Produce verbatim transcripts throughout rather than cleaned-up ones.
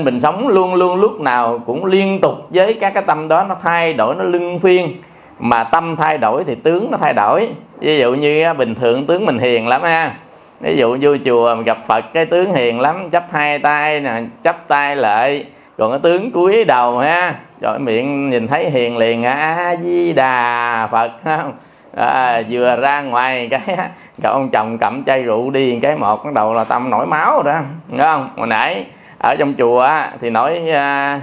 Mình sống luôn luôn lúc nào cũng liên tục với các cái tâm đó, nó thay đổi, nó lưng phiên. Mà tâm thay đổi thì tướng nó thay đổi. Ví dụ như bình thường tướng mình hiền lắm ha, ví dụ vô chùa gặp Phật cái tướng hiền lắm, chấp hai tay nè, chấp tay lại. Còn cái tướng cúi đầu ha, rồi miệng nhìn thấy hiền liền A Di Đà Phật ha. À, vừa ra ngoài cái cậu ông chồng cầm chai rượu đi cái một, bắt đầu là tâm nổi máu rồi đó, đúng không? Hồi nãy ở trong chùa thì nói à,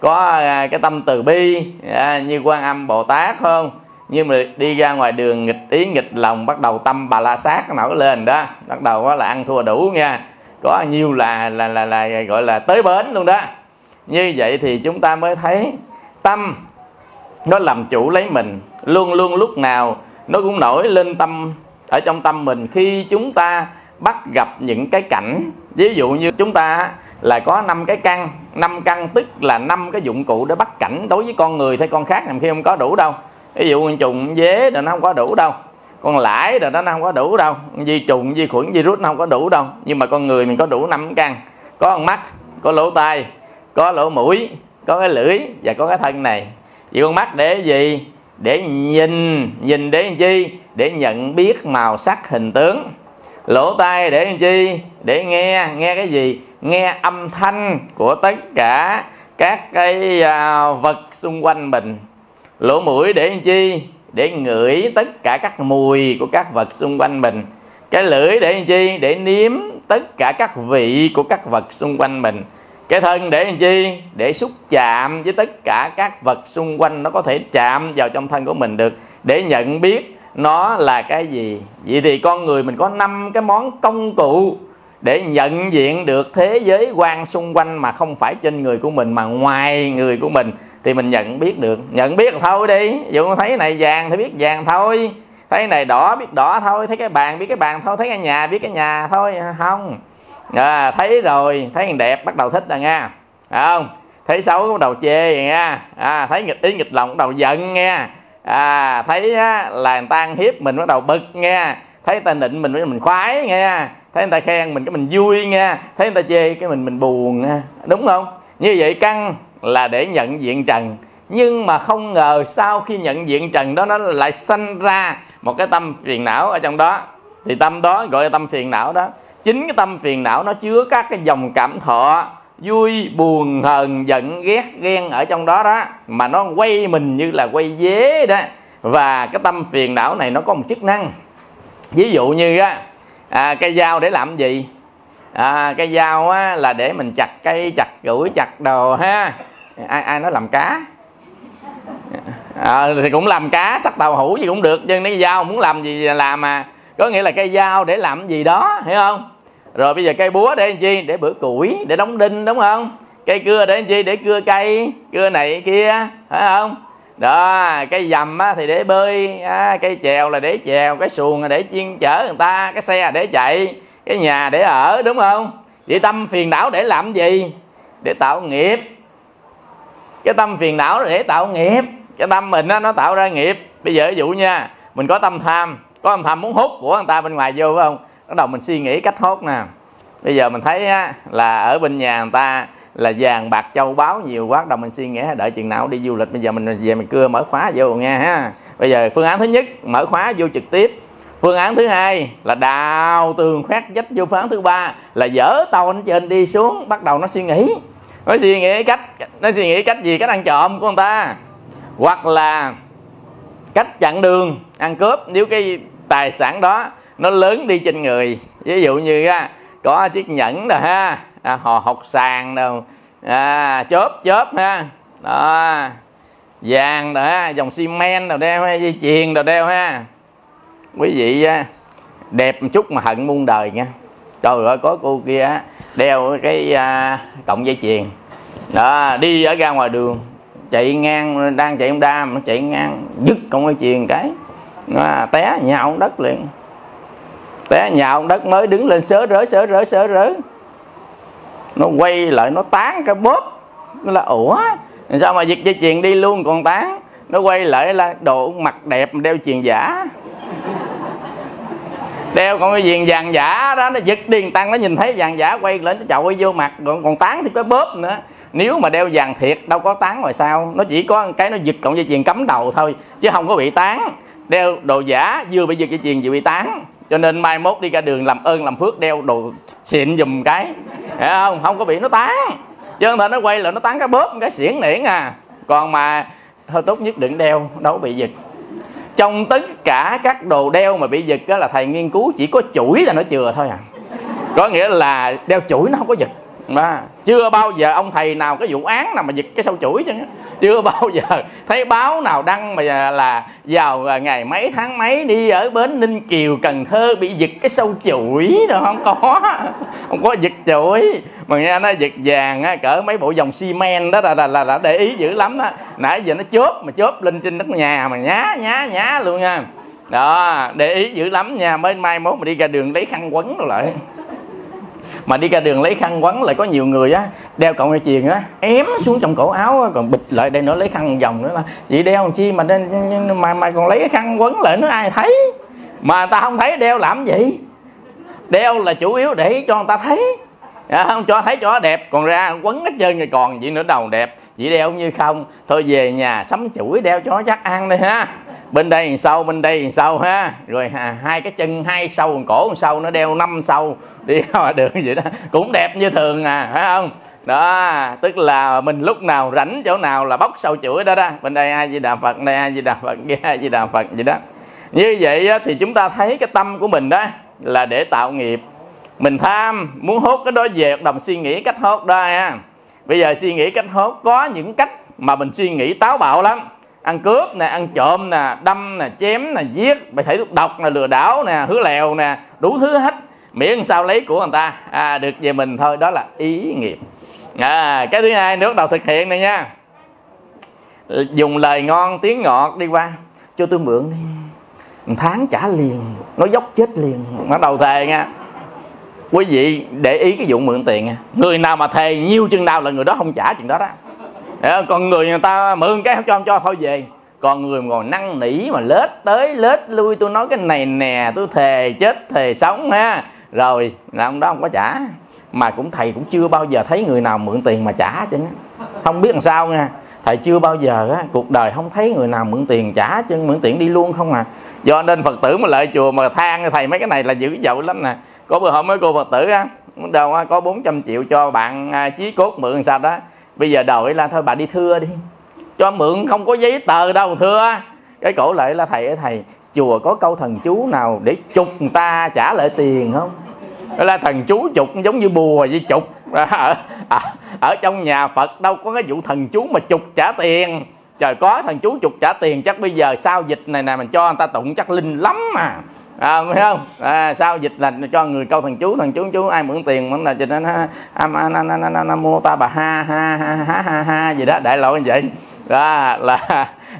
có à, cái tâm từ bi à, như Quan Âm Bồ Tát không, nhưng mà đi ra ngoài đường nghịch ý nghịch lòng bắt đầu tâm Bà La Sát nổi lên đó, bắt đầu là ăn thua đủ nha, có nhiều là là là, là gọi là tới bến luôn đó. Như vậy thì chúng ta mới thấy tâm nó làm chủ lấy mình, luôn luôn lúc nào nó cũng nổi lên tâm ở trong tâm mình khi chúng ta bắt gặp những cái cảnh. Ví dụ như chúng ta là có năm cái căn, năm căn tức là năm cái dụng cụ để bắt cảnh đối với con người hay con khác, làm khi không có đủ đâu. Ví dụ con trùng dế rồi nó không có đủ đâu, con lãi rồi đó nó không có đủ đâu, vi trùng vi khuẩn virus nó không có đủ đâu. Nhưng mà con người mình có đủ năm căn, có con mắt, có lỗ tai, có lỗ mũi, có cái lưỡi và có cái thân này. Vậy con mắt để gì? Để nhìn, nhìn để làm chi? Để nhận biết màu sắc hình tướng. Lỗ tai để làm chi? Để nghe, nghe cái gì? Nghe âm thanh của tất cả các cái vật xung quanh mình. Lỗ mũi để làm chi? Để ngửi tất cả các mùi của các vật xung quanh mình. Cái lưỡi để làm chi? Để nếm tất cả các vị của các vật xung quanh mình. Cái thân để làm chi? Để xúc chạm với tất cả các vật xung quanh, nó có thể chạm vào trong thân của mình được để nhận biết nó là cái gì. Vậy thì con người mình có năm cái món công cụ để nhận diện được thế giới quan xung quanh mà không phải trên người của mình, mà ngoài người của mình thì mình nhận biết được. Nhận biết thôi đi, ví dụ thấy này vàng thì biết vàng thôi, thấy này đỏ biết đỏ thôi, thấy cái bàn biết cái bàn thôi, thấy cái nhà biết cái nhà thôi, không. À, thấy rồi, thấy thằng đẹp bắt đầu thích rồi nha, không? Thấy xấu bắt đầu chê rồi nha, à, thấy nghịch ý nghịch lòng bắt đầu giận nha, à, thấy á, là người ta ăn hiếp mình bắt đầu bực nha, thấy người ta nịnh mình mình khoái nha, thấy người ta khen mình cái mình vui nha, thấy người ta chê cái mình mình buồn nha, đúng không? Như vậy căn là để nhận diện trần, nhưng mà không ngờ sau khi nhận diện trần đó nó lại sanh ra một cái tâm phiền não ở trong đó, thì tâm đó gọi là tâm phiền não đó. Chính cái tâm phiền não nó chứa các cái dòng cảm thọ vui, buồn, hờn, giận, ghét, ghen ở trong đó đó, mà nó quay mình như là quay dế đó. Và cái tâm phiền não này nó có một chức năng. Ví dụ như á, à, cây dao để làm gì? À, cây dao á, là để mình chặt cây, chặt củi, chặt đồ ha. Ai ai nói làm cá? À, thì cũng làm cá, sắc tàu hủ gì cũng được, nhưng cái dao muốn làm gì làm mà. Có nghĩa là cây dao để làm gì đó, hiểu không? Rồi bây giờ cây búa để làm chi? Để bữa củi, để đóng đinh, đúng không? Cây cưa để làm chi? Để cưa cây, cưa này kia, phải không? Đó, cây dầm á, thì để bơi, à, cây chèo là để chèo, cái xuồng là để chuyên chở người ta, cái xe là để chạy, cái nhà để ở, đúng không? Vậy tâm phiền não để làm gì? Để tạo nghiệp. Cái tâm phiền não để tạo nghiệp. Cái tâm mình á, nó tạo ra nghiệp. Bây giờ ví dụ nha, mình có tâm tham, có âm thầm muốn hút của người ta bên ngoài vô, phải không? Bắt đầu mình suy nghĩ cách hút nè. Bây giờ mình thấy á, là ở bên nhà người ta là vàng bạc châu báu nhiều quá, bắt đầu mình suy nghĩ đợi chừng nào đi du lịch, bây giờ mình về mình cưa mở khóa vô nghe ha. Bây giờ phương án thứ nhất mở khóa vô trực tiếp, phương án thứ hai là đào tường khoét vách vô, phương án thứ ba là dỡ tàu lên trên đi xuống. Bắt đầu nó suy nghĩ, nó suy nghĩ cách, nó suy nghĩ cách gì? Cách ăn trộm của người ta, hoặc là cách chặn đường ăn cướp nếu cái tài sản đó nó lớn đi trên người. Ví dụ như á, có chiếc nhẫn rồi ha, à, hò hộc sàn đâu, à, chớp chớp ha, đó, vàng rồi ha, dòng xi men rồi đeo ha, dây chuyền rồi đeo ha. Quý vị á, đẹp một chút mà hận muôn đời nha. Trời ơi, có cô kia á, đeo cái à, cọng dây chuyền đó, đi ở ra ngoài đường chạy ngang, đang chạy ông đa mà nó chạy ngang dứt cọng dây chuyền cái nó té nhào đất liền, té nhào đất mới đứng lên sớ rớ sớ rớ sớ rớ, nó quay lại nó tán cái bóp, nó là ủa sao mà giật dây chuyền đi luôn còn tán, nó quay lại là đồ mặt đẹp đeo chuyền giả. đeo còn cái viền vàng giả đó, nó giật đi, tăng nó nhìn thấy vàng giả quay lên nó chậu vô mặt, còn còn tán thì có bóp nữa. Nếu mà đeo vàng thiệt đâu có tán ngoài sao, nó chỉ có cái nó giật cộng dây chuyền cắm đầu thôi chứ không có bị tán. Đeo đồ giả vừa bị giật dây chuyền vừa bị tán, cho nên mai mốt đi ra đường làm ơn làm phước đeo đồ xịn dùm cái, hiểu không, không có bị nó tán, chứ không thể nó quay là nó tán cái bóp cái xiển niễn à. Còn mà thôi tốt nhất đừng đeo, đâu bị giật. Trong tất cả các đồ đeo mà bị giật đó là thầy nghiên cứu chỉ có chuỗi là nó chừa thôi à, có nghĩa là đeo chuỗi nó không có giật. Mà chưa bao giờ ông thầy nào cái vụ án nào mà giật cái sâu chuỗi chứ, chưa bao giờ thấy báo nào đăng mà là vào ngày mấy tháng mấy đi ở bến Ninh Kiều Cần Thơ bị giật cái sâu chuỗi đâu, không có, không có giật chuỗi. Mà nghe nó giật vàng á, cỡ mấy bộ dòng xi men đó là, là, là, là để ý dữ lắm đó. Nãy giờ nó chớp mà chớp lên trên đất nhà mà nhá nhá nhá luôn nha. Đó, để ý dữ lắm nha, mới mai mốt mà đi ra đường lấy khăn quấn rồi lại. Mà đi ra đường lấy khăn quấn lại có nhiều người á, đeo cộng dây chuyền á, ém xuống trong cổ áo á, còn bịch lại đây nữa lấy khăn vòng nữa. Vậy đeo làm chi mà nên mà mà còn lấy cái khăn quấn lại nó ai thấy. Mà ta không thấy đeo làm gì. Đeo là chủ yếu để cho người ta thấy. À, không cho thấy cho đẹp, còn ra quấn hết trơn rồi còn vậy nữa đầu đẹp. Vậy đeo như không, thôi về nhà sắm chuỗi đeo cho chắc ăn đi ha. Bên đây đằng sau, bên đây đằng sau ha. Rồi à, hai cái chân hai sau, cổ đằng sau nó đeo năm sau đi ra đường vậy đó, cũng đẹp như thường à, phải không? Đó, tức là mình lúc nào rảnh chỗ nào là bóc sau chuỗi đó đó. Bên đây A Di Đà Phật, đây A Di Đà Phật, kia A Di Đà Phật vậy đó. Như vậy thì chúng ta thấy cái tâm của mình đó là để tạo nghiệp. Mình tham, muốn hốt cái đó về đồng suy nghĩ cách hốt đó ha. Bây giờ suy nghĩ cách hốt, có những cách mà mình suy nghĩ táo bạo lắm. Ăn cướp nè, ăn trộm nè, đâm nè, chém nè, giết, bài thể thuốc độc nè, lừa đảo nè, hứa lèo nè, đủ thứ hết. Miễn sao lấy của người ta, à, được về mình thôi, đó là ý nghiệp. À, cái thứ hai nước đầu thực hiện này nha. Dùng lời ngon, tiếng ngọt đi qua, cho tôi mượn đi. Một tháng trả liền, nó dốc chết liền, nó đầu thề nha. Quý vị để ý cái vụ mượn tiền nha. Người nào mà thề nhiêu chừng nào là người đó không trả chừng đó đó. Còn người người ta mượn cái không cho không cho thôi về. Còn người mà còn năn nỉ mà lết tới lết lui, tôi nói cái này nè, tôi thề chết thề sống ha, rồi là ông đó không có trả. Mà cũng thầy cũng chưa bao giờ thấy người nào mượn tiền mà trả chứ, không biết làm sao nha. Thầy chưa bao giờ á, cuộc đời không thấy người nào mượn tiền trả chứ, mượn tiền đi luôn không à. Do nên Phật tử mà lại chùa mà than thầy mấy cái này là dữ dội lắm nè. Có bữa hôm mấy cô Phật tử á, đầu có bốn trăm triệu cho bạn Chí Cốt mượn sao đó. Bây giờ đổi là thôi bà đi thưa đi, cho mượn không có giấy tờ đâu thưa. Cái cổ lại là thầy ơi thầy, chùa có câu thần chú nào để chục người ta trả lại tiền không? Đó là thần chú chục giống như bùa với chục ở, ở, ở trong nhà Phật đâu có cái vụ thần chú mà chục trả tiền. Trời, có thần chú chục trả tiền chắc bây giờ sau dịch này nè mình cho người ta tụng chắc linh lắm mà. À, phải không? À, sau dịch là cho người câu thần chú, thần chú chú ai mượn tiền mượn là cho nên nam mô ta bà ha ha ha ha ha ha gì đó, đại loại như vậy. Đó là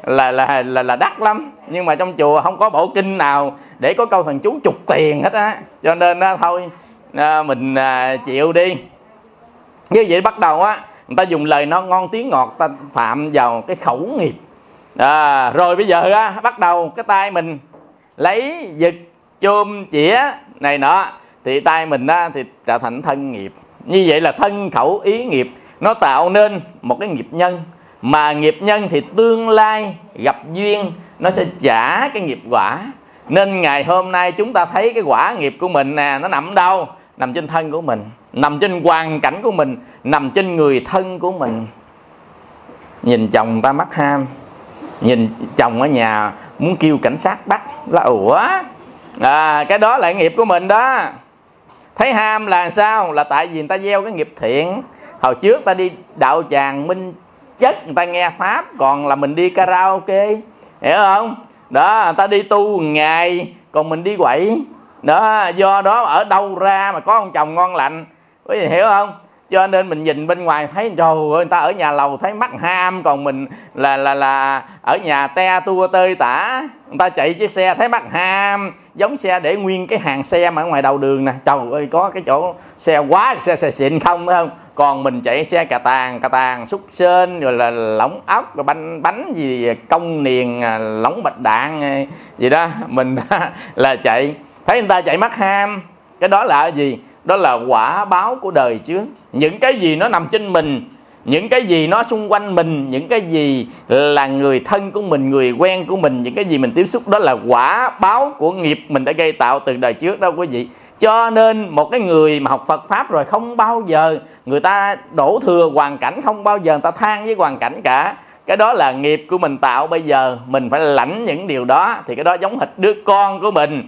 là là là, là đắt lắm, nhưng mà trong chùa không có bộ kinh nào để có câu thần chú chục tiền hết á, cho nên đó, thôi à, mình à, chịu đi. Như vậy bắt đầu á, người ta dùng lời non ngon tiếng ngọt, ta phạm vào cái khẩu nghiệp. À, rồi bây giờ á, bắt đầu cái tay mình lấy giật chôm chĩa này nọ, thì tay mình á, thì trở thành thân nghiệp. Như vậy là thân khẩu ý nghiệp, nó tạo nên một cái nghiệp nhân. Mà nghiệp nhân thì tương lai gặp duyên, nó sẽ trả cái nghiệp quả. Nên ngày hôm nay chúng ta thấy cái quả nghiệp của mình nè, nó nằm đâu? Nằm trên thân của mình, nằm trên hoàn cảnh của mình, nằm trên người thân của mình. Nhìn chồng ta mắc ham, nhìn chồng ở nhà muốn kêu cảnh sát bắt là ủa à, cái đó là nghiệp của mình đó. Thấy ham là sao? Là tại vì người ta gieo cái nghiệp thiện. Hồi trước ta đi đạo tràng Minh Chất, người ta nghe pháp, còn là mình đi karaoke, hiểu không? Đó, người ta đi tu ngày, còn mình đi quậy. Đó, do đó ở đâu ra mà có ông chồng ngon lành, quý vị hiểu không? Cho nên mình nhìn bên ngoài thấy trời ơi, người ta ở nhà lầu thấy mắc ham, còn mình là là là ở nhà te tua tơi tả. Người ta chạy chiếc xe thấy mắc ham, giống xe để nguyên cái hàng xe mà ở ngoài đầu đường nè, trời ơi có cái chỗ xe quá xe xe xịn không, phải không? Còn mình chạy xe cà tàng cà tàng xúc sên, rồi là lỏng ốc, rồi bánh bánh gì công niền, lỏng bạch đạn gì đó, mình là chạy. Thấy người ta chạy mắt ham, cái đó là gì? Đó là quả báo của đời chướng. Những cái gì nó nằm trên mình, những cái gì nó xung quanh mình, những cái gì là người thân của mình, người quen của mình, những cái gì mình tiếp xúc, đó là quả báo của nghiệp mình đã gây tạo từ đời trước đó quý vị. Cho nên một cái người mà học Phật Pháp rồi không bao giờ người ta đổ thừa hoàn cảnh, không bao giờ người ta than với hoàn cảnh cả. Cái đó là nghiệp của mình tạo, bây giờ mình phải lãnh những điều đó. Thì cái đó giống hệt đứa con của mình,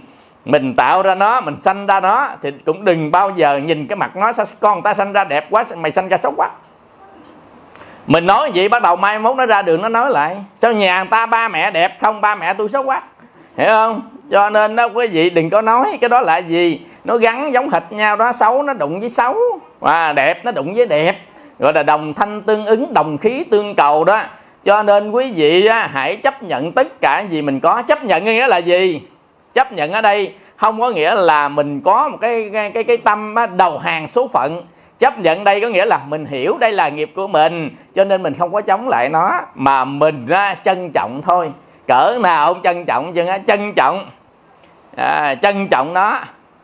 mình tạo ra nó, mình sanh ra nó, thì cũng đừng bao giờ nhìn cái mặt nó, sao con người ta sanh ra đẹp quá, mày sanh ra xấu quá. Mình nói vậy bắt đầu mai mốt nó ra đường nó nói lại, sao nhà người ta ba mẹ đẹp không, ba mẹ tôi xấu quá. Hiểu không? Cho nên đó quý vị đừng có nói. Cái đó là gì? Nó gắn giống hệt nhau đó. Xấu nó đụng với xấu, à, đẹp nó đụng với đẹp. Gọi là đồng thanh tương ứng, đồng khí tương cầu đó. Cho nên quý vị á, hãy chấp nhận tất cả gì mình có. Chấp nhận nghĩa là gì? Chấp nhận ở đây không có nghĩa là mình có một cái cái cái, cái tâm á, đầu hàng số phận. Chấp nhận đây có nghĩa là mình hiểu đây là nghiệp của mình, cho nên mình không có chống lại nó, mà mình á, trân trọng thôi. Cỡ nào ông trân trọng chứ, trân trọng à, trân trọng nó,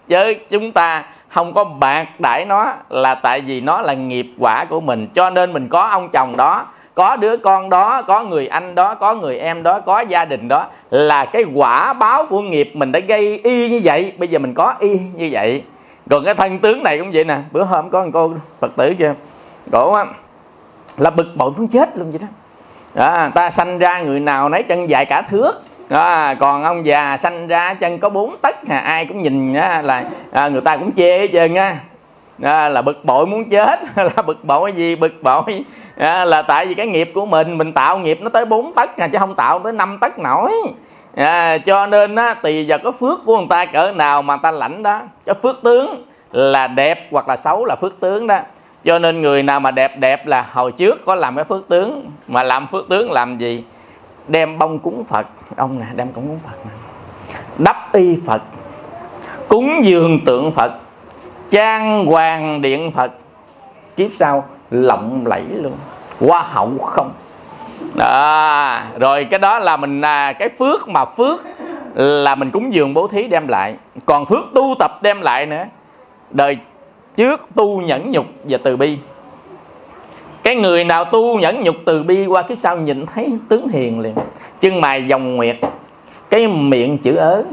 chứ chúng ta không có bạc đãi nó, là tại vì nó là nghiệp quả của mình. Cho nên mình có ông chồng đó, có đứa con đó, có người anh đó, có người em đó, có gia đình đó, là cái quả báo của nghiệp mình đã gây y như vậy. Bây giờ mình có y như vậy. Còn cái thân tướng này cũng vậy nè. Bữa hôm có một cô Phật tử kia, cổ là bực bội muốn chết luôn vậy đó. À, ta sanh ra người nào nấy chân dài cả thước, à, còn ông già sanh ra chân có bốn tấc, à, ai cũng nhìn á, là à, người ta cũng chê hết trơn á, à, là bực bội muốn chết. Là bực bội gì? Bực bội à, là tại vì cái nghiệp của mình, mình tạo nghiệp nó tới bốn tấc à, chứ không tạo tới năm tấc nổi. À, cho nên á, tùy vào cái phước của người ta cỡ nào mà người ta lãnh đó. Cái phước tướng là đẹp hoặc là xấu là phước tướng đó. Cho nên người nào mà đẹp đẹp là hồi trước có làm cái phước tướng. Mà làm phước tướng làm gì? Đem bông cúng Phật. Ông nè, đem cúng Phật nè, đắp y Phật, cúng dường tượng Phật, trang hoàng điện Phật, kiếp sau lộng lẫy luôn, hoa hậu không. À, rồi cái đó là mình à, cái phước mà phước là mình cúng dường bố thí đem lại. Còn phước tu tập đem lại nữa, đời trước tu nhẫn nhục và từ bi. Cái người nào tu nhẫn nhục từ bi, qua kiếp sau nhìn thấy tướng hiền liền. Chân mày dòng nguyệt, cái miệng chữ ớ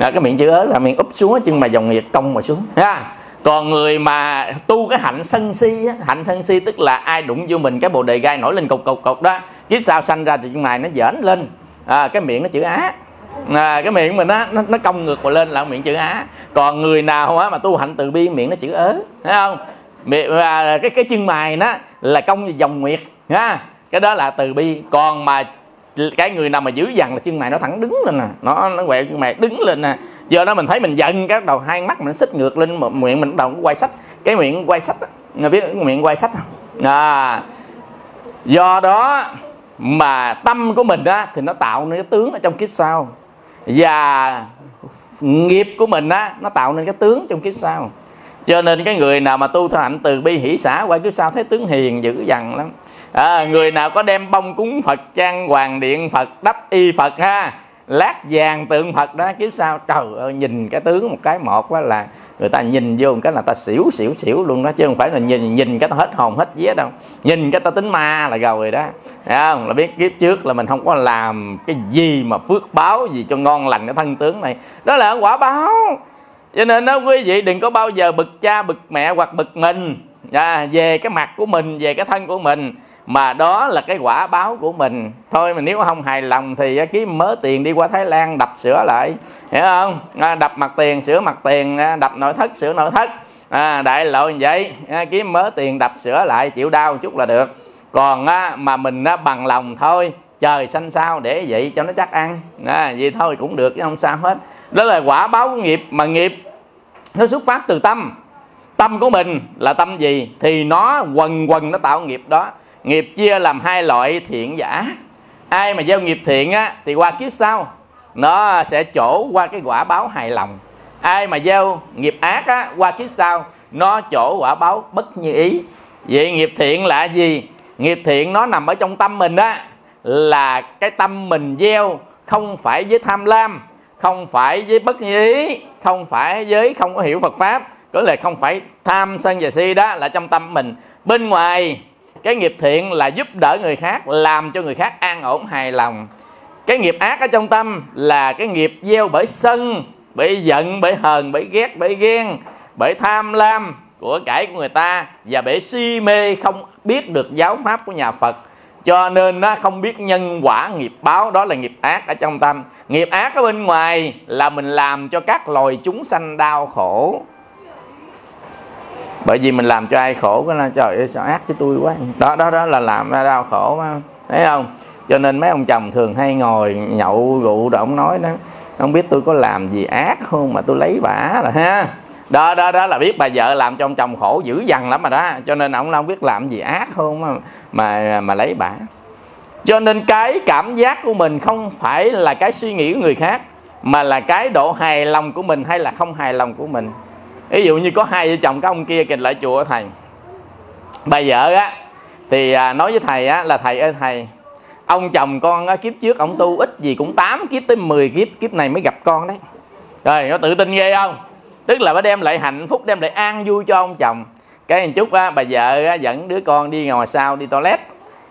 à, cái miệng chữ ớ là miệng úp xuống, chân mày dòng nguyệt cong mà xuống ha. Còn người mà tu cái hạnh sân si á, hạnh sân si tức là ai đụng vô mình cái bồ đề gai nổi lên cục cục cục đó, kiếp sau sanh ra thì chân mày nó dởn lên à, cái miệng nó chữ á. À, cái miệng mình á, nó, nó cong ngược vào lên là miệng chữ á. Còn người nào á, mà tu hạnh từ bi, miệng nó chữ ớ, thấy không? Và cái cái chân mày nó là cong như dòng nguyệt ha. Cái đó là từ bi. Còn mà cái người nào mà dữ dằn là chân mày nó thẳng đứng lên nè, nó nó quẹo chân mày đứng lên nè. Do đó mình thấy mình giận cái đầu hai mắt mình xích ngược lên, miệng mình đầu quay sách, cái miệng quay sách á, người biết miệng quay sách không? À, do đó mà tâm của mình á thì nó tạo nên cái tướng ở trong kiếp sau, và nghiệp của mình á nó tạo nên cái tướng trong kiếp sau. Cho nên cái người nào mà tu hạnh từ bi hỷ xã, qua kiếp sau thấy tướng hiền dữ dằn lắm. À, người nào có đem bông cúng Phật, trang hoàng điện Phật, đắp y Phật ha, lát vàng tượng Phật đó, kiếp sau trời ơi nhìn cái tướng một cái một quá là người ta nhìn vô một cái là ta xỉu xỉu xỉu luôn đó, chứ không phải là nhìn nhìn cái ta hết hồn hết vía đâu. Nhìn cái ta tính ma là rồi đó, thấy không? Là biết kiếp trước là mình không có làm cái gì mà phước báo gì cho ngon lành cái thân tướng này, đó là quả báo. Cho nên đó quý vị đừng có bao giờ bực cha bực mẹ hoặc bực mình à, về cái mặt của mình, về cái thân của mình, mà đó là cái quả báo của mình thôi. Mình nếu không hài lòng thì kiếm mớ tiền đi qua Thái Lan đập sửa lại, hiểu không? Đập mặt tiền sửa mặt tiền, đập nội thất sửa nội thất à, đại loại như vậy. Kiếm mớ tiền đập sửa lại, chịu đau chút là được. Còn mà mình bằng lòng thôi, trời xanh sao để vậy cho nó chắc ăn à, vậy thôi cũng được chứ không sao hết. Đó là quả báo của nghiệp. Mà nghiệp nó xuất phát từ tâm. Tâm của mình là tâm gì thì nó quần quần nó tạo nghiệp đó. Nghiệp chia làm hai loại, thiện giả. Ai mà gieo nghiệp thiện á, thì qua kiếp sau nó sẽ trổ qua cái quả báo hài lòng. Ai mà gieo nghiệp ác á, qua kiếp sau nó trổ quả báo bất như ý. Vậy nghiệp thiện là gì? Nghiệp thiện nó nằm ở trong tâm mình á, là cái tâm mình gieo không phải với tham lam, không phải với bất nhí, không phải với không có hiểu Phật pháp, có lẽ không phải tham sân và si, đó là trong tâm mình. Bên ngoài cái nghiệp thiện là giúp đỡ người khác, làm cho người khác an ổn hài lòng. Cái nghiệp ác ở trong tâm là cái nghiệp gieo bởi sân, bởi giận, bởi hờn, bởi ghét, bởi ghen, bởi tham lam của cải của người ta, và bởi si mê không biết được giáo pháp của nhà Phật, cho nên nó không biết nhân quả nghiệp báo. Đó là nghiệp ác ở trong tâm. Nghiệp ác ở bên ngoài là mình làm cho các loài chúng sanh đau khổ. Bởi vì mình làm cho ai khổ cái là trời ơi sao ác với tôi quá, đó đó đó là làm ra đau khổ mà, thấy không? Cho nên mấy ông chồng thường hay ngồi nhậu rượu rồi ông nói đó, không biết tôi có làm gì ác không mà tôi lấy bả rồi ha. Đó đó đó là biết bà vợ làm cho ông chồng khổ dữ dằn lắm mà đó, cho nên ông không biết làm gì ác không mà mà, mà lấy bả. Cho nên cái cảm giác của mình không phải là cái suy nghĩ của người khác, mà là cái độ hài lòng của mình hay là không hài lòng của mình. Ví dụ như có hai vợ chồng các ông kia kịch lại chùa thầy, bà vợ á thì nói với thầy á là thầy ơi thầy, ông chồng con á, kiếp trước ông tu ít gì cũng tám kiếp tới mười kiếp, kiếp này mới gặp con đấy. Rồi nó tự tin ghê không? Tức là nó đem lại hạnh phúc, đem lại an vui cho ông chồng. Cái một chút á, bà vợ á, dẫn đứa con đi ngồi sau đi toilet,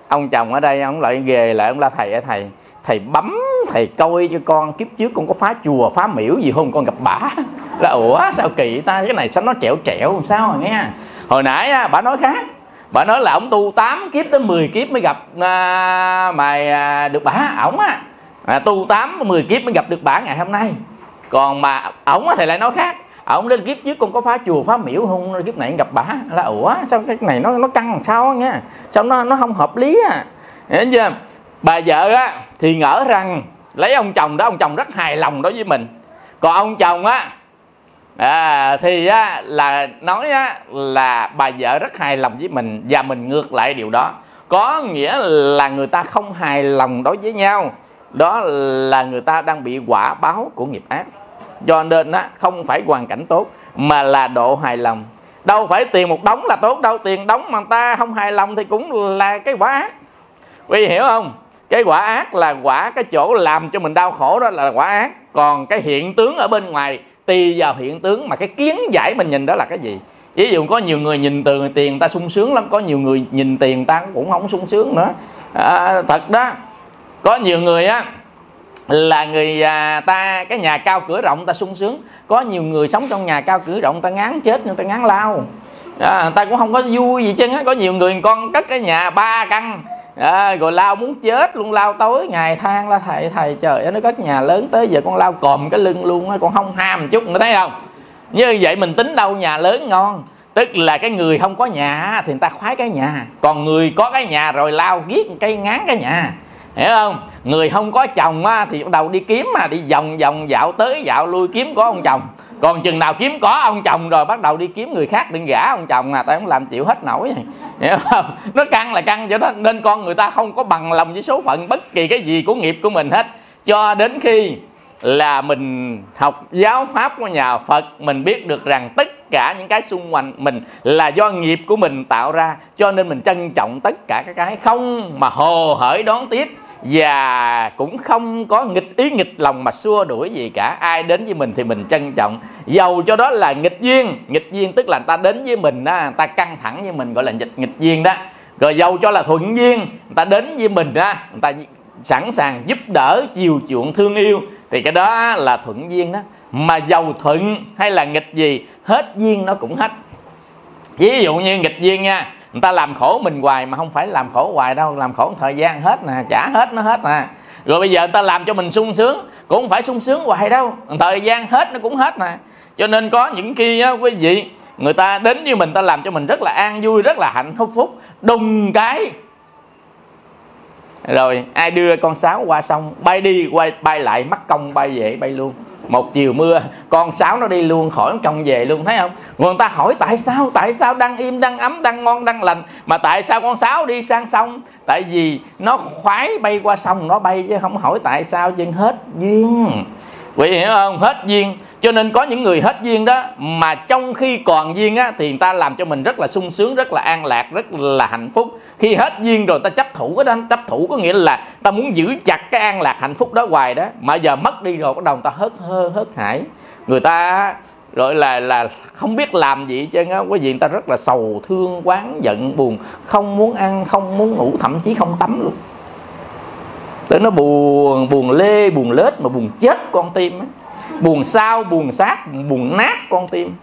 ông chồng ở đây ông lại ghề lại ông la thầy á, thầy thầy bấm thầy coi cho con kiếp trước con có phá chùa phá miễu gì không, con gặp bả là ủa sao kỳ ta, cái này sao nó trẻo trẻo làm sao rồi nghe. Hồi nãy á, bà nói khác, bà nói là ông tu tám kiếp tới mười kiếp mới gặp à, mày à, được bả ổng á, à, tu tám mười kiếp mới gặp được bả ngày hôm nay. Còn mà ổng á thì lại nói khác, ổng lên kiếp trước con có phá chùa phá miễu không, kiếp này gặp bả là ủa sao cái này nó nó căng làm sao nghe, sao nó nó không hợp lý à, hiểu chưa? Bà vợ á thì ngỡ rằng lấy ông chồng đó, ông chồng rất hài lòng đối với mình. Còn ông chồng á à, thì á, là nói á, là bà vợ rất hài lòng với mình và mình ngược lại điều đó. Có nghĩa là người ta không hài lòng đối với nhau, đó là người ta đang bị quả báo của nghiệp ác. Cho nên á, không phải hoàn cảnh tốt mà là độ hài lòng. Đâu phải tiền một đống là tốt đâu, tiền đống mà người ta không hài lòng thì cũng là cái quả ác. Quý hiểu không? Cái quả ác là quả cái chỗ làm cho mình đau khổ, đó là quả ác. Còn cái hiện tướng ở bên ngoài tùy vào hiện tướng mà cái kiến giải mình nhìn đó là cái gì. Ví dụ có nhiều người nhìn từ tiền người ta sung sướng lắm, có nhiều người nhìn tiền ta cũng không sung sướng nữa à, thật đó. Có nhiều người á là người ta cái nhà cao cửa rộng ta sung sướng, có nhiều người sống trong nhà cao cửa rộng ta ngán chết, người ta ngán lao à, người ta cũng không có vui gì chứ. Có nhiều người con cất cái nhà ba căn à, rồi lao muốn chết luôn, lao tối ngày than la thầy thầy trời ơi nó cất nhà lớn tới giờ con lao còm cái lưng luôn á, con không ham một chút nữa, thấy không? Như vậy mình tính đâu nhà lớn ngon. Tức là cái người không có nhà thì người ta khoái cái nhà, còn người có cái nhà rồi lao ghét cây ngán cái nhà, hiểu không? Người không có chồng á, thì bắt đầu đi kiếm mà đi vòng vòng dạo tới dạo lui kiếm có ông chồng. Còn chừng nào kiếm có ông chồng rồi bắt đầu đi kiếm người khác định gả ông chồng à, tại không làm chịu hết nổi, hiểu không? Nó căng là căng cho đó. Nên con người ta không có bằng lòng với số phận bất kỳ cái gì của nghiệp của mình hết, cho đến khi là mình học giáo pháp của nhà Phật, mình biết được rằng tất cả những cái xung quanh mình là do nghiệp của mình tạo ra, cho nên mình trân trọng tất cả các cái không mà hồ hởi đón tiếp, và cũng không có nghịch ý nghịch lòng mà xua đuổi gì cả. Ai đến với mình thì mình trân trọng, dầu cho đó là nghịch duyên. Nghịch duyên tức là người ta đến với mình đó, người ta căng thẳng với mình gọi là nghịch nghịch duyên đó. Rồi dầu cho là thuận duyên, người ta đến với mình đó, người ta sẵn sàng giúp đỡ chiều chuộng thương yêu, thì cái đó là thuận duyên đó. Mà dầu thuận hay là nghịch gì, hết duyên nó cũng hết. Ví dụ như nghịch duyên nha, người ta làm khổ mình hoài mà không phải làm khổ hoài đâu, làm khổ thời gian hết nè, trả hết nó hết nè. Rồi bây giờ người ta làm cho mình sung sướng cũng không phải sung sướng hoài đâu, thời gian hết nó cũng hết nè. Cho nên có những khi á quý vị, người ta đến với mình ta làm cho mình rất là an vui, rất là hạnh phúc, đùng cái rồi ai đưa con sáo qua sông, bay đi quay bay lại, mắc công bay về bay luôn. Một chiều mưa con sáo nó đi luôn, khỏi công về luôn, thấy không? Người ta hỏi tại sao, tại sao đang im, đang ấm, đang ngon, đang lành mà tại sao con sáo đi sang sông? Tại vì nó khoái bay qua sông nó bay, chứ không hỏi tại sao, chứ hết duyên. Vậy hiểu không? Hết duyên. Cho nên có những người hết duyên đó, mà trong khi còn duyên á, thì người ta làm cho mình rất là sung sướng, rất là an lạc, rất là hạnh phúc. Khi hết duyên rồi ta chấp thủ cái đó. Chấp thủ có nghĩa là ta muốn giữ chặt cái an lạc hạnh phúc đó hoài đó. Mà giờ mất đi rồi bắt đầu ta hớt hơ, hớt hải. Người ta gọi là là không biết làm gì hết trơn á. Quý vị, người ta rất là sầu thương, oán giận, buồn, không muốn ăn, không muốn ngủ, thậm chí không tắm luôn. Tới nó buồn, buồn lê, buồn lết, mà buồn chết con tim á, buồn sao, buồn sát, buồn nát con tim.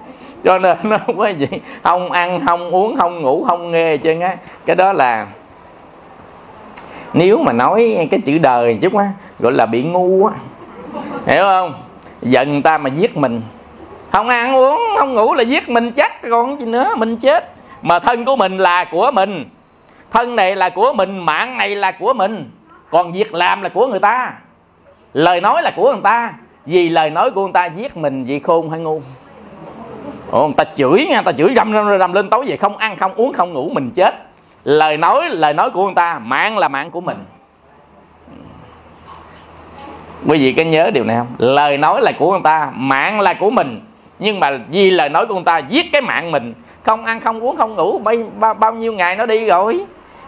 Cho nên nó quá vậy, không ăn, không uống, không ngủ, không nghe chứ á. Cái đó là nếu mà nói cái chữ đời chút á, gọi là bị ngu á, hiểu không? Giận người ta mà giết mình. Không ăn uống, không ngủ là giết mình chết, còn gì nữa, mình chết. Mà thân của mình là của mình, thân này là của mình, mạng này là của mình, còn việc làm là của người ta, lời nói là của người ta. Vì lời nói của người ta giết mình, vì khôn hay ngu. Ồ, người ta chửi nha, người ta chửi rầm rầm rầm lên tối về không ăn, không uống, không ngủ, mình chết. Lời nói, lời nói của người ta, mạng là mạng của mình. Quý vị có nhớ điều này không? Lời nói là của người ta, mạng là của mình, nhưng mà vì lời nói của người ta giết cái mạng mình. Không ăn, không uống, không ngủ, bao, bao, bao nhiêu ngày nó đi rồi,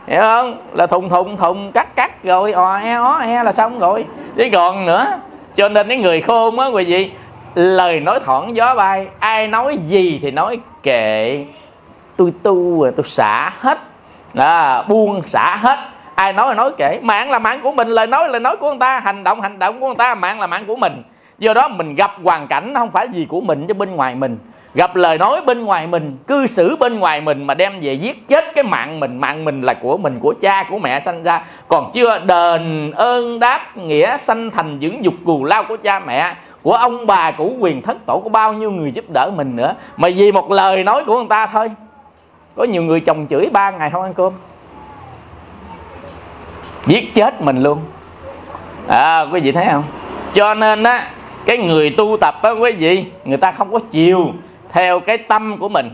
hiểu không? Là thùng thùng thùng cắt cắt rồi, ò e ó e là xong rồi, chứ còn nữa. Cho nên cái người khôn á, quý vị, lời nói thoảng gió bay, ai nói gì thì nói, kệ, tôi tu rồi tôi xả hết à, buông xả hết, ai nói là nói kệ. Mạng là mạng của mình, lời nói là nói của người ta, hành động hành động của người ta, mạng là mạng của mình. Do đó mình gặp hoàn cảnh không phải gì của mình, chứ bên ngoài mình, gặp lời nói bên ngoài mình, cư xử bên ngoài mình, mà đem về giết chết cái mạng mình. Mạng mình là của mình, của cha của mẹ sanh ra, còn chưa đền ơn đáp nghĩa, sanh thành dưỡng dục cù lao của cha mẹ, của ông bà, của quyền thất tổ, của bao nhiêu người giúp đỡ mình nữa, mà vì một lời nói của người ta thôi. Có nhiều người chồng chửi ba ngày không ăn cơm, giết chết mình luôn à, quý vị thấy không? Cho nên á, cái người tu tập á, quý vị, người ta không có chiều theo cái tâm của mình.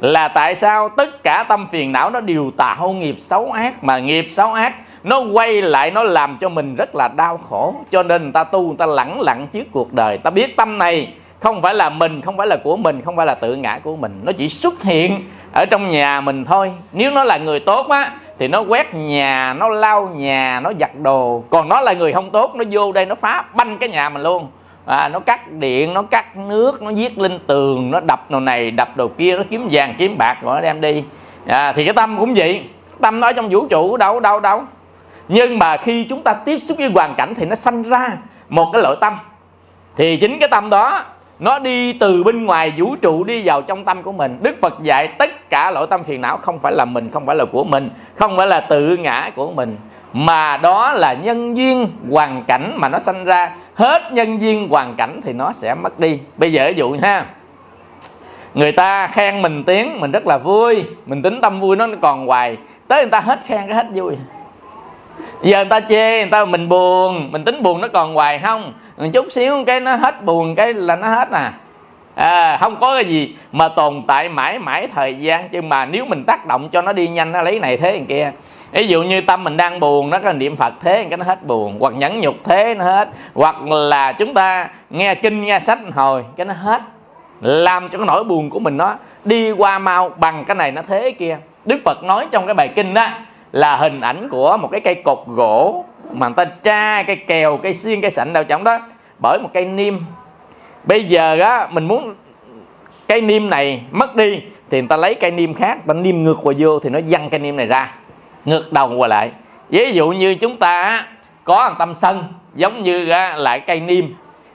Là tại sao tất cả tâm phiền não nó đều tạo nghiệp xấu ác, mà nghiệp xấu ác nó quay lại, nó làm cho mình rất là đau khổ. Cho nên người ta tu, người ta lẳng lặng trước cuộc đời, ta biết tâm này không phải là mình, không phải là của mình, không phải là tự ngã của mình, nó chỉ xuất hiện ở trong nhà mình thôi. Nếu nó là người tốt á thì nó quét nhà, nó lau nhà, nó giặt đồ. Còn nó là người không tốt, nó vô đây nó phá banh cái nhà mình luôn à, nó cắt điện, nó cắt nước, nó viết lên tường, nó đập đồ này, đập đồ kia, nó kiếm vàng, kiếm bạc rồi nó đem đi à. Thì cái tâm cũng vậy, tâm nó ở trong vũ trụ, đâu, đâu, đâu. Nhưng mà khi chúng ta tiếp xúc với hoàn cảnh thì nó sanh ra một cái loại tâm. Thì chính cái tâm đó, nó đi từ bên ngoài vũ trụ đi vào trong tâm của mình. Đức Phật dạy tất cả loại tâm phiền não không phải là mình, không phải là của mình, không phải là tự ngã của mình, mà đó là nhân duyên hoàn cảnh mà nó sanh ra. Hết nhân duyên hoàn cảnh thì nó sẽ mất đi. Bây giờ ví dụ ha, người ta khen mình tiếng, mình rất là vui, mình tính tâm vui nó còn hoài, tới người ta hết khen cái hết vui. Giờ người ta chê, người ta mình buồn, mình tính buồn nó còn hoài không, một chút xíu cái nó hết buồn, cái là nó hết à. À, không có cái gì mà tồn tại mãi mãi thời gian. Nhưng mà nếu mình tác động cho nó đi nhanh, nó lấy này thế này kia. Ví dụ như tâm mình đang buồn, nó có niệm Phật thế cái nó hết buồn, hoặc nhẫn nhục thế nó hết, hoặc là chúng ta nghe kinh nghe sách hồi cái nó hết, làm cho cái nỗi buồn của mình nó đi qua mau bằng cái này nó thế kia. Đức Phật nói trong cái bài kinh đó là hình ảnh của một cái cây cột gỗ mà người ta tra cây kèo, cây xiên, cây sảnh đâu trong đó bởi một cây niêm. Bây giờ á, mình muốn cây niêm này mất đi thì người ta lấy cây niêm khác, người ta niêm ngược qua vô thì nó văng cây niêm này ra, ngược đầu qua lại. Ví dụ như chúng ta có tâm sân giống như lại cây niêm,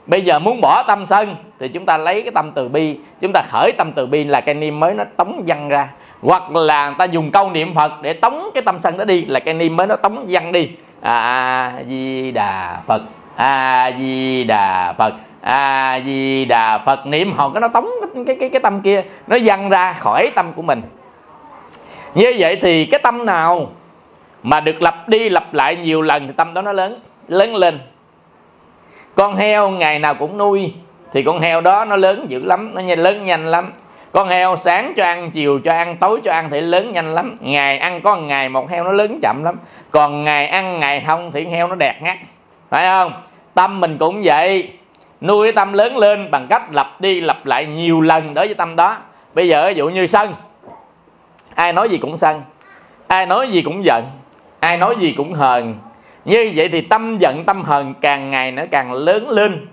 bây giờ muốn bỏ tâm sân thì chúng ta lấy cái tâm từ bi, chúng ta khởi tâm từ bi là cây niêm mới nó tống văng ra, hoặc là người ta dùng câu niệm Phật để tống cái tâm sân đó đi là cây niêm mới nó tống văng đi. A Di Đà Phật, A Di Đà Phật, A Di Đà Phật, niệm hồn cái nó tống cái, cái cái cái tâm kia nó văng ra khỏi tâm của mình. Như vậy thì cái tâm nào mà được lặp đi lặp lại nhiều lần thì tâm đó nó lớn lớn lên. Con heo ngày nào cũng nuôi thì con heo đó nó lớn dữ lắm, nó lớn nhanh lắm. Con heo sáng cho ăn, chiều cho ăn, tối cho ăn thì lớn nhanh lắm. Ngày ăn có ngày một heo nó lớn chậm lắm, còn ngày ăn ngày không thì heo nó đẹp ngắt, phải không? Tâm mình cũng vậy, nuôi tâm lớn lên bằng cách lặp đi lặp lại nhiều lần đối với tâm đó. Bây giờ ví dụ như sân, ai nói gì cũng sân, ai nói gì cũng giận, ai nói gì cũng hờn. Như vậy thì tâm giận tâm hờn càng ngày nó càng lớn lên.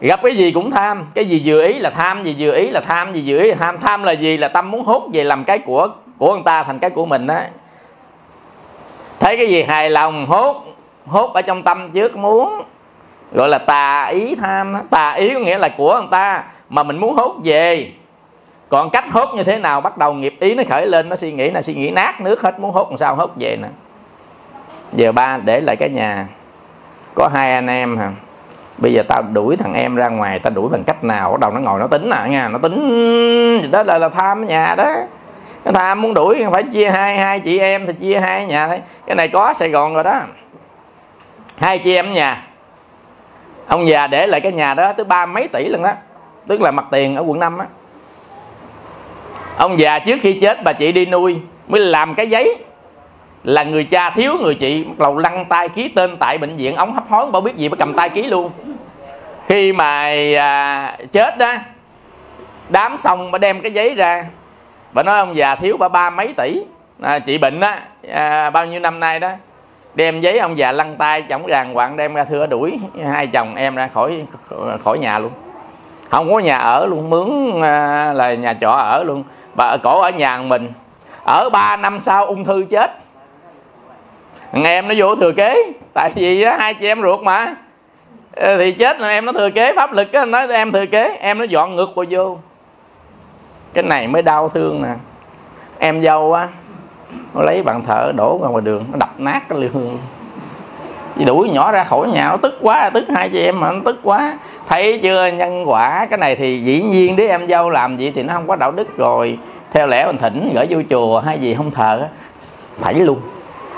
Gặp cái gì cũng tham, cái gì vừa ý là tham, gì vừa ý là tham, gì vừa ý là tham. Tham là gì? Là tâm muốn hút về làm cái của của người ta thành cái của mình đó. Thấy cái gì hài lòng hút, hút ở trong tâm trước muốn, gọi là tà ý tham. Tà ý có nghĩa là của người ta mà mình muốn hút về. Còn cách hút như thế nào? Bắt đầu nghiệp ý nó khởi lên, nó suy nghĩ là suy nghĩ nát nước hết, muốn hút làm sao hút về nữa. Giờ ba để lại cái nhà, có hai anh em hả? Bây giờ tao đuổi thằng em ra ngoài, tao đuổi bằng cách nào? Bắt đầu nó ngồi nó tính à nha, nó tính gì đó là, là tham nhà đó. Nó tham muốn đuổi phải chia hai, hai chị em thì chia hai nhà thôi. Cái này có Sài Gòn rồi đó. Hai chị em nhà, ông già để lại cái nhà đó tới ba mấy tỷ lần đó, tức là mặt tiền ở quận năm á. Ông già trước khi chết bà chị đi nuôi mới làm cái giấy là người cha thiếu người chị, lầu lăn tay ký tên tại bệnh viện, ống hấp hối không biết gì, mới cầm tay ký luôn. Khi mà à, chết đó, đám xong bà đem cái giấy ra, bà nói ông già thiếu bà ba mấy tỷ à, chị bệnh đó à, bao nhiêu năm nay đó. Đem giấy ông già lăn tay chổng ràng quặng đem ra thưa đuổi hai chồng em ra khỏi khỏi nhà luôn. Không có nhà ở luôn, mướn à, là nhà trọ ở luôn. Bà cổ ở nhà mình, ở ba năm sau ung thư chết. Thằng em nó vô thừa kế, tại vì đó, hai chị em ruột mà thì chết là em nó thừa kế, pháp lực đó, nói em thừa kế, em nó dọn ngược vào vô. Cái này mới đau thương nè. Em dâu á, nó lấy bàn thờ đổ ra ngoài đường, nó đập nát cái ly hương. Đuổi nhỏ ra khỏi nhà, nó tức quá, tức hai chị em mà nó tức quá. Thấy chưa, nhân quả. Cái này thì dĩ nhiên đứa em dâu làm gì thì nó không có đạo đức rồi, theo lẽ mình thỉnh gửi vô chùa hay gì không thờ á, thảy luôn,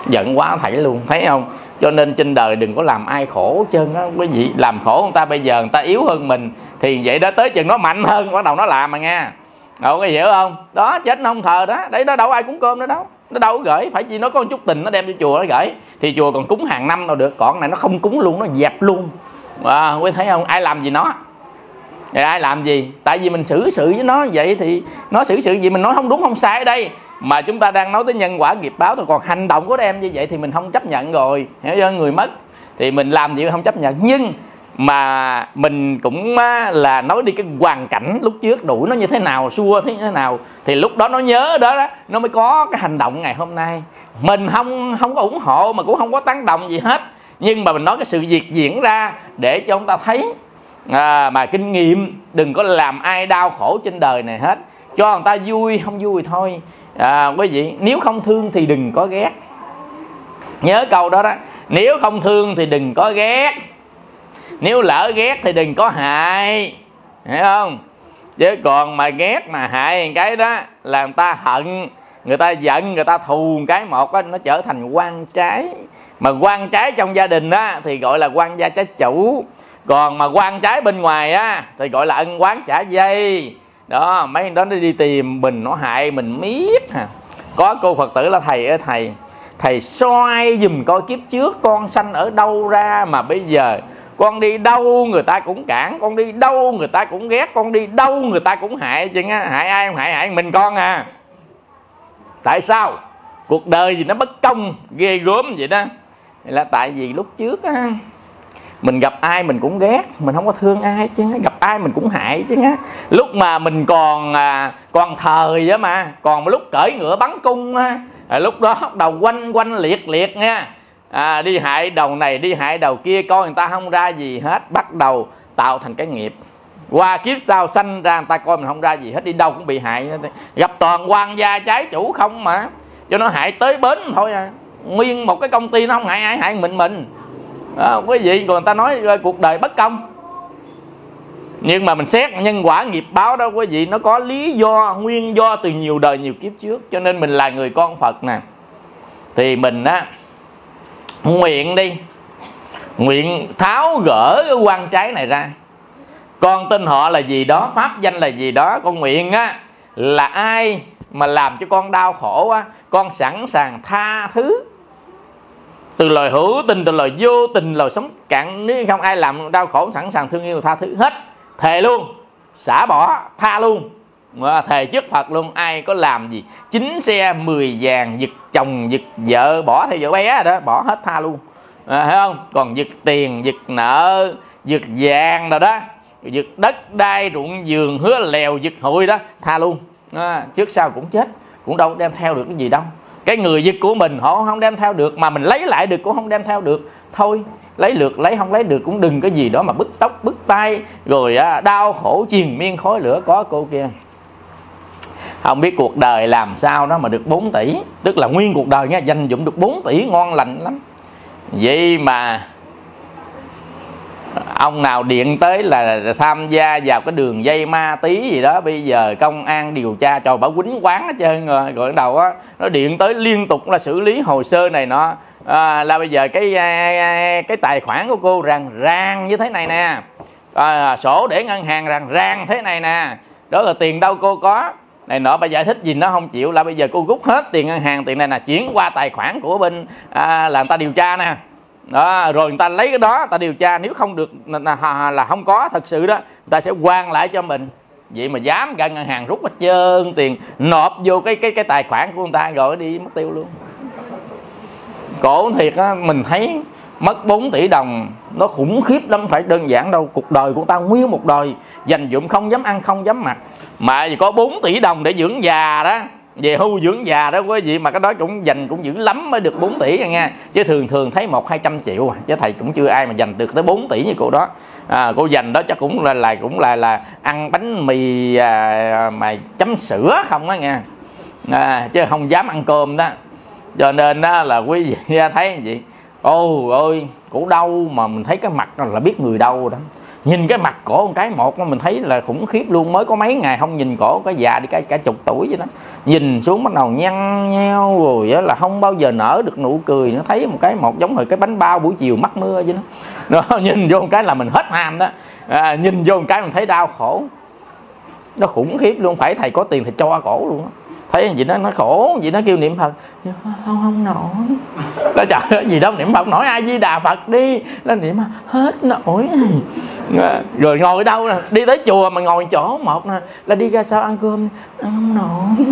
giận quá thảy luôn, thấy không? Cho nên trên đời đừng có làm ai khổ trơn á quý vị. Làm khổ người ta bây giờ người ta yếu hơn mình thì vậy đó, tới chừng nó mạnh hơn bắt đầu nó làm mà nghe. Đâu có hiểu không? Đó, chết nó không thờ đó. Đấy, nó đâu ai cúng cơm nữa đâu. Nó đâu có gửi, phải chỉ nó có một chút tình nó đem cho chùa nó gửi. Thì chùa còn cúng hàng năm đâu được, còn này nó không cúng luôn, nó dẹp luôn. À, quý thấy không? Ai làm gì nó? Vậy ai làm gì? Tại vì mình xử sự với nó vậy thì nó xử sự gì, mình nói không đúng không sai ở đây. Mà chúng ta đang nói tới nhân quả nghiệp báo thôi, còn hành động của em như vậy thì mình không chấp nhận rồi. Hiểu chưa? Người mất thì mình làm gì không chấp nhận. Nhưng mà mình cũng là nói đi cái hoàn cảnh lúc trước đuổi nó như thế nào, xua thế thế nào, thì lúc đó nó nhớ đó, đó nó mới có cái hành động ngày hôm nay. Mình không không có ủng hộ mà cũng không có tán đồng gì hết, nhưng mà mình nói cái sự việc diễn ra để cho chúng ta thấy à, mà kinh nghiệm. Đừng có làm ai đau khổ trên đời này hết, cho người ta vui, không vui thôi à, quý vị. Nếu không thương thì đừng có ghét, nhớ câu đó đó. Nếu không thương thì đừng có ghét, nếu lỡ ghét thì đừng có hại, hiểu không? Chứ còn mà ghét mà hại cái đó là người ta hận, người ta giận, người ta thù cái một đó, nó trở thành quan trái. Mà quan trái trong gia đình đó thì gọi là quan gia trái chủ, còn mà quan trái bên ngoài á thì gọi là ân oán trả dây. Đó, mấy đó nó đi tìm mình, nó hại mình miết hả? Có cô Phật tử là thầy ơi thầy, thầy soi dùm coi kiếp trước con sanh ở đâu ra mà bây giờ con đi đâu người ta cũng cản, con đi đâu người ta cũng ghét, con đi đâu người ta cũng hại chứ á. Hại ai không hại? Hại mình con à. Tại sao? Cuộc đời gì nó bất công ghê gớm vậy đó. Là tại vì lúc trước á, mình gặp ai mình cũng ghét, mình không có thương ai chứ, gặp ai mình cũng hại chứ á. Lúc mà mình còn à, còn thời á mà, còn lúc cởi ngựa bắn cung á, à, lúc đó đầu quanh quanh liệt liệt nha. À, đi hại đầu này đi hại đầu kia, coi người ta không ra gì hết, bắt đầu tạo thành cái nghiệp. Qua kiếp sau sanh ra người ta coi mình không ra gì hết, đi đâu cũng bị hại, gặp toàn quan gia trái chủ không mà, cho nó hại tới bến thôi à. Nguyên một cái công ty nó không hại ai, hại mình mình đó, quý vị. Còn người ta nói cuộc đời bất công, nhưng mà mình xét nhân quả nghiệp báo đó quý vị, nó có lý do nguyên do từ nhiều đời nhiều kiếp trước. Cho nên mình là người con Phật nè, thì mình á nguyện đi, nguyện tháo gỡ cái quan trái này ra. Con tên họ là gì đó, pháp danh là gì đó, con nguyện á là ai mà làm cho con đau khổ á, con sẵn sàng tha thứ từ lời hữu tình, từ lời vô tình, lời sống cạn. Nếu không ai làm đau khổ sẵn sàng thương yêu tha thứ hết. Thề luôn, xả bỏ, tha luôn, thề trước Phật luôn. Ai có làm gì chín xe mười vàng, giật chồng giật vợ, bỏ theo vợ bé đó, bỏ hết tha luôn, à, thấy không? Còn giật tiền, giật nợ, giật vàng rồi đó, giật đất đai ruộng vườn, hứa lèo, giật hụi đó, tha luôn, à, trước sau cũng chết, cũng đâu đem theo được cái gì đâu. Cái người giật của mình họ không đem theo được, mà mình lấy lại được cũng không đem theo được. Thôi lấy được lấy, không lấy được cũng đừng cái gì đó mà bứt tóc bứt tay rồi đau khổ triền miên khói lửa. Có cô kia không biết cuộc đời làm sao đó mà được bốn tỷ, tức là nguyên cuộc đời nghe dành dụm được bốn tỷ ngon lành lắm. Vậy mà ông nào điện tới là tham gia vào cái đường dây ma tí gì đó, bây giờ công an điều tra trời bảo quýnh quán hết trơn rồi. Rồi đầu á nó điện tới liên tục là xử lý hồ sơ này nọ, à, là bây giờ cái cái tài khoản của cô ràng ràng như thế này nè, à, sổ để ngân hàng ràng ràng thế này nè, đó là tiền đâu cô có này nọ. Bà giải thích gì nó không chịu, là bây giờ cô rút hết tiền ngân hàng, tiền này là chuyển qua tài khoản của bên à, là người ta điều tra nè. Đó, rồi người ta lấy cái đó người ta điều tra, nếu không được là, là không có thật sự đó, người ta sẽ quan lại cho mình. Vậy mà dám cả ngân hàng rút hết trơn tiền nộp vô cái cái cái tài khoản của người ta rồi đi mất tiêu luôn. Cổ thiệt á, mình thấy mất bốn tỷ đồng nó khủng khiếp lắm, phải đơn giản đâu. Cuộc đời của ta nguyên một đời dành dụm không dám ăn không dám mặc, mà có bốn tỷ đồng để dưỡng già đó, về hưu dưỡng già đó quý vị. Mà cái đó cũng dành cũng dữ lắm mới được bốn tỷ rồi nha, chứ thường thường thấy một hai trăm triệu chứ thầy cũng chưa ai mà dành được tới bốn tỷ như cô đó. À, cô dành đó chắc cũng là là cũng là là ăn bánh mì à, mà chấm sữa không đó nha, à, chứ không dám ăn cơm đó. Cho nên đó là quý vị thấy vậy, ôi ôi cổ đâu mà mình thấy cái mặt là biết người đâu đó. Nhìn cái mặt cổ một cái một mình thấy là khủng khiếp luôn. Mới có mấy ngày không nhìn cổ cái già đi cả, cả chục tuổi vậy đó. Nhìn xuống bắt đầu nhăn nheo rồi đó, là không bao giờ nở được nụ cười nữa. Thấy một cái một giống như cái bánh bao buổi chiều mắc mưa vậy đó. Nó nhìn vô một cái là mình hết ham đó, à, nhìn vô một cái mình thấy đau khổ. Nó khủng khiếp luôn. Phải thầy có tiền thì cho cổ luôn đó. Thấy gì đó nó khổ gì nó kêu niệm Phật không không nổi nó trời gì đâu, niệm Phật nổi A Di Đà Phật đi, nó niệm hết nổi rồi. Ngồi đâu nè, đi tới chùa mà ngồi chỗ một nè là đi ra sao ăn cơm ăn không nổi.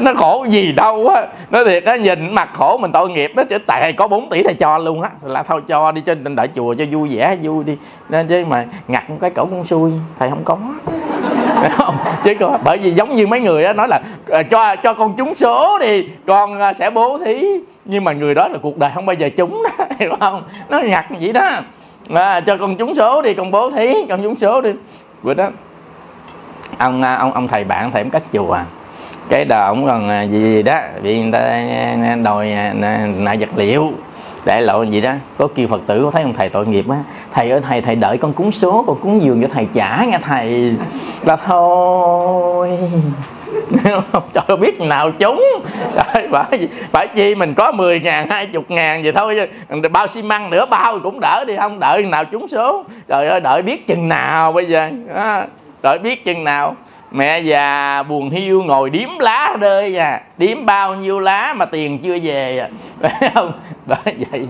Nó khổ gì đâu á, nó thiệt á, nhìn mặt khổ mình tội nghiệp đó chứ. Tại có bốn tỷ thầy cho luôn á là thôi cho đi, cho nên đại chùa cho vui vẻ vui đi. Nên chứ mà ngặt cái cổ con xui thầy không có. Không, chứ còn, bởi vì giống như mấy người đó nói là cho cho con trúng số đi con sẽ bố thí, nhưng mà người đó là cuộc đời không bao giờ trúng đó, hiểu không? Nó ngặt vậy đó, à, cho con trúng số đi con bố thí, con trúng số đi bữa đó. Ông ông ông thầy bạn thầy cũng cắt chùa cái đời ổng còn gì gì đó bị người ta đòi nợ vật liệu đại lộ gì đó, có kêu Phật tử có thấy ông thầy tội nghiệp á, thầy ơi thầy thầy đợi con cúng số con cúng dường cho thầy trả nha thầy, là thôi cho biết nào trúng. Đấy, phải, phải chi mình có mười ngàn hai mươi ngàn vậy thôi, bao xi măng nửa bao cũng đỡ đi, không đợi nào trúng số trời ơi, đợi biết chừng nào bây giờ đó, đợi biết chừng nào. Mẹ già buồn hiu ngồi điếm lá rơi nha, điếm bao nhiêu lá mà tiền chưa về, phải không? Bởi vậy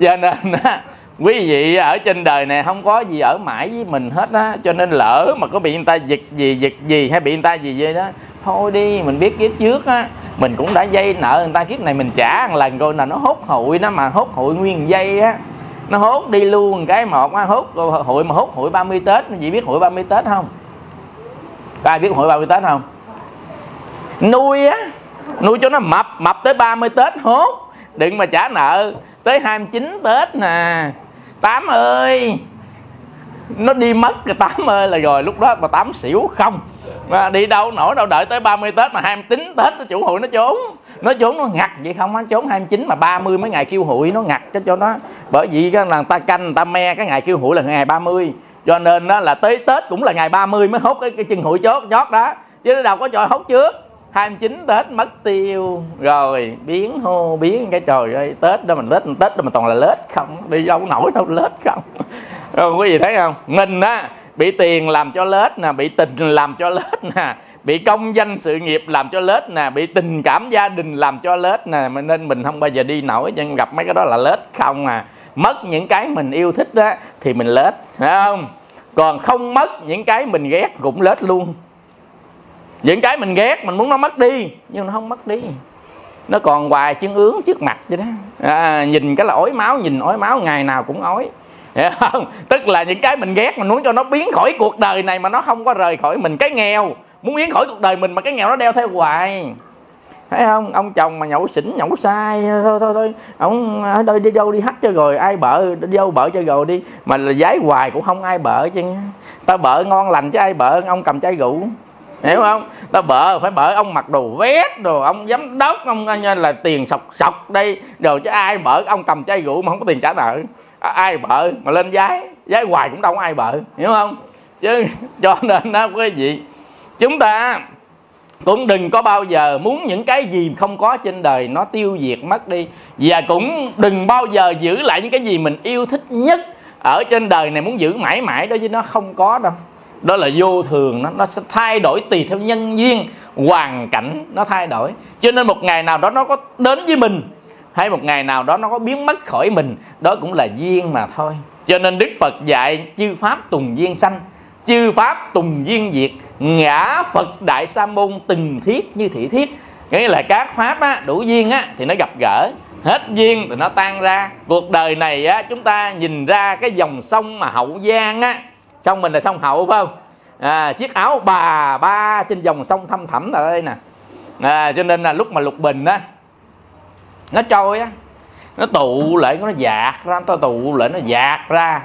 cho nên á, quý vị ở trên đời này không có gì ở mãi với mình hết á. Cho nên lỡ mà có bị người ta giật gì giật gì hay bị người ta gì vậy đó, thôi đi, mình biết kiếp trước á mình cũng đã vay nợ người ta, kiếp này mình trả một lần coi là nó hốt hụi. Nó mà hốt hụi nguyên dây á, nó hốt đi luôn cái một á, hốt hụi mà hốt hụi ba mươi Tết. Chị biết hụi ba mươi Tết không? Ai biết hụi ba mươi Tết không? Nuôi á, nuôi cho nó mập, mập tới ba mươi Tết hốt, đừng mà trả nợ tới hai mươi chín Tết nè. Tám ơi, nó đi mất rồi Tám ơi, là rồi lúc đó mà Tám xỉu không mà đi đâu nổi đâu, đợi tới ba mươi Tết mà hai mươi chín Tết nó chủ hụi nó trốn. Nó trốn nó ngặt vậy không á, trốn hai mươi chín mà ba mươi mấy ngày kêu hụi nó ngặt cho cho nó. Bởi vì là người ta canh, người ta me cái ngày kêu hụi là ngày ba mươi. Cho nên đó là tới Tết cũng là ngày ba mươi mới hốt cái, cái chân hụi chót chót đó, chứ nó đâu có cho hốt trước. Hai mươi chín Tết mất tiêu rồi, biến hô biến cái trời ơi, Tết đó mình lết Tết đó mình toàn là lết không, đi đâu có nổi đâu lết không. Rồi quý vị thấy không, mình á bị tiền làm cho lết nè, bị tình làm cho lết nè, bị công danh sự nghiệp làm cho lết nè, bị tình cảm gia đình làm cho lết nè, nên mình không bao giờ đi nổi. Nhưng gặp mấy cái đó là lết không à, mất những cái mình yêu thích đó thì mình lết, phải không? Còn không mất những cái mình ghét cũng lết luôn. Những cái mình ghét mình muốn nó mất đi nhưng nó không mất đi, nó còn hoài chứng ướng trước mặt vậy đó. À, nhìn cái là ói máu, nhìn ói máu ngày nào cũng ói, hiểu không? Tức là những cái mình ghét mình muốn cho nó biến khỏi cuộc đời này mà nó không có rời khỏi mình. Cái nghèo muốn biến khỏi cuộc đời mình mà cái nghèo nó đeo theo hoài, thấy không? Ông chồng mà nhậu xỉn nhậu sai, thôi thôi thôi ông ở đây đi đâu đi hát cho rồi, ai bợ đi đâu bợ cho rồi đi, mà là giái hoài cũng không ai bợ chứ. Tao bợ ngon lành chứ ai bợ ông cầm chai rượu, hiểu không? Tao bợ phải bợ ông mặc đồ vét đồ, ông giám đốc ông là tiền sọc sọc đây đồ, chứ ai bợ ông cầm chai rượu mà không có tiền trả nợ, ai bợ mà lên giái giái hoài cũng đâu có ai bợ, hiểu không? Chứ cho nên đó quý vị, chúng ta cũng đừng có bao giờ muốn những cái gì không có trên đời nó tiêu diệt mất đi, và cũng đừng bao giờ giữ lại những cái gì mình yêu thích nhất ở trên đời này. Muốn giữ mãi mãi đối với nó không có đâu, đó là vô thường, nó, nó sẽ thay đổi tùy theo nhân duyên, hoàn cảnh nó thay đổi. Cho nên một ngày nào đó nó có đến với mình hay một ngày nào đó nó có biến mất khỏi mình, đó cũng là duyên mà thôi. Cho nên Đức Phật dạy chư pháp tùng duyên sanh, chư pháp tùng duyên diệt, ngã Phật Đại Sa Môn từng thiết như thị thiết. Nghĩa là các pháp á, đủ duyên á, thì nó gặp gỡ, hết duyên thì nó tan ra. Cuộc đời này á, chúng ta nhìn ra cái dòng sông mà Hậu Giang á, sông mình là sông Hậu phải không? À, chiếc áo bà ba trên dòng sông thăm thẳm là đây nè. À, cho nên là lúc mà lục bình á, nó trôi á, nó tụ lại nó dạt ra, nó tụ lại nó dạt ra.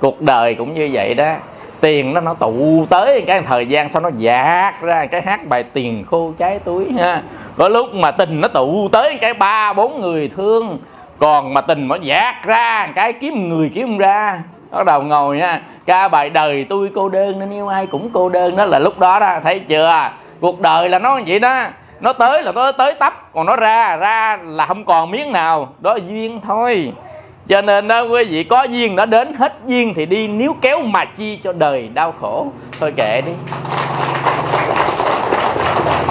Cuộc đời cũng như vậy đó, tiền nó nó tụ tới cái thời gian sau nó dạt ra, cái hát bài tiền khô trái túi ha. Có lúc mà tình nó tụ tới cái ba bốn người thương, còn mà tình nó dạt ra cái kiếm người kiếm ra, bắt đầu ngồi ha ca bài đời tôi cô đơn nên yêu ai cũng cô đơn. Đó là lúc đó đó, thấy chưa? Cuộc đời là nó vậy đó, nó tới là nó tới tấp, còn nó ra ra là không còn miếng nào, đó là duyên thôi. Cho nên đó quý vị, có duyên đã đến, hết duyên thì đi, níu kéo mà chi cho đời đau khổ, thôi kệ đi.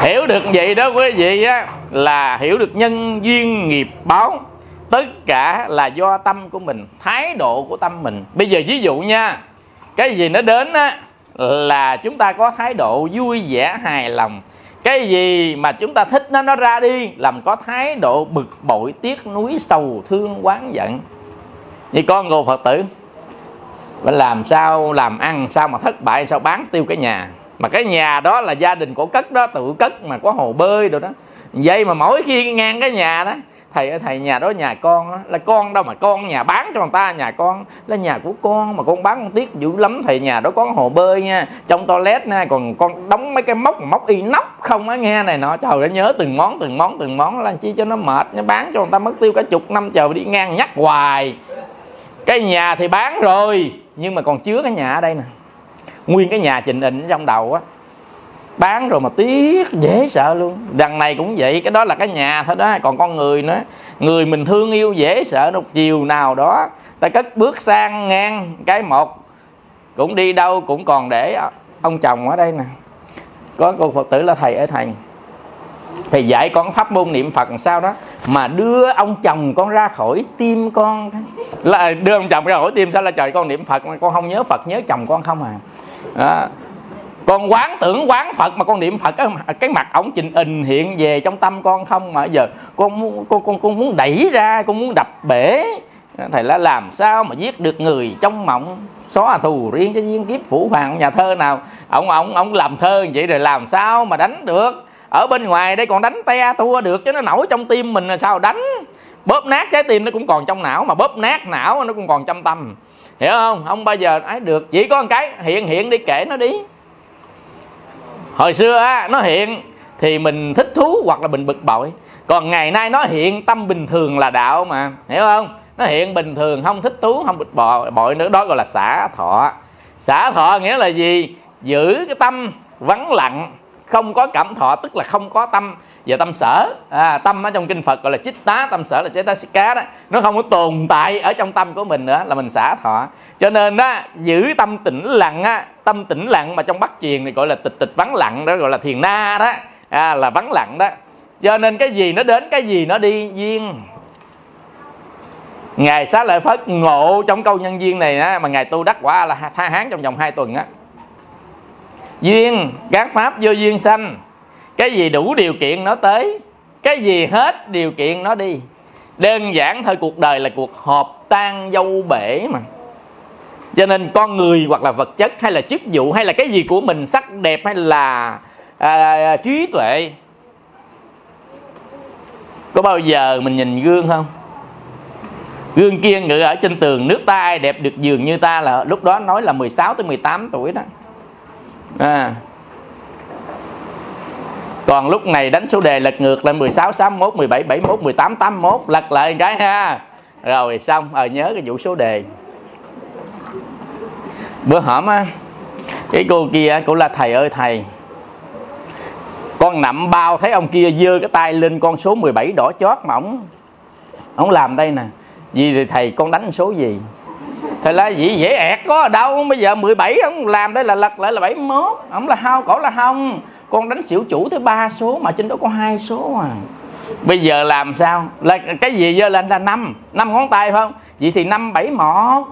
Hiểu được vậy đó quý vị á, là hiểu được nhân duyên nghiệp báo, tất cả là do tâm của mình, thái độ của tâm mình. Bây giờ ví dụ nha, cái gì nó đến á là chúng ta có thái độ vui vẻ hài lòng, cái gì mà chúng ta thích nó nó ra đi làm có thái độ bực bội tiếc nuối sầu thương oán giận. Như con cô Phật tử phải làm sao làm ăn sao mà thất bại, sao bán tiêu cái nhà, mà cái nhà đó là gia đình cổ cất đó, tự cất mà có hồ bơi rồi đó. Vậy mà mỗi khi ngang cái nhà đó, thầy ơi thầy nhà đó nhà con đó, là con đâu mà con, nhà bán cho người ta, nhà con là nhà của con mà con bán con tiếc dữ lắm. Thầy nhà đó có hồ bơi nha, trong toilet nha, còn con đóng mấy cái móc móc inox không á nghe này nọ. Trời ơi nhớ từng món từng món từng món làm chi cho nó mệt, nó bán cho người ta mất tiêu cả chục năm trời đi ngang nhắc hoài. Cái nhà thì bán rồi nhưng mà còn chứa cái nhà ở đây nè, nguyên cái nhà trình ịnh trong đầu á, bán rồi mà tiếc dễ sợ luôn. Đằng này cũng vậy, cái đó là cái nhà thôi đó, còn con người nữa, người mình thương yêu dễ sợ. Một chiều nào đó ta cất bước sang ngang cái một, cũng đi đâu cũng còn để ông chồng ở đây nè. Có cô Phật tử là thầy ơi thầy thầy dạy con pháp môn niệm Phật sao đó mà đưa ông chồng con ra khỏi tim con, là đưa ông chồng ra khỏi tim sao, là trời con niệm Phật mà con không nhớ Phật nhớ chồng con không à đó. Con quán tưởng quán Phật mà con niệm Phật, cái, cái mặt ổng trình hình hiện về trong tâm con không, mà giờ con con con con muốn đẩy ra, con muốn đập bể. Thầy là làm sao mà giết được người trong mộng, xóa thù riêng cho duyên kiếp phủ hoàng. Nhà thơ nào ổng ổng ổng làm thơ vậy rồi làm sao mà đánh được? Ở bên ngoài đây còn đánh te tua được chứ nó nổi trong tim mình là sao đánh? Bóp nát trái tim nó cũng còn trong não, mà bóp nát não nó cũng còn trong tâm, hiểu không? Không bao giờ ấy được, chỉ có một cái hiện hiện đi, kể nó đi. Hồi xưa á, nó hiện thì mình thích thú hoặc là mình bực bội, còn ngày nay nó hiện tâm bình thường là đạo mà, hiểu không? Nó hiện bình thường, không thích thú không bực bội nữa, đó gọi là xả thọ. Xả thọ nghĩa là gì? Giữ cái tâm vắng lặng, không có cảm thọ tức là không có tâm về tâm sở. À, tâm ở trong kinh Phật gọi là chích tá, tâm sở là chế tá xích cá đó, nó không có tồn tại ở trong tâm của mình nữa là mình xả thọ. Cho nên đó, giữ tâm tĩnh lặng á, tâm tĩnh lặng mà trong Bắc truyền thì gọi là tịch tịch vắng lặng đó, gọi là thiền na đó, à, là vắng lặng đó. Cho nên cái gì nó đến cái gì nó đi duyên. Ngài Xá Lợi Phất ngộ trong câu nhân duyên này á, mà Ngài tu đắc quả là tha hán trong vòng hai tuần á. Duyên, các pháp vô duyên sanh. Cái gì đủ điều kiện nó tới, cái gì hết điều kiện nó đi. Đơn giản thôi, cuộc đời là cuộc họp tan dâu bể mà. Cho nên con người hoặc là vật chất hay là chức vụ hay là cái gì của mình, sắc đẹp hay là à, trí tuệ. Có bao giờ mình nhìn gương không? Gương kia ngự ở trên tường, nước ta ai đẹp được giường như ta, là lúc đó nói là mười sáu tới mười tám tuổi đó. À, còn lúc này đánh số đề lật ngược lên mười sáu, sáu mươi mốt, mười bảy, bảy mươi mốt, mười tám, tám mươi mốt, lật lại cái ha. Rồi xong, ờ à, nhớ cái vụ số đề. Bữa hổm á, cái cô kia cũng là thầy ơi thầy, con nậm bao thấy ông kia dơ cái tay lên con số mười bảy đỏ chót mà ổng ổng làm đây nè. Vì thì thầy con đánh số gì? Thầy là gì dễ ẹt có ở đâu, bây giờ mười bảy ông làm đây là lật lại là bảy mươi mốt. Ông là hao cổ là hông. Con đánh xỉu chủ tới ba số mà trên đó có hai số à. Bây giờ làm sao? Là cái gì dơ lên là năm, năm ngón tay phải không? Vậy thì năm bảy một.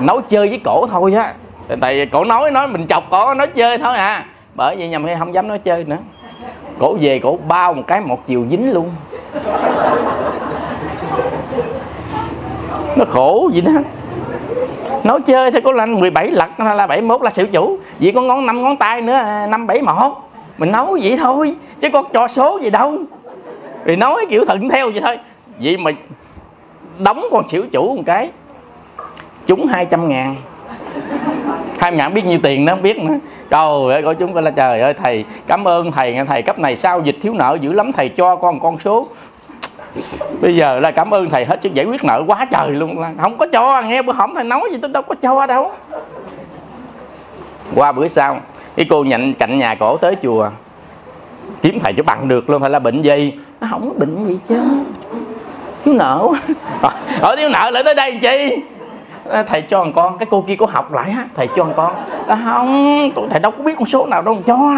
Nấu chơi với cổ thôi á. Tại cổ nói nói mình chọc cổ nói chơi thôi à. Bởi vậy nhà mình không dám nói chơi nữa. Cổ về cổ bao một cái một chiều dính luôn. Nó khổ vậy đó. Nói chơi thôi, có lên mười bảy lật là bảy mươi mốt là xỉu chủ. Vậy con ngón năm ngón tay nữa năm bảy một. Mình nói vậy thôi chứ có cho số gì đâu. Thì nói kiểu thuận theo vậy thôi. Vậy mà đóng con xỉu chủ một cái trúng hai trăm ngàn. Hai ngàn biết nhiêu tiền nó không biết nữa. Trời ơi, có chúng coi là trời ơi thầy, cảm ơn thầy, thầy cấp này sao dịch thiếu nợ dữ lắm, thầy cho con con số. Bây giờ là cảm ơn thầy hết chứ giải quyết nợ quá trời luôn, là không có cho, nghe bữa hổm thầy nói gì tôi đâu có cho đâu. Qua bữa sau, cái cô nhận cạnh nhà cổ tới chùa kiếm thầy cho bằng được luôn, phải là bệnh gì? Nó không có bệnh gì chứ, thiếu nợ. Ở thiếu nợ lại tới đây làm chi? Thầy cho thằng con, cái cô kia có học lại á, thầy cho thằng con. Đó không, tụi thầy đâu có biết con số nào đâu mà cho,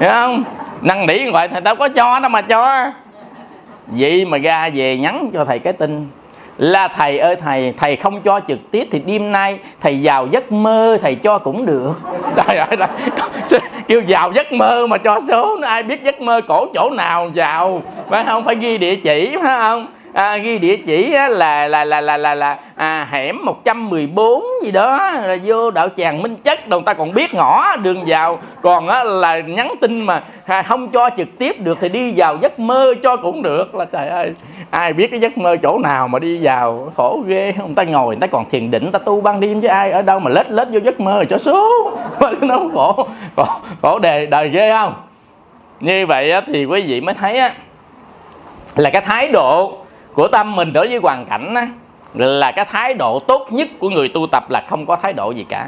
hiểu không? Năng nỉ gọi thầy đâu có cho đâu mà cho. Vậy mà ra về nhắn cho thầy cái tin là thầy ơi thầy, thầy không cho trực tiếp thì đêm nay thầy vào giấc mơ thầy cho cũng được. Trời ơi, kêu vào giấc mơ mà cho số, ai biết giấc mơ cổ chỗ nào vào, phải không? Phải ghi địa chỉ, phải không? À, ghi địa chỉ là là là là là là, là à, hẻm một trăm mười bốn gì đó, là vô đạo tràng Minh Chất đâu ta còn biết ngõ đường vào. Còn á, là nhắn tin mà à, không cho trực tiếp được thì đi vào giấc mơ cho cũng được. Là trời ơi, ai biết cái giấc mơ chỗ nào mà đi vào, khổ ghê. Người ta ngồi, người ta còn thiền định, người ta tu ban đêm chứ ai ở đâu mà lết lết vô giấc mơ cho số. Nó khổ, khổ, khổ đề đời ghê không? Như vậy á, thì quý vị mới thấy á, là cái thái độ của tâm mình đối với hoàn cảnh á, là cái thái độ tốt nhất của người tu tập là không có thái độ gì cả.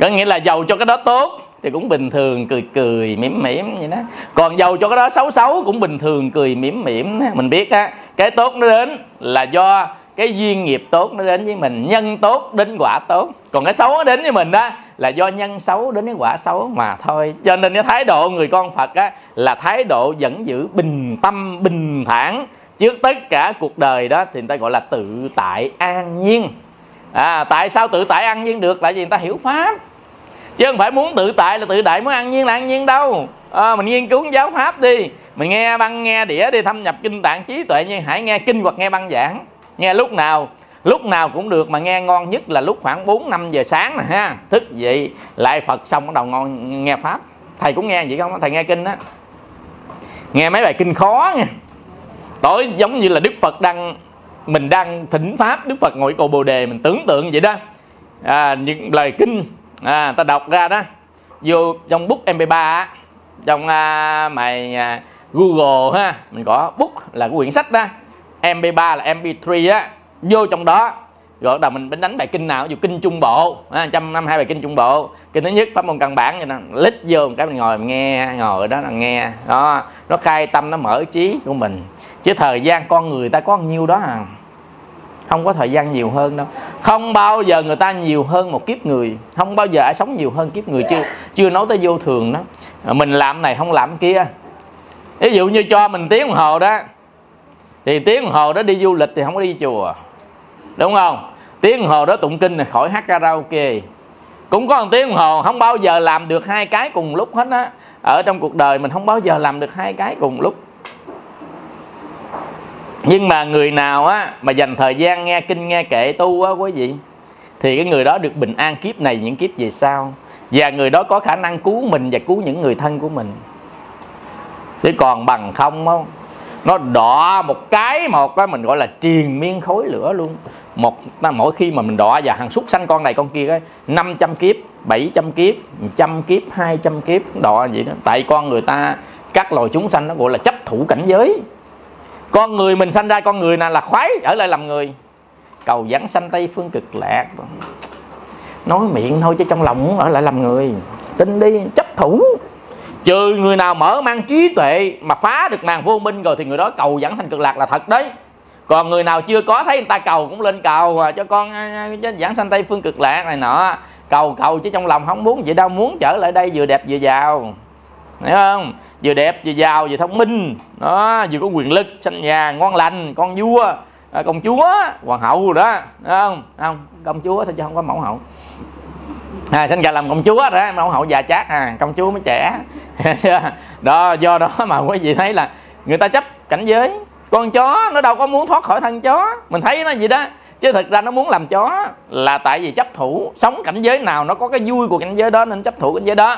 Có nghĩa là giàu cho cái đó tốt thì cũng bình thường cười cười mỉm mỉm vậy đó. Còn giàu cho cái đó xấu xấu cũng bình thường cười mỉm mỉm. Mình biết á, cái tốt nó đến là do cái duyên nghiệp tốt nó đến với mình, nhân tốt đến quả tốt. Còn cái xấu nó đến với mình đó là do nhân xấu đến cái quả xấu mà thôi. Cho nên cái thái độ người con Phật á, là thái độ vẫn giữ bình tâm bình thản trước tất cả cuộc đời đó, thì người ta gọi là tự tại an nhiên. À, tại sao tự tại an nhiên được? Tại vì người ta hiểu pháp. Chứ không phải muốn tự tại là tự tại, muốn an nhiên là an nhiên đâu. À, mình nghiên cứu giáo pháp đi, mình nghe băng nghe đĩa đi, thâm nhập kinh tạng trí tuệ, nhưng hãy nghe kinh hoặc nghe băng giảng. Nghe lúc nào? Lúc nào cũng được, mà nghe ngon nhất là lúc khoảng bốn năm giờ sáng nè ha. Thức dậy lại Phật xong bắt đầu ngon nghe pháp. Thầy cũng nghe vậy không? Thầy nghe kinh á, nghe mấy bài kinh khó nha. Tối giống như là Đức Phật đang, mình đang thỉnh pháp, Đức Phật ngồi cầu Bồ Đề, mình tưởng tượng vậy đó. À, những lời kinh à, ta đọc ra đó, vô trong book em pê ba, trong à, mày à, Google ha, mình có book là quyển sách đó, em pê ba là em pê ba á, vô trong đó Rồi bắt đầu mình đánh bài kinh nào, dù kinh trung bộ, một trăm năm mươi hai bài kinh trung bộ. Kinh thứ nhất pháp môn căn bản vậy nè, lít vô một cái mình ngồi mình nghe, ngồi đó là nghe. Đó, nó khai tâm, nó mở trí của mình. Chứ thời gian con người ta có nhiêu đó à. Không có thời gian nhiều hơn đâu. Không bao giờ người ta nhiều hơn một kiếp người. Không bao giờ ai sống nhiều hơn kiếp người. Chưa chưa nói tới vô thường đó. Mình làm này không làm kia. Ví dụ như cho mình tiếng đồng hồ đó, thì tiếng đồng hồ đó đi du lịch thì không có đi chùa, đúng không? Tiếng đồng hồ đó tụng kinh là khỏi hát karaoke. Cũng có một tiếng đồng hồ không bao giờ làm được hai cái cùng lúc hết á. Ở trong cuộc đời mình không bao giờ làm được hai cái cùng lúc. Nhưng mà người nào á mà dành thời gian nghe kinh nghe kệ tu á quý vị, thì cái người đó được bình an kiếp này những kiếp về sau. Và người đó có khả năng cứu mình và cứu những người thân của mình. Chứ còn bằng không á, nó đọa một cái một á, mình gọi là triền miên khối lửa luôn. Một mỗi khi mà mình đọa và hàng súc sanh con này con kia ấy, năm trăm kiếp, bảy trăm kiếp, một trăm kiếp, hai trăm kiếp đọa vậy đó. Tại con người ta, các loài chúng sanh nó gọi là chấp thủ cảnh giới. Con người mình sanh ra con người nào là khoái ở lại làm người. Cầu vãng sanh Tây phương cực lạc. Nói miệng thôi chứ trong lòng muốn ở lại làm người. Tin đi, chấp thủ. Trừ người nào mở mang trí tuệ mà phá được màn vô minh rồi thì người đó cầu vãng sanh cực lạc là thật đấy. Còn người nào chưa có thấy người ta cầu cũng lên cầu cho con vãng sanh Tây phương cực lạc này nọ. Cầu cầu chứ trong lòng không muốn vậy đâu, muốn trở lại đây vừa đẹp vừa giàu. Hiểu không? Vừa đẹp vừa giàu vừa thông minh đó, vừa có quyền lực, sanh nhà ngon lành, con vua công chúa hoàng hậu đó, đúng không? Không công chúa thôi chứ không có mẫu hậu à, sanh ra làm công chúa đó, mẫu hậu già chát à, công chúa mới trẻ đó. Do đó mà quý vị thấy là người ta chấp cảnh giới. Con chó nó đâu có muốn thoát khỏi thân chó, mình thấy nó vậy đó, chứ thật ra nó muốn làm chó là tại vì chấp thủ. Sống cảnh giới nào nó có cái vui của cảnh giới đó nên chấp thủ cảnh giới đó.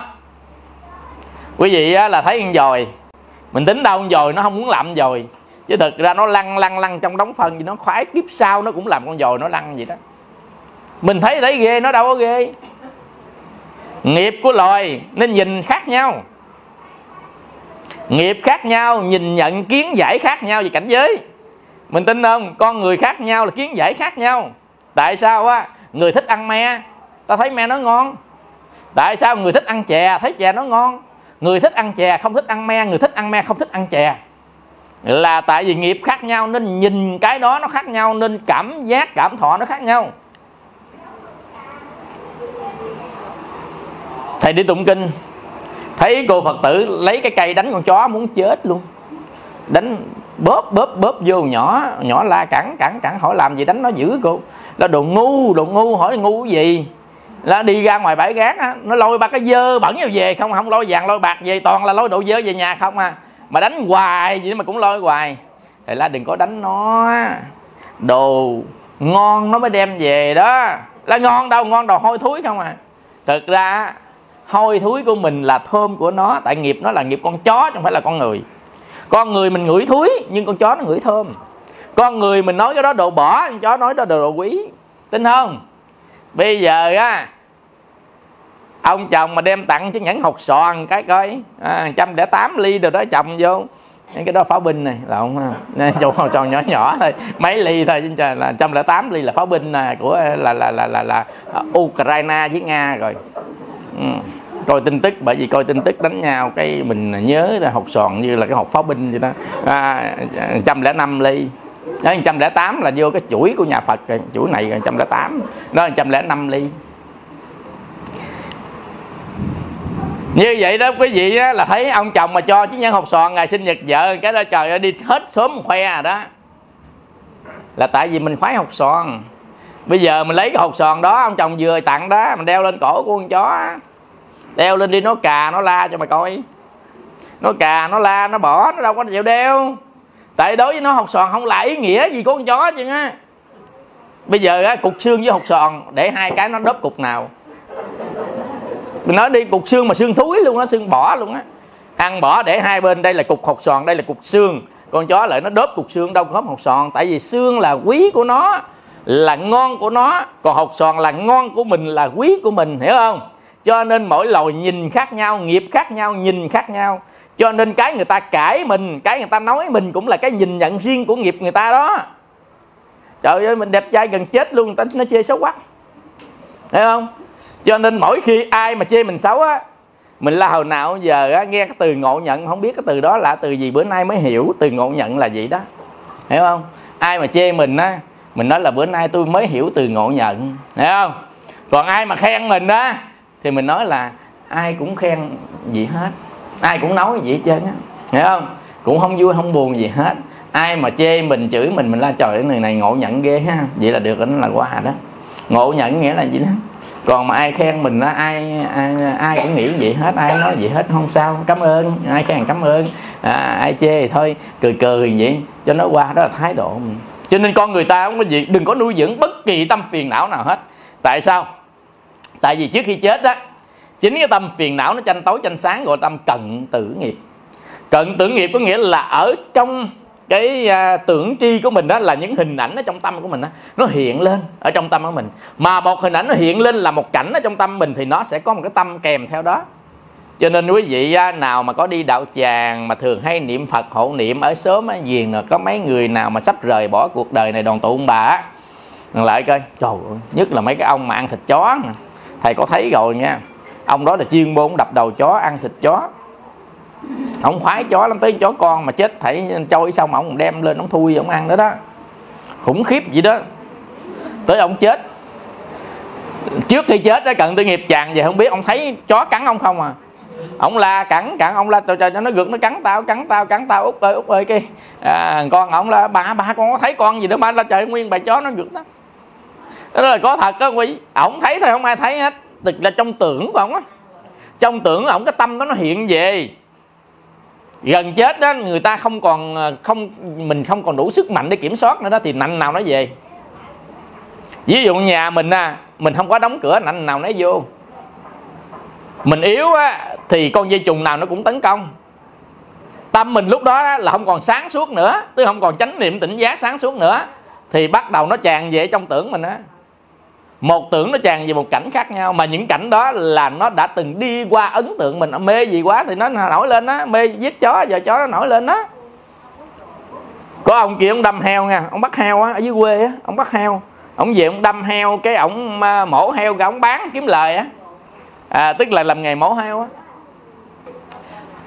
Quý vị á, là thấy con dồi, mình tính đâu con dồi nó không muốn làm con dồi, chứ thực ra nó lăn lăn lăn trong đống phân gì nó khoái, kiếp sau nó cũng làm con dồi nó lăn vậy đó. Mình thấy thấy ghê, nó đâu có ghê. Nghiệp của loài nên nhìn khác nhau, nghiệp khác nhau, nhìn nhận kiến giải khác nhau về cảnh giới. Mình tin không? Con người khác nhau là kiến giải khác nhau. Tại sao á? Người thích ăn me, ta thấy me nó ngon. Tại sao người thích ăn chè, thấy chè nó ngon. Người thích ăn chè không thích ăn me, người thích ăn me không thích ăn chè. Là tại vì nghiệp khác nhau nên nhìn cái đó nó khác nhau, nên cảm giác cảm thọ nó khác nhau. Thầy đi tụng kinh, thấy cô Phật tử lấy cái cây đánh con chó muốn chết luôn. Đánh bóp bóp bóp vô nhỏ, nhỏ la cản cản cản hỏi làm gì đánh nó dữ cô. Là đồ ngu, đồ ngu hỏi ngu cái gì. Là đi ra ngoài bãi rác á, nó lôi ba cái dơ bẩn vào về, không không lôi vàng lôi bạc về, toàn là lôi đồ dơ về nhà không à. Mà đánh hoài gì mà cũng lôi hoài. Thì là đừng có đánh nó, đồ ngon nó mới đem về đó. Là ngon đâu, ngon đồ hôi thối không à. Thực ra hôi thối của mình là thơm của nó, tại nghiệp nó là nghiệp con chó chứ không phải là con người. Con người mình ngửi thối nhưng con chó nó ngửi thơm. Con người mình nói cái đó đồ bỏ, con chó nói đó đồ, đồ quý. Tin không? Bây giờ á, ông chồng mà đem tặng chiếc nhẫn hột xoàn cái coi à, một trăm lẻ tám ly rồi đó chồng vô. Cái đó pháo binh này là không, vô hột xoàn nhỏ nhỏ thôi, mấy ly thôi, một trăm lẻ tám ly là pháo binh này, của là là là là, là, là Ukraine với Nga rồi. Ừ. Coi tin tức, bởi vì coi tin tức đánh nhau cái mình nhớ là hột xoàn như là cái hột pháo binh vậy đó à, một trăm lẻ năm ly. Đó, một trăm lẻ tám là vô cái chuỗi của nhà Phật rồi. Chuỗi này một trăm lẻ tám, đó một trăm lẻ năm ly. Như vậy đó quý vị á, là thấy ông chồng mà cho chiếc nhẫn hột xoàn ngày sinh nhật vợ, cái đó trời ơi đi hết sớm khoe đó. Là tại vì mình khoái hột xoàn. Bây giờ mình lấy cái hột xoàn đó ông chồng vừa tặng đó, mình đeo lên cổ của con chó, đeo lên đi nó cà nó la cho mày coi. Nó cà nó la nó bỏ, nó đâu có chịu đeo. Tại đối với nó hột xoàn không là ý nghĩa gì của con chó chứ á. Bây giờ á, cục xương với hột xoàn để hai cái nó đớp cục nào. Mình nói đi, cục xương mà xương thúi luôn á, xương bỏ luôn á. Ăn bỏ để hai bên, đây là cục hột xoàn, đây là cục xương. Con chó lại nó đớp cục xương, đâu có hột xoàn. Tại vì xương là quý của nó, là ngon của nó. Còn hột xoàn là ngon của mình, là quý của mình, hiểu không? Cho nên mỗi loài nhìn khác nhau, nghiệp khác nhau, nhìn khác nhau. Cho nên cái người ta cãi mình, cái người ta nói mình cũng là cái nhìn nhận riêng của nghiệp người ta đó. Trời ơi, mình đẹp trai gần chết luôn, người ta nó chê xấu quá, thấy không? Cho nên mỗi khi ai mà chê mình xấu á, mình là hồi nào giờ á, nghe cái từ ngộ nhận không biết cái từ đó là từ gì, bữa nay mới hiểu từ ngộ nhận là gì đó, hiểu không? Ai mà chê mình á, mình nói là bữa nay tôi mới hiểu từ ngộ nhận, hiểu không? Còn ai mà khen mình á thì mình nói là ai cũng khen gì hết, ai cũng nói gì hết trơn á, hiểu không? Cũng không vui không buồn gì hết. Ai mà chê mình chửi mình mình la trời cái người này ngộ nhận ghê ha, vậy là được, nó là qua đó. Ngộ nhận nghĩa là gì đó. Còn mà ai khen mình là ai, ai ai cũng nghĩ vậy hết, ai nói vậy hết, không sao, cảm ơn, ai khen cảm ơn, à, ai chê thì thôi cười cười vậy cho nó qua, đó là thái độ mình. Cho nên con người ta không có gì, đừng có nuôi dưỡng bất kỳ tâm phiền não nào hết. Tại sao? Tại vì trước khi chết á, chính cái tâm phiền não nó tranh tối tranh sáng, gọi tâm cận tử nghiệp. Cận tử nghiệp có nghĩa là ở trong cái tưởng tri của mình đó, là những hình ảnh ở trong tâm của mình đó, nó hiện lên ở trong tâm của mình. Mà một hình ảnh nó hiện lên là một cảnh ở trong tâm mình thì nó sẽ có một cái tâm kèm theo đó. Cho nên quý vị nào mà có đi đạo tràng mà thường hay niệm Phật hộ niệm ở sớm gì, rồi có mấy người nào mà sắp rời bỏ cuộc đời này đoàn tụ ông bà lại coi, trời ơi, nhất là mấy cái ông mà ăn thịt chó, thầy có thấy rồi nha. Ông đó là chuyên môn đập đầu chó, ăn thịt chó, ông khoái chó lắm, tới chó con mà chết thảy trôi xong mà ông đem lên ông thui ông ăn nữa đó, khủng khiếp vậy đó. Tới ông chết, trước khi chết đó, cận tư nghiệp tràn về, không biết ông thấy chó cắn ông không à, ông la cắn cắn ông la tao trời cho nó gượt, nó cắn tao cắn tao cắn tao út ơi út ơi cái à, con ông la ba ba con có thấy con gì nữa ba la trời, nguyên bà chó nó gượt đó. Đó là có thật đó quý, ổng thấy thôi không ai thấy hết, tức là trong tưởng của ổng á, trong tưởng ổng cái tâm đó nó hiện về. Gần chết đó, người ta không còn không mình không còn đủ sức mạnh để kiểm soát nữa đó, thì nạnh nào nó về. Ví dụ nhà mình à, mình không có đóng cửa, nạnh nào nó vô. Mình yếu á thì con dây trùng nào nó cũng tấn công. Tâm mình lúc đó là không còn sáng suốt nữa, tức không còn chánh niệm tỉnh giác sáng suốt nữa, thì bắt đầu nó tràn về trong tưởng mình á. Một tưởng nó tràn về một cảnh khác nhau, mà những cảnh đó là nó đã từng đi qua ấn tượng mình. Mê gì quá thì nó nổi lên á, mê giết chó giờ chó nó nổi lên á. Có ông kia ông đâm heo nha, ông bắt heo á, ở dưới quê á, ông bắt heo, ông về ông đâm heo, cái ông mổ heo ra ông bán kiếm lời á, à, tức là làm nghề mổ heo á.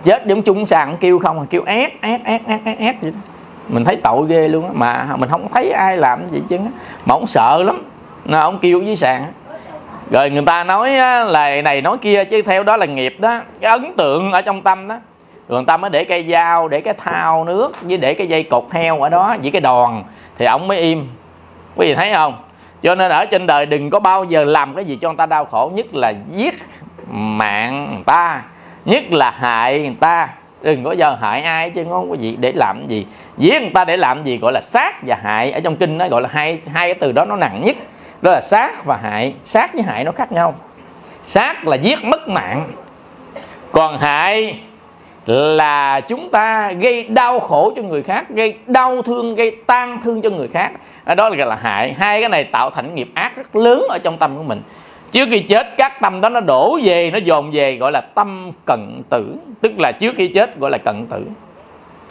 Chết giống chung sàn kêu không, kêu ép ép ép ép ép ép vậy đó. Mình thấy tội ghê luôn á, mà mình không thấy ai làm vậy chứ, mà ông sợ lắm. Nó ông kêu với sàn rồi người ta nói là này nói kia, chứ theo đó là nghiệp đó, cái ấn tượng ở trong tâm đó. Rồi người ta mới để cây dao, để cái thao nước, với để cái dây cột heo ở đó, với cái đòn, thì ông mới im. Quý vị thấy không? Cho nên ở trên đời đừng có bao giờ làm cái gì cho người ta đau khổ, nhất là giết mạng người ta, nhất là hại người ta. Đừng có giờ hại ai chứ không có gì để làm gì. Giết người ta để làm gì, gọi là sát và hại. Ở trong kinh nó gọi là hai hai cái từ đó nó nặng nhất. Đó là sát và hại, sát với hại nó khác nhau. Sát là giết mất mạng, còn hại là chúng ta gây đau khổ cho người khác, gây đau thương, gây tang thương cho người khác, đó là gọi là hại. Hai cái này tạo thành nghiệp ác rất lớn ở trong tâm của mình. Trước khi chết các tâm đó nó đổ về, nó dồn về, gọi là tâm cận tử, tức là trước khi chết gọi là cận tử.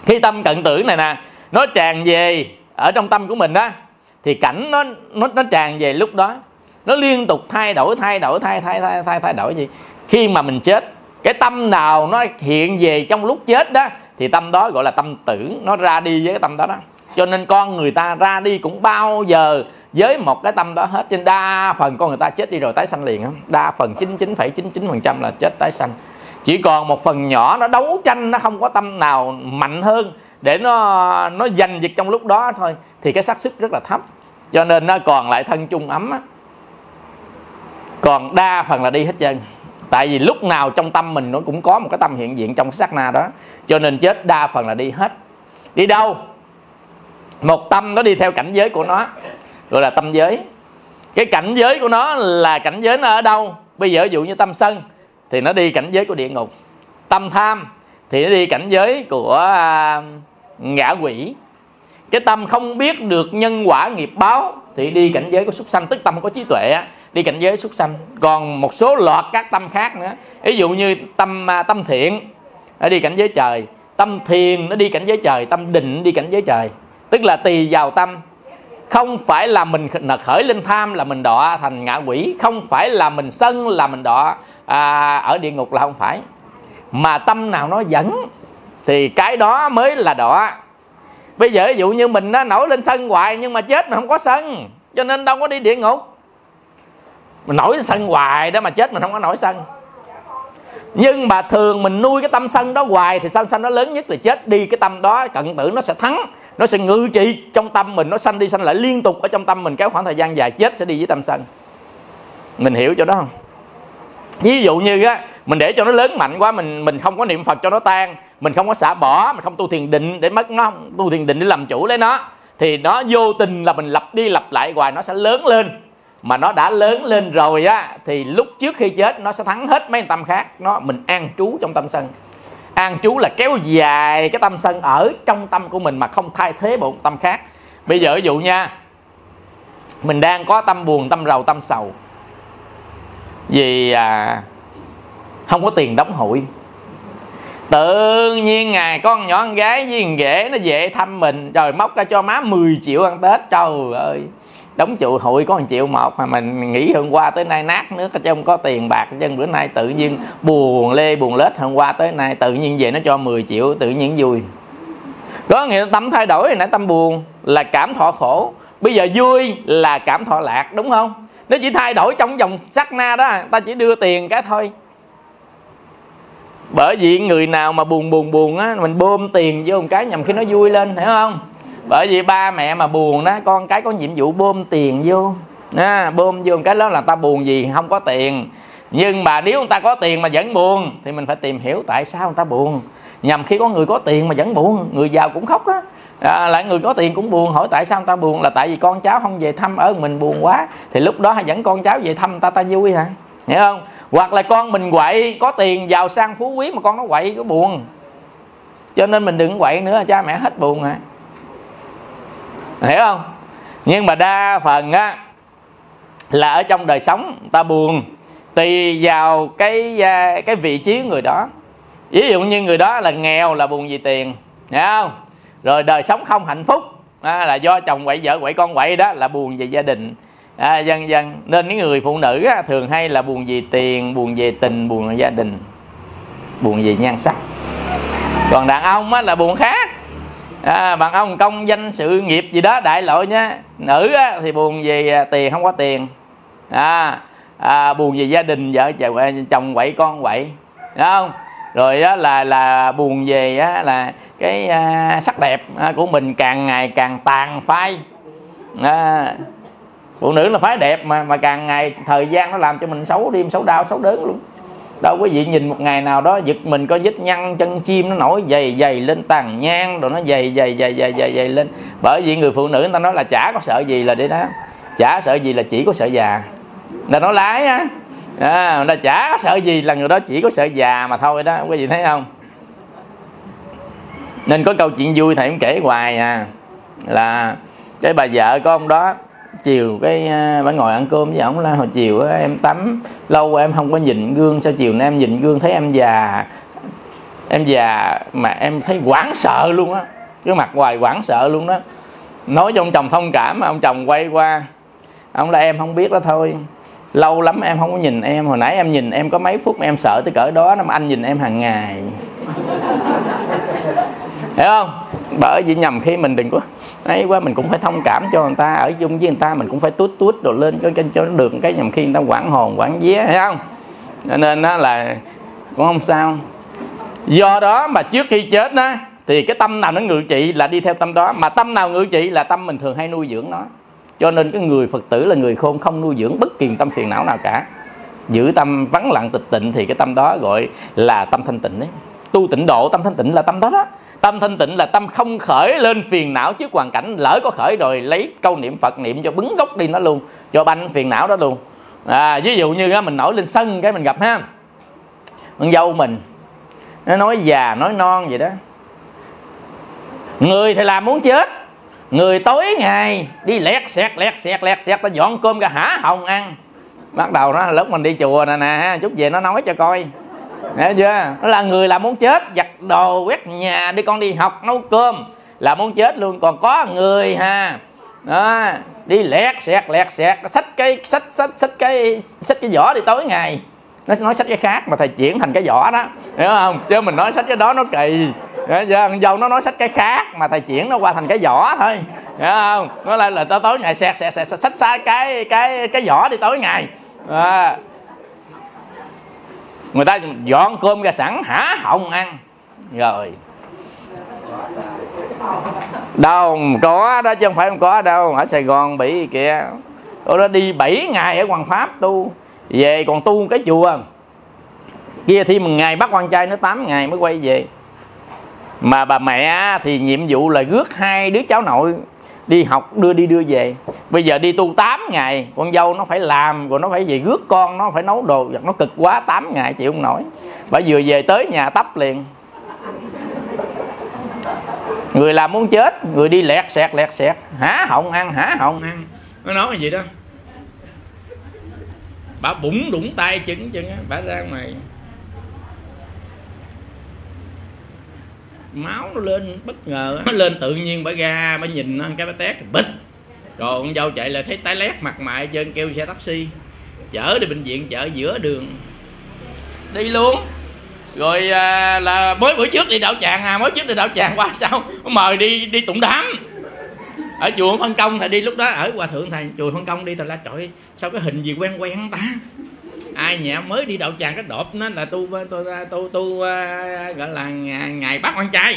Khi tâm cận tử này nè, nó tràn về ở trong tâm của mình đó, thì cảnh nó nó nó tràn về lúc đó, nó liên tục thay đổi thay đổi thay thay thay thay thay đổi gì. Khi mà mình chết, cái tâm nào nó hiện về trong lúc chết đó thì tâm đó gọi là tâm tử, nó ra đi với cái tâm đó đó. Cho nên con người ta ra đi cũng bao giờ với một cái tâm đó hết. Trên đa phần con người ta chết đi rồi tái sanh liền, đa phần chín mươi chín phẩy chín chín phần trăm là chết tái sanh. Chỉ còn một phần nhỏ nó đấu tranh, nó không có tâm nào mạnh hơn để nó nó giành giật trong lúc đó thôi, thì cái xác suất rất là thấp. Cho nên nó còn lại thân chung ấm á, còn đa phần là đi hết trơn. Tại vì lúc nào trong tâm mình nó cũng có một cái tâm hiện diện trong sát na đó, cho nên chết đa phần là đi hết. Đi đâu? Một tâm nó đi theo cảnh giới của nó, gọi là tâm giới. Cái cảnh giới của nó là cảnh giới nó ở đâu? Bây giờ ví dụ như tâm sân thì nó đi cảnh giới của địa ngục, tâm tham thì nó đi cảnh giới của ngạ quỷ, cái tâm không biết được nhân quả nghiệp báo thì đi cảnh giới của súc sanh, tức tâm không có trí tuệ á, đi cảnh giới súc sanh. Còn một số loạt các tâm khác nữa, ví dụ như tâm tâm thiện nó đi cảnh giới trời, tâm thiền nó đi cảnh giới trời, tâm định đi cảnh giới trời, tức là tùy vào tâm. Không phải là mình khởi lên tham là mình đọa thành ngạ quỷ, không phải là mình sân là mình đọa à, ở địa ngục là không phải. Mà tâm nào nó dẫn thì cái đó mới là đọa. Bây giờ ví dụ như mình nó nổi lên sân hoài nhưng mà chết mình không có sân, cho nên đâu có đi địa ngục. Mình nổi sân hoài đó mà chết mình không có nổi sân. Nhưng mà thường mình nuôi cái tâm sân đó hoài thì sao sân nó lớn nhất thì chết đi cái tâm đó, cận tử nó sẽ thắng, nó sẽ ngự trị trong tâm mình, nó sanh đi sanh lại liên tục ở trong tâm mình kéo khoảng thời gian dài, chết sẽ đi với tâm sân. Mình hiểu chỗ đó không? Ví dụ như á, mình để cho nó lớn mạnh quá, mình mình không có niệm Phật cho nó tan, mình không có xả bỏ, mình không tu thiền định để mất nó, không tu thiền định để làm chủ lấy nó, thì nó vô tình là mình lặp đi lặp lại hoài nó sẽ lớn lên. Mà nó đã lớn lên rồi á thì lúc trước khi chết nó sẽ thắng hết mấy tâm khác. Nó mình an trú trong tâm sân, an trú là kéo dài cái tâm sân ở trong tâm của mình mà không thay thế bộ tâm khác. Bây giờ ví dụ nha, mình đang có tâm buồn, tâm rầu, tâm sầu vì à, không có tiền đóng hụi. Tự nhiên ngày con nhỏ con gái với con ghẻ nó về thăm mình, trời móc ra cho má mười triệu ăn Tết. Trời ơi, đóng trụ hụi có một triệu một mà mình nghĩ hôm qua tới nay nát nữa, chứ không có tiền bạc, chứ bữa nay tự nhiên buồn lê buồn lết hôm qua tới nay, tự nhiên về nó cho mười triệu tự nhiên vui. Có nghĩa là tâm thay đổi, nãy tâm buồn là cảm thọ khổ, bây giờ vui là cảm thọ lạc, đúng không? Nó chỉ thay đổi trong dòng sát na đó, ta chỉ đưa tiền cái thôi. Bởi vì người nào mà buồn buồn buồn á, mình bơm tiền vô một cái nhằm khi nó vui lên, hiểu không? Bởi vì ba mẹ mà buồn đó, con cái có nhiệm vụ bơm tiền vô à, bơm vô cái đó là ta buồn gì không có tiền. Nhưng mà nếu người ta có tiền mà vẫn buồn thì mình phải tìm hiểu tại sao người ta buồn. Nhằm khi có người có tiền mà vẫn buồn, người giàu cũng khóc á à, lại người có tiền cũng buồn. Hỏi tại sao người ta buồn là tại vì con cháu không về thăm, ở mình buồn quá. Thì lúc đó hay dẫn con cháu về thăm người ta ta vui hả, hiểu không? Hoặc là con mình quậy, có tiền giàu sang phú quý mà con nó quậy có buồn. Cho nên mình đừng quậy nữa, cha mẹ hết buồn hả, hiểu không? Nhưng mà đa phần á là ở trong đời sống ta buồn tùy vào cái cái vị trí người đó. Ví dụ như người đó là nghèo là buồn vì tiền, hiểu không? Rồi đời sống không hạnh phúc à, là do chồng quậy, vợ quậy, con quậy, đó là buồn về gia đình à, dân dân. Nên những người phụ nữ á, thường hay là buồn vì tiền, buồn về tình, buồn về gia đình, buồn về nhan sắc. Còn đàn ông á, là buồn khác à, bạn ông công danh sự nghiệp gì đó đại loại nhá. Nữ á, thì buồn về tiền không có tiền à, à, buồn về gia đình, vợ chồng quậy, con quậy, đúng không? Rồi á, là là buồn về á, là cái à, sắc đẹp à, của mình càng ngày càng tàn phai à, phụ nữ là phái đẹp mà mà càng ngày thời gian nó làm cho mình xấu đi, xấu đau, xấu đớn luôn. Đâu quý vị nhìn một ngày nào đó giật mình có vết nhăn chân chim nó nổi dày dày lên, tàn nhang rồi nó dày dày dày dày dày dày lên. Bởi vì người phụ nữ người ta nói là chả có sợ gì là để đó, chả sợ gì là chỉ có sợ già, người ta nói lái á à, người ta chả có sợ gì là người đó chỉ có sợ già mà thôi đó, quý vị thấy không? Nên có câu chuyện vui thầy cũng kể hoài à, là cái bà vợ của ông đó chiều cái bà ngồi ăn cơm với ổng là hồi chiều á, em tắm lâu em không có nhìn gương, sao chiều nay em nhìn gương thấy em già, em già mà em thấy hoảng sợ luôn á, cái mặt hoài hoảng sợ luôn đó. Nói cho ông chồng thông cảm mà ông chồng quay qua ông là em không biết đó thôi, lâu lắm em không có nhìn em, hồi nãy em nhìn em có mấy phút em sợ tới cỡ đó, anh nhìn em hàng ngày. Hiểu không? Bởi vì nhầm khi mình đừng có ấy quá, mình cũng phải thông cảm cho người ta, ở chung với người ta mình cũng phải tút tút đồ lên cho cho nó được cái, nhầm khi người ta quản hồn quản vía, thấy không? Nên đó là cũng không sao. Do đó mà trước khi chết đó thì cái tâm nào nó ngự trị là đi theo tâm đó, mà tâm nào ngự trị là tâm mình thường hay nuôi dưỡng nó. Cho nên cái người Phật tử là người khôn không nuôi dưỡng bất kỳ tâm phiền não nào cả, giữ tâm vắng lặng tịch tịnh thì cái tâm đó gọi là tâm thanh tịnh đấy. Tu tịnh độ, tâm thanh tịnh là tâm đó đó. Tâm thanh tịnh là tâm không khởi lên phiền não trước hoàn cảnh, lỡ có khởi rồi lấy câu niệm Phật niệm cho bứng gốc đi nó luôn, cho banh phiền não đó luôn à. Ví dụ như mình nổi lên sân cái mình gặp ha con dâu mình nó nói già nói non vậy đó, người thì làm muốn chết, người tối ngày đi lẹt xẹt lẹt xẹt lẹt xẹt, ta dọn cơm ra hả hồng ăn. Bắt đầu nó lúc mình đi chùa nè nè chút về nó nói cho coi, hiểu chưa? Nó là người là muốn chết, giặt đồ, quét nhà, đưa con đi học, nấu cơm là muốn chết luôn. Còn có người ha đó, đi lẹt xẹt lẹt xẹt xách cái xách xách xách cái xách cái vỏ đi tối ngày. Nó nói sách cái khác mà thầy chuyển thành cái vỏ đó, hiểu không? Chứ mình nói sách cái đó nó kỳ. Dâu nó nói sách cái khác mà thầy chuyển nó qua thành cái vỏ thôi, hiểu không? Nó lại là tối ngày xẹt xẹt xẹt sách xa cái cái cái vỏ đi tối ngày à. Người ta dọn cơm ra sẵn hả họng ăn rồi. Đâu có đó chứ không phải không có đâu. Ở Sài Gòn bị kìa, tôi đó đi bảy ngày ở Hoàng Pháp tu, về còn tu cái chùa kia thì một ngày bắt quan trai nó tám ngày mới quay về. Mà bà mẹ thì nhiệm vụ là rước hai đứa cháu nội đi học, đưa đi đưa về. Bây giờ đi tu tám ngày, con dâu nó phải làm, rồi nó phải về rước con, nó phải nấu đồ, nó cực quá, tám ngày chịu không nổi. Bà vừa về tới nhà tấp liền. Người làm muốn chết, người đi lẹt xẹt lẹt xẹt hả họng ăn hả họng ăn. Nó nói cái gì đó, bà bụng đụng tay chân chân bà ra ngoài, máu nó lên bất ngờ, nó lên tự nhiên, bà ra bà nhìn cái bà tét bịch. Rồi con dâu chạy lại thấy tái lét mặt mày chân, kêu xe taxi chở đi bệnh viện, chở giữa đường đi luôn. Rồi à, là mới bữa trước đi đạo tràng à, mới trước đi đạo tràng qua sao mời đi đi tụng đám ở chùa Phân Công. Thầy đi lúc đó ở hòa thượng thầy chùa Phân Công đi, thầy la trời sao cái hình gì quen quen ta, ai nhẹ mới đi đạo tràng cái đột nó là tu tu tu tu gọi là ngày bác quan trai,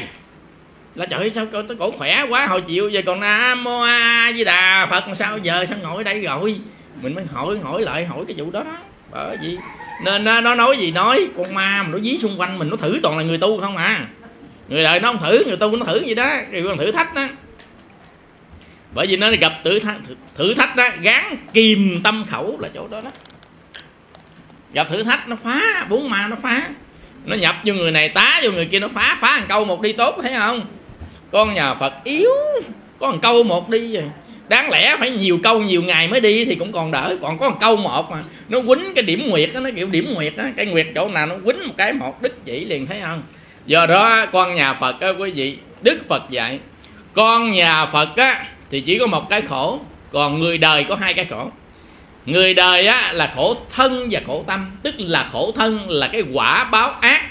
là trời sao cổ, cổ khỏe quá hồi chiều về còn Nam Mô A Di Đà Phật sao giờ sao ngồi đây. Rồi mình mới hỏi hỏi lại hỏi cái vụ đó đó, bởi vì nên nó nói gì nói, con ma mà nó dí xung quanh mình nó thử toàn là người tu không à, người đời nó không thử, người tu nó thử vậy đó, người còn thử thách đó. Bởi vì nó gặp thử thách, thử thách đó, gán kìm tâm khẩu là chỗ đó đó. Gặp thử thách nó phá, bốn ma nó phá, nó nhập vô người này tá vô người kia nó phá, phá một câu một đi tốt, thấy không? Con nhà Phật yếu, có một câu một đi rồi. Đáng lẽ phải nhiều câu nhiều ngày mới đi thì cũng còn đỡ, còn có một câu một mà nó quýnh cái điểm nguyệt đó, nó kiểu điểm nguyệt đó, cái nguyệt chỗ nào nó quýnh một cái một đứt chỉ liền, thấy không? Do đó con nhà Phật á quý vị, Đức Phật dạy con nhà Phật á thì chỉ có một cái khổ, còn người đời có hai cái khổ. Người đời á là khổ thân và khổ tâm, tức là khổ thân là cái quả báo ác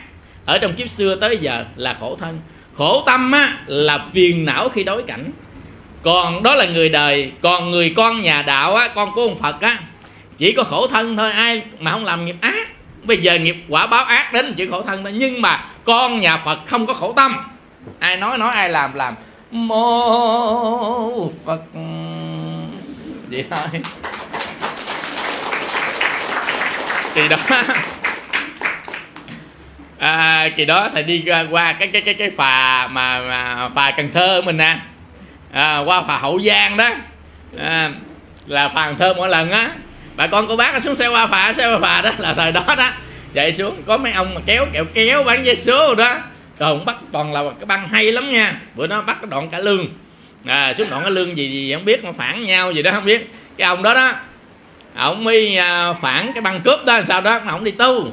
ở trong kiếp xưa tới giờ là khổ thân, khổ tâm á là phiền não khi đối cảnh. Còn đó là người đời, còn người con nhà đạo á, con của ông Phật á chỉ có khổ thân thôi, ai mà không làm nghiệp ác. Bây giờ nghiệp quả báo ác đến chỉ khổ thân thôi, nhưng mà con nhà Phật không có khổ tâm, ai nói nói ai làm làm. Mô Phật vậy thôi. Kỳ đó à, kỳ đó thầy đi qua cái cái cái cái phà mà, mà phà Cần Thơ mình nè à, qua phà Hậu Giang đó à, là phà Cần Thơ mỗi lần á, bà con cô bác xuống xe qua phà, xe qua phà đó là thời đó đó, chạy xuống có mấy ông mà kéo kẹo kéo bán vé số đó. Rồi bắt toàn là cái băng hay lắm nha, bữa đó bắt cái đoạn Cải Lương à, xuống đoạn Cải Lương gì gì không biết, mà phản nhau gì đó không biết. Cái ông đó đó ổng mới phản cái băng cướp đó, sau đó ổng đi tu.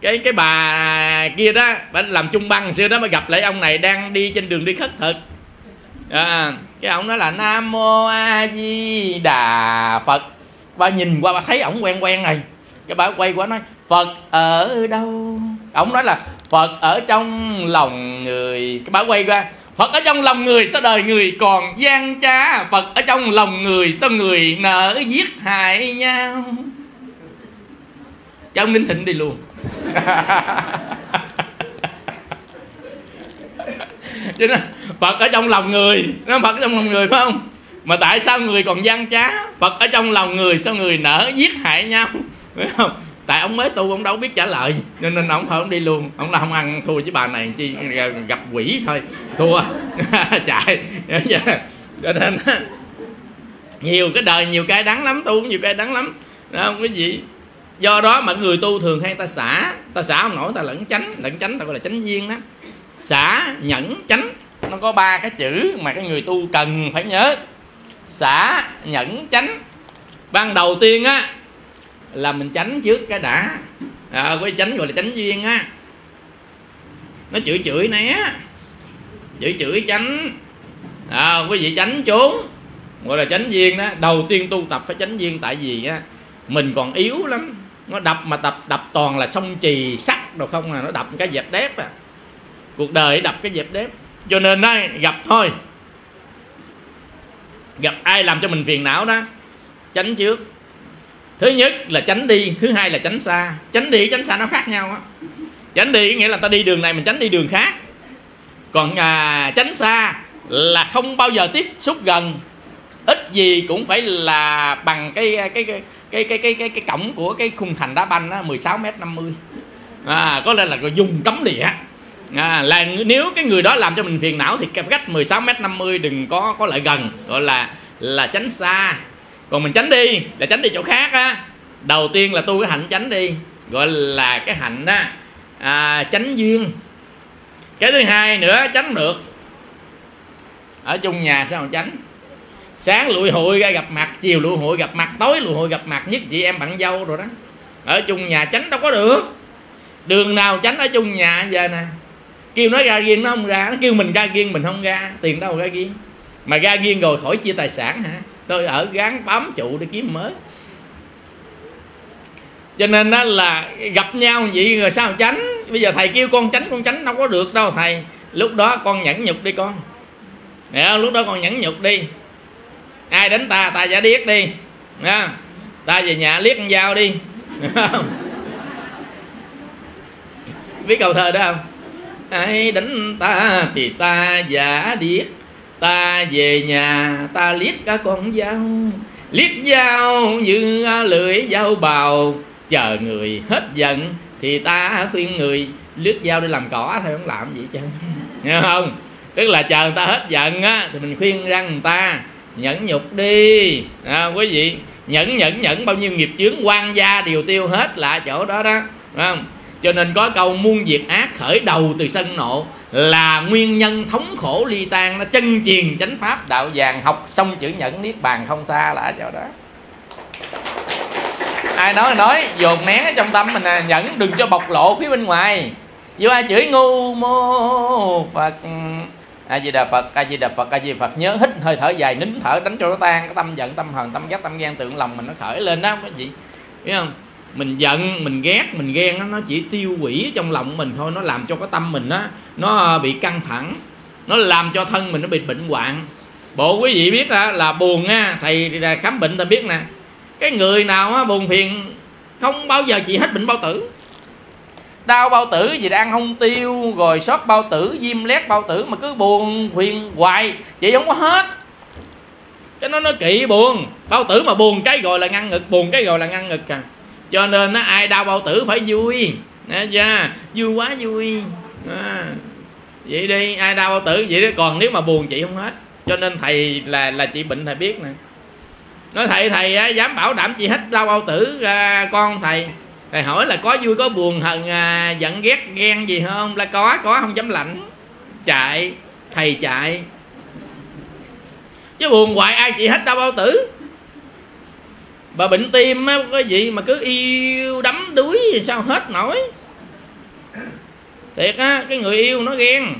Cái cái bà kia đó bà làm chung băng xưa đó, mới gặp lại ông này đang đi trên đường đi khất thực à, cái ổng đó là Nam Mô A Di Đà Phật. Bà nhìn qua bà thấy ổng quen quen này, cái bà quay qua nói Phật ở đâu? Ổng nói là Phật ở trong lòng người. Cái bà quay qua, Phật ở trong lòng người sao đời người còn gian trá, Phật ở trong lòng người sao người nỡ giết hại nhau. Cháu Ninh Thịnh đi luôn. Chứ nó, Phật ở trong lòng người, nó Phật ở trong lòng người phải không? Mà tại sao người còn gian trá, Phật ở trong lòng người sao người nỡ giết hại nhau, phải không? Tại ông mới tu ông đâu biết trả lời, nên nên ông thôi ông đi luôn. Ông là không ăn thua với bà này chi, gặp quỷ thôi thua chạy. Cho nên nhiều cái đời nhiều cái đắng lắm, tu cũng nhiều cái đắng lắm đó không quý vị. Do đó mà người tu thường hay ta xả, ta xả không nổi ta lẫn tránh, lẫn tránh ta gọi là tránh duyên đó. Xả nhẫn tránh nó có ba cái chữ mà cái người tu cần phải nhớ, xả nhẫn tránh. Ban đầu tiên á là mình tránh trước cái đã à, cái tránh gọi là tránh duyên á, nó chửi chửi né, chửi chửi tránh à, quý vị tránh trốn gọi là chánh duyên đó. Đầu tiên tu tập phải chánh duyên, tại vì á mình còn yếu lắm, nó đập mà tập đập toàn là sông trì sắt đâu không à, nó đập cái dẹp đép à, cuộc đời đập cái dẹp đép. Cho nên đó, gặp thôi, gặp ai làm cho mình phiền não đó, tránh trước. Thứ nhất là tránh đi, thứ hai là tránh xa. Tránh đi tránh xa nó khác nhau á. Tránh đi nghĩa là ta đi đường này mình tránh đi đường khác, còn à, tránh xa là không bao giờ tiếp xúc gần, ít gì cũng phải là bằng cái cái cái cái cái cái cái, cái cổng của cái khung thành đá banh đó, mười sáu mét năm mươi à, có lẽ là dùng cấm địa à, là nếu cái người đó làm cho mình phiền não thì cách mười sáu mét năm mươi đừng có có lại gần, gọi là là tránh xa. Còn mình tránh đi là tránh đi chỗ khác á. Đầu tiên là tu cái hạnh tránh đi, gọi là cái hạnh đó à, tránh duyên. Cái thứ hai nữa tránh được, ở chung nhà sao không tránh, sáng lụi hụi ra gặp mặt, chiều lụi hụi gặp mặt, tối lụi hụi gặp mặt, nhất chị em bạn dâu rồi đó. Ở chung nhà tránh đâu có được, đường nào tránh ở chung nhà giờ nè, kêu nó ra riêng nó không ra, nó kêu mình ra riêng mình không ra, tiền đâu ra riêng, mà ra riêng rồi khỏi chia tài sản hả, tôi ở gán bám trụ để kiếm mới. Cho nên đó là gặp nhau vậy rồi sao tránh. Bây giờ thầy kêu con tránh, con tránh đâu có được đâu thầy, lúc đó con nhẫn nhục đi con, để lúc đó con nhẫn nhục đi, ai đánh ta ta giả điếc đi, nha, ta về nhà liếc con dao đi, biết câu thơ đó không? Ai đánh ta thì ta giả điếc, ta về nhà ta liếc cả con dao, liếc dao như lưỡi dao bào, chờ người hết giận thì ta khuyên người liếc dao đi làm cỏ, thôi không làm gì chứ, nghe không? Tức là chờ người ta hết giận á thì mình khuyên rằng người ta nhẫn nhục đi à, quý vị nhẫn nhẫn nhẫn bao nhiêu nghiệp chướng quan gia điều tiêu hết là chỗ đó đó, phải không? Cho nên có câu muôn việc ác khởi đầu từ sân nộ, là nguyên nhân thống khổ ly tan. Nó chân truyền chánh pháp đạo vàng, học xong chữ nhẫn niết bàn không xa là chỗ đó. Ai nói nói dồn nén ở trong tâm mình à, nhẫn đừng cho bộc lộ phía bên ngoài. Vô ai chửi ngu mô Phật, A Di Đà Phật, A Di Đà Phật, A Di Phật, nhớ hít hơi thở dài, nín thở đánh cho nó tan cái tâm giận, tâm hờn, tâm ghét, tâm ghen tượng lòng mình nó khởi lên đó cái gì, biết không? Mình giận, mình ghét, mình ghen đó, nó chỉ tiêu hủy trong lòng mình thôi, nó làm cho cái tâm mình đó nó bị căng thẳng, nó làm cho thân mình nó bị bệnh hoạn. Bộ quý vị biết đó, là buồn á, thầy khám bệnh ta biết nè, cái người nào á, buồn phiền không bao giờ chỉ hết bệnh bao tử, đau bao tử gì đang không tiêu, rồi sốt bao tử, viêm lét bao tử, mà cứ buồn phiền hoài chị không có hết. Cái nó nó kỵ buồn bao tử, mà buồn cái gọi là ngăn ngực, buồn cái gọi là ngăn ngực à. Cho nên nó ai đau bao tử phải vui nè, yeah, vui quá vui à, vậy đi, ai đau bao tử vậy đó. Còn nếu mà buồn chị không hết, cho nên thầy là là chị bệnh thầy biết nè, nói thầy thầy dám bảo đảm chị hết đau bao tử à, con thầy. Thầy hỏi là có vui, có buồn, hờn, à, giận, ghét, ghen gì không? Là có, có không dám lãnh. Chạy, thầy chạy. Chứ buồn hoài ai chị hết đau bao tử. Bà bệnh tim á, cái gì mà cứ yêu đắm đuối thì sao hết nổi. Thiệt á, cái người yêu nó ghen,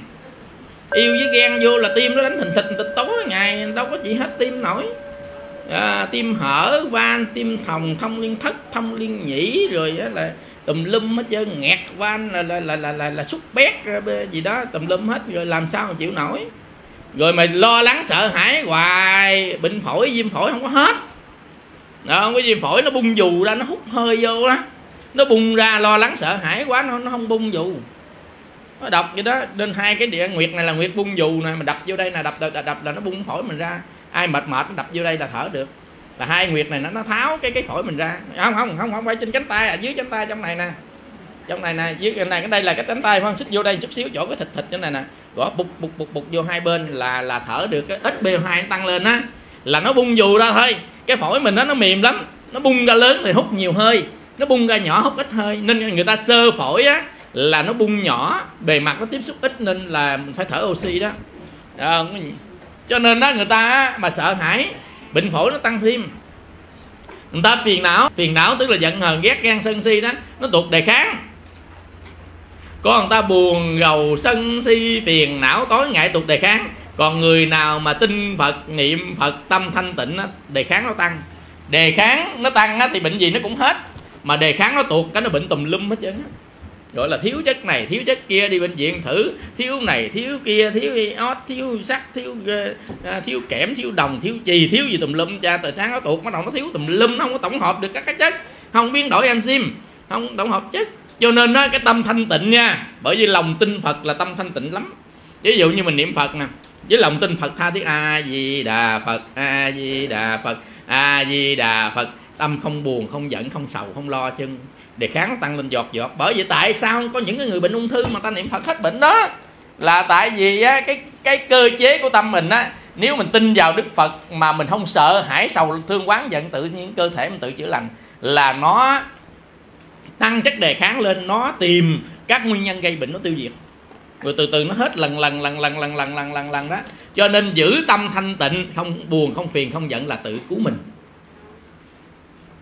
yêu với ghen vô là tim nó đánh thình thịch thịt tối ngày, đâu có chị hết tim nổi. À, tim hở, van, tim thòng, thông liên thất, thông liên nhĩ, rồi á là tùm lum hết trơn, nghẹt van là là là là, là, là xúc bét gì đó tùm lum hết, rồi làm sao mà chịu nổi. Rồi mày lo lắng sợ hãi hoài, bệnh phổi viêm phổi không có hết. Đó, cái viêm phổi nó bung dù ra, nó hút hơi vô đó, nó bung ra, lo lắng sợ hãi quá nó nó không bung dù, nó đập vậy đó. Nên hai cái địa nguyệt này là nguyệt bung dù này, mà đập vô đây là đập, đập đập đập là nó bung phổi mình ra. Ai mệt mệt nó đập vô đây là thở được, là hai nguyệt này nó nó tháo cái cái phổi mình ra. Không không không không phải trên cánh tay à, dưới cánh tay trong này nè, trong này nè, dưới cái này, cái đây là cái cánh tay phải không, xích vô đây chút xíu chỗ cái thịt thịt trên này nè, gõ bục bục bục bục vô hai bên là là thở được. Cái ét pê o hai nó tăng lên á là nó bung dù ra thôi. Cái phổi mình đó nó mềm lắm, nó bung ra lớn thì hút nhiều hơi, nó bung ra nhỏ hút ít hơi, nên người ta xơ phổi á là nó bung nhỏ, bề mặt nó tiếp xúc ít nên là mình phải thở oxy đó. À, cho nên đó người ta mà sợ hãi bệnh phổi nó tăng thêm, người ta phiền não, phiền não tức là giận hờn ghét ghen sân si đó, nó tụt đề kháng. Còn người ta buồn rầu sân si phiền não tối ngại tụt đề kháng. Còn người nào mà tin Phật, niệm Phật, tâm thanh tịnh á, đề kháng nó tăng. Đề kháng nó tăng á, thì bệnh gì nó cũng hết. Mà đề kháng nó tuột cái nó bệnh tùm lum hết trơn á, gọi là thiếu chất này thiếu chất kia, đi bệnh viện thử thiếu này thiếu kia, thiếu iốt thiếu sắt thiếu thiếu kẽm thiếu đồng thiếu chì thiếu gì tùm lum cha. Từ tháng nó tuột bắt đầu nó thiếu tùm lum, nó không có tổng hợp được các cái chất, không biến đổi enzyme, không tổng hợp chất. Cho nên đó, cái tâm thanh tịnh nha, bởi vì lòng tin Phật là tâm thanh tịnh lắm. Ví dụ như mình niệm Phật nè, với lòng tin Phật tha thiết A Di Đà Phật, A Di Đà Phật, A Di Đà Phật, tâm không buồn không giận không sầu không lo chân. Đề kháng tăng lên giọt giọt. Bởi vì tại sao có những cái người bệnh ung thư mà ta niệm Phật hết bệnh đó? Là tại vì á, cái cái cơ chế của tâm mình á, nếu mình tin vào Đức Phật mà mình không sợ hãi sầu thương oán giận, tự nhiên cơ thể mình tự chữa lành, là nó tăng chất đề kháng lên, nó tìm các nguyên nhân gây bệnh nó tiêu diệt. Rồi từ từ nó hết lần lần lần lần lần lần lần lần lần đó. Cho nên giữ tâm thanh tịnh, không buồn không phiền không giận là tự cứu mình.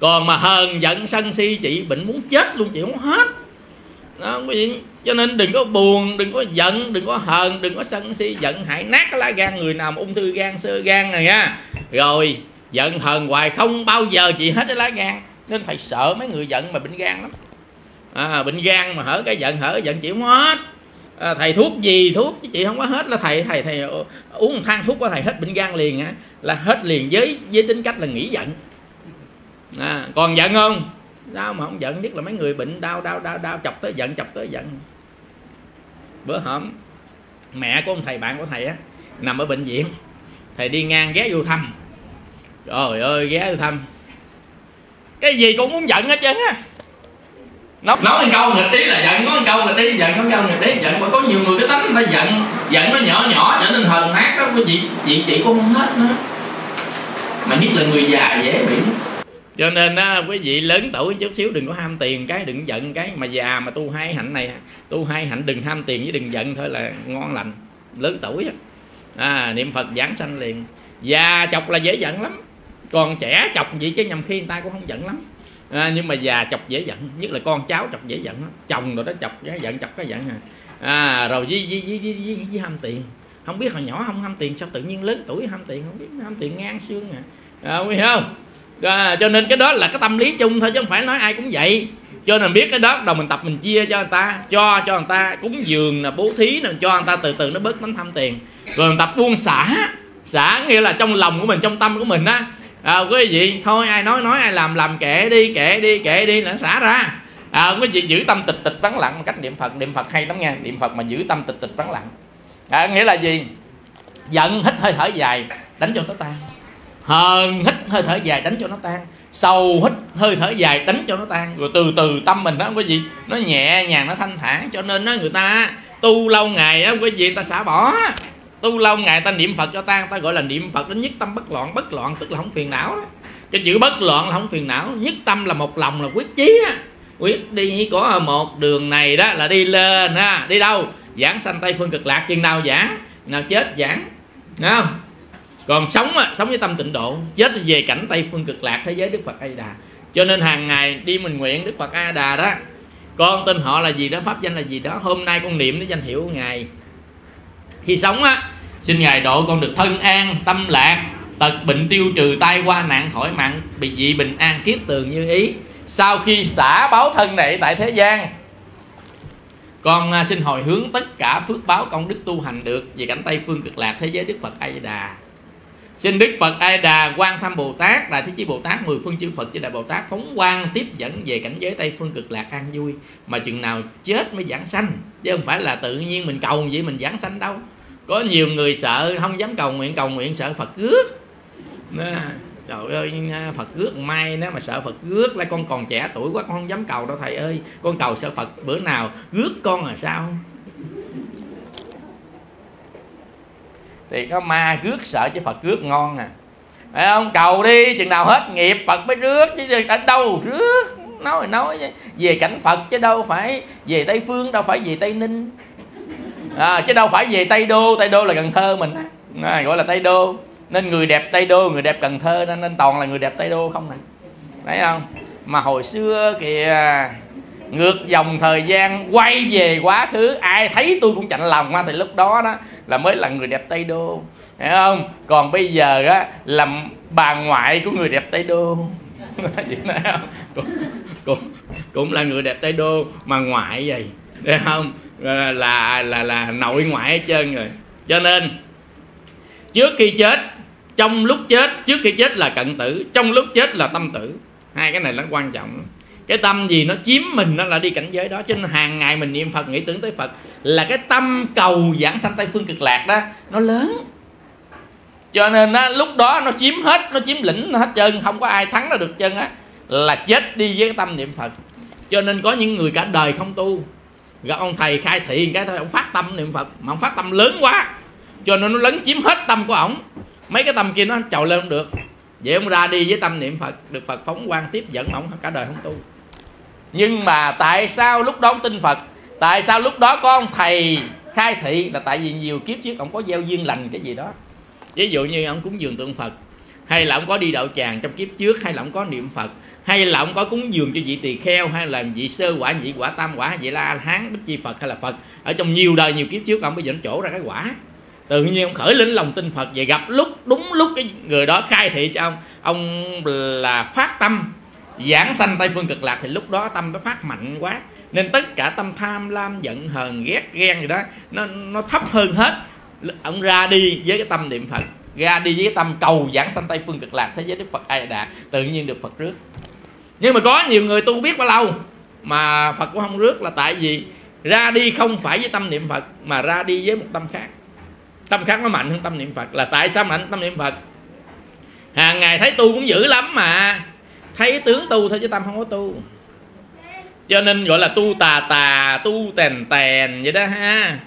Còn mà hờn giận sân si chị bệnh muốn chết luôn, chị không hết đó, quý vị. Cho nên đừng có buồn, đừng có giận, đừng có hờn, đừng có sân si giận, hại nát cái lá gan. Người nào mà ung thư gan, xơ gan này nha, rồi giận hờn hoài không bao giờ chị hết cái lá gan. Nên phải sợ mấy người giận mà bệnh gan lắm à, bệnh gan mà hở cái giận, hở cái giận chị không hết à, thầy thuốc gì thuốc chứ chị không có hết. Là thầy thầy thầy uống một thang thuốc qua thầy hết bệnh gan liền á, là hết liền. Với với tính cách là nghỉ giận. À, còn giận không? Sao mà không giận? Nhất là mấy người bệnh đau đau đau đau chọc tới giận, chọc tới giận. Bữa hổm mẹ của ông thầy bạn của thầy á nằm ở bệnh viện, thầy đi ngang ghé vô thăm. Trời ơi, ghé vô thăm cái gì cũng muốn giận hết trơn á. Nói một câu nghịch tí là giận, nói một câu nghịch tí giận, nói một câu nghịch tí giận. Mà có nhiều người cái tánh phải giận, giận nó nhỏ nhỏ trở nên hờn hát đó quý vị, chị chị cũng không hết nữa. Mà nhất là người già dễ bị. Cho nên á, quý vị lớn tuổi chút xíu đừng có ham tiền cái, đừng giận cái. Mà già mà tu hai hạnh này, tu hai hạnh đừng ham tiền với đừng giận thôi là ngon lành. Lớn tuổi á, à, niệm Phật giảng sanh liền. Già chọc là dễ giận lắm, còn trẻ chọc vậy chứ nhầm khi người ta cũng không giận lắm à, nhưng mà già chọc dễ giận, nhất là con cháu chọc dễ giận lắm. Chồng rồi đó chọc cái giận, chọc cái giận hả à, rồi với, với, với, với, với, với ham tiền. Không biết hồi nhỏ không ham tiền, sao tự nhiên lớn tuổi ham tiền, không biết ham tiền ngang xương à, à quý không? À, cho nên cái đó là cái tâm lý chung thôi, chứ không phải nói ai cũng vậy. Cho nên biết cái đó đầu mình tập mình chia cho người ta, cho cho người ta cúng dường là bố thí nè, cho người ta từ từ nó bớt tánh tham tiền. Rồi mình tập buông xả, xả nghĩa là trong lòng của mình, trong tâm của mình á à, quý vị thôi ai nói nói ai làm làm kệ đi kệ đi kệ đi là xả ra à, quý vị giữ tâm tịch tịch vắng lặng cách niệm Phật. Niệm Phật hay lắm nha, niệm Phật mà giữ tâm tịch tịch vắng lặng à, nghĩa là gì? Giận hít hơi thở dài đánh cho nó tan, hờn hít hơi thở dài đánh cho nó tan, sầu hít hơi thở dài đánh cho nó tan. Rồi từ từ tâm mình đó quý vị nó nhẹ nhàng, nó thanh thản. Cho nên đó, người ta tu lâu ngày á quý vị, người ta xả bỏ. Tu lâu ngày ta niệm Phật cho tan, ta gọi là niệm Phật đến nhất tâm bất loạn. Bất loạn tức là không phiền não đó. Cái chữ bất loạn là không phiền não, nhất tâm là một lòng, là quyết chí á, quyết đi có một đường này đó là đi lên ha. Đi đâu? Giảng sanh Tây Phương Cực Lạc. Chừng nào giảng, nào chết giảng, đúng không? Còn sống á, sống với tâm tịnh độ, chết về cảnh Tây Phương Cực Lạc, thế giới Đức Phật A Di Đà. Cho nên hàng ngày đi mình nguyện Đức Phật A Di Đà đó, con tên họ là gì đó, pháp danh là gì đó, hôm nay con niệm đến danh hiệu của Ngài. Khi sống á, xin Ngài độ con được thân an, tâm lạc, tật bệnh tiêu trừ, tai qua nạn khỏi, mạng bị dị bình an, kiết tường như ý. Sau khi xả báo thân này tại thế gian, con xin hồi hướng tất cả phước báo công đức tu hành được về cảnh Tây Phương Cực Lạc, thế giới Đức Phật A Di Đà. Xin Đức Phật A Di Đà, Quan Tham Bồ Tát, Đại Thế Chí Bồ Tát, mười phương chư Phật chư Đại Bồ Tát phóng quang tiếp dẫn về cảnh giới Tây Phương Cực Lạc an vui. Mà chừng nào chết mới giảng sanh, chứ không phải là tự nhiên mình cầu vậy mình giảng sanh đâu. Có nhiều người sợ không dám cầu nguyện, cầu nguyện sợ Phật rước. Trời ơi, Phật rước mai nó mà sợ Phật rước, lại con còn trẻ tuổi quá con không dám cầu đâu thầy ơi. Con cầu sợ Phật bữa nào rước con là sao? Thì có ma rước sợ chứ Phật rước ngon à, phải không? Cầu đi, chừng nào hết nghiệp Phật mới rước chứ ở đâu rước. Nói nói về cảnh Phật chứ đâu phải về Tây Phương, đâu phải về Tây Ninh à, chứ đâu phải về Tây Đô. Tây Đô là Cần Thơ mình à, gọi là Tây Đô. Nên người đẹp Tây Đô, người đẹp Cần Thơ, nên, nên toàn là người đẹp Tây Đô không nè, phải không? Mà hồi xưa kìa ngược dòng thời gian quay về quá khứ, ai thấy tôi cũng chạnh lòng á, thì lúc đó đó là mới là người đẹp Tây Đô, hiểu không? Còn bây giờ á làm bà ngoại của người đẹp Tây Đô vậy nào? Cũng, cũng, cũng là người đẹp Tây Đô mà ngoại vậy, hiểu không? Là là là, là nội ngoại hết trơn rồi. Cho nên trước khi chết, trong lúc chết, trước khi chết là cận tử, trong lúc chết là tâm tử. Hai cái này nó quan trọng. Cái tâm gì nó chiếm mình nó là đi cảnh giới đó. Cho nên hàng ngày mình niệm Phật, nghĩ tưởng tới Phật, là cái tâm cầu giảng sanh Tây Phương Cực Lạc đó nó lớn. Cho nên đó, lúc đó nó chiếm hết, nó chiếm lĩnh hết trơn, không có ai thắng nó được trơn á. Là chết đi với cái tâm niệm Phật. Cho nên có những người cả đời không tu, gặp ông thầy khai thị cái thôi, ông phát tâm niệm Phật, mà ông phát tâm lớn quá, cho nên nó lấn chiếm hết tâm của ổng. Mấy cái tâm kia nó trầu lên không được, vậy ông ra đi với tâm niệm Phật, được Phật phóng quang tiếp dẫn, ổng cả đời không tu. Nhưng mà tại sao lúc đó ông tin Phật, tại sao lúc đó có ông thầy khai thị, là tại vì nhiều kiếp trước ông có gieo duyên lành cái gì đó. Ví dụ như ông cúng dường tượng Phật, hay là ông có đi đạo tràng trong kiếp trước, hay là ông có niệm Phật, hay là ông có cúng dường cho vị tỳ kheo, hay là vị sơ quả, vị quả tam quả, hay vị la hán, bích chi Phật, hay là Phật ở trong nhiều đời nhiều kiếp trước. Ông bây giờ nó trổ ra cái quả, tự nhiên ông khởi lên lòng tin Phật, và gặp lúc đúng lúc cái người đó khai thị cho ông, ông là phát tâm giảng sanh Tây Phương Cực Lạc, thì lúc đó tâm nó phát mạnh quá, nên tất cả tâm tham lam, giận hờn, ghét ghen gì đó nó nó thấp hơn hết. Ông ra đi với cái tâm niệm Phật, ra đi với cái tâm cầu giảng sanh Tây Phương Cực Lạc thế giới Đức Phật A Di Đà, tự nhiên được Phật rước. Nhưng mà có nhiều người tu biết bao lâu mà Phật cũng không rước, là tại vì ra đi không phải với tâm niệm Phật, mà ra đi với một tâm khác. Tâm khác nó mạnh hơn tâm niệm Phật. Là tại sao mạnh tâm niệm Phật? Hàng ngày thấy tu cũng dữ lắm mà, thấy tướng tu thôi chứ tâm không có tu. Cho nên gọi là tu tà tà, tu tèn tèn vậy đó ha.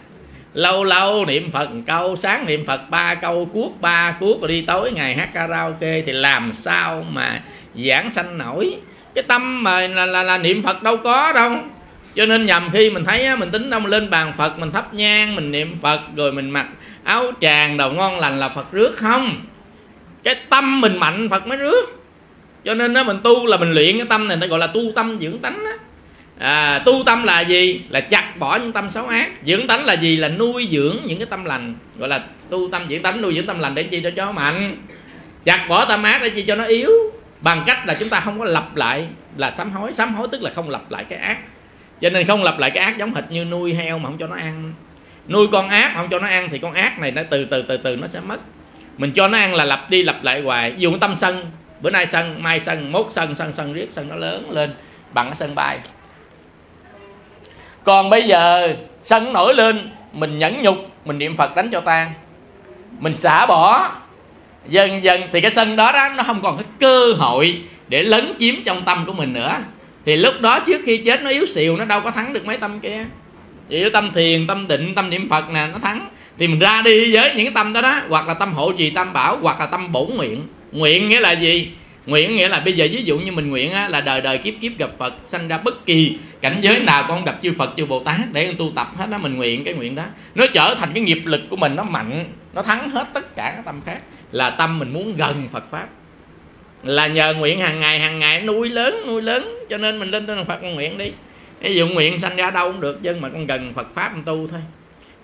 Lâu lâu niệm Phật câu, sáng niệm Phật ba câu, cuốc ba cuốc, rồi đi tối ngày hát karaoke, thì làm sao mà giảng sanh nổi. Cái tâm mà là, là, là niệm Phật đâu có đâu. Cho nên nhầm khi mình thấy mình tính đâu mình lên bàn Phật, mình thắp nhang, mình niệm Phật, rồi mình mặc áo tràng đầu ngon lành là Phật rước không. Cái tâm mình mạnh Phật mới rước. Cho nên đó, mình tu là mình luyện cái tâm này, người ta gọi là tu tâm dưỡng tánh đó. À, tu tâm là gì? Là chặt bỏ những tâm xấu ác. Dưỡng tánh là gì? Là nuôi dưỡng những cái tâm lành, gọi là tu tâm dưỡng tánh. Nuôi dưỡng tâm lành để chi? Cho cho mạnh. Chặt bỏ tâm ác để chi? Cho nó yếu. Bằng cách là chúng ta không có lặp lại, là sám hối. Sám hối tức là không lặp lại cái ác. Cho nên không lặp lại cái ác giống hệt như nuôi heo mà không cho nó ăn, nuôi con ác mà không cho nó ăn, thì con ác này nó từ từ từ từ nó sẽ mất. Mình cho nó ăn là lặp đi lặp lại hoài. Dùng tâm sân, bữa nay sân, mai sân, mốt sân, sân sân riết, sân nó lớn lên bằng cái sân bay. Còn bây giờ sân nổi lên, mình nhẫn nhục, mình niệm Phật đánh cho tan, mình xả bỏ, dần dần thì cái sân đó đó nó không còn cái cơ hội để lấn chiếm trong tâm của mình nữa. Thì lúc đó trước khi chết nó yếu xìu, nó đâu có thắng được mấy tâm kia. Chỉ tâm thiền, tâm định, tâm niệm Phật nè nó thắng. Thì mình ra đi với những cái tâm đó đó, hoặc là tâm hộ trì tam bảo, hoặc là tâm bổn nguyện. Nguyện nghĩa là gì? Nguyện nghĩa là bây giờ ví dụ như mình nguyện á, là đời đời kiếp kiếp gặp Phật, sanh ra bất kỳ cảnh giới nào con gặp chư Phật chư Bồ Tát để con tu tập hết đó. Mình nguyện cái nguyện đó, nó trở thành cái nghiệp lực của mình, nó mạnh, nó thắng hết tất cả các tâm khác. Là tâm mình muốn gần Phật Pháp, là nhờ nguyện hàng ngày hàng ngày nuôi lớn nuôi lớn. Cho nên mình lên tên Phật con nguyện đi. Ví dụ nguyện sanh ra đâu cũng được, nhưng mà con gần Phật Pháp con tu thôi.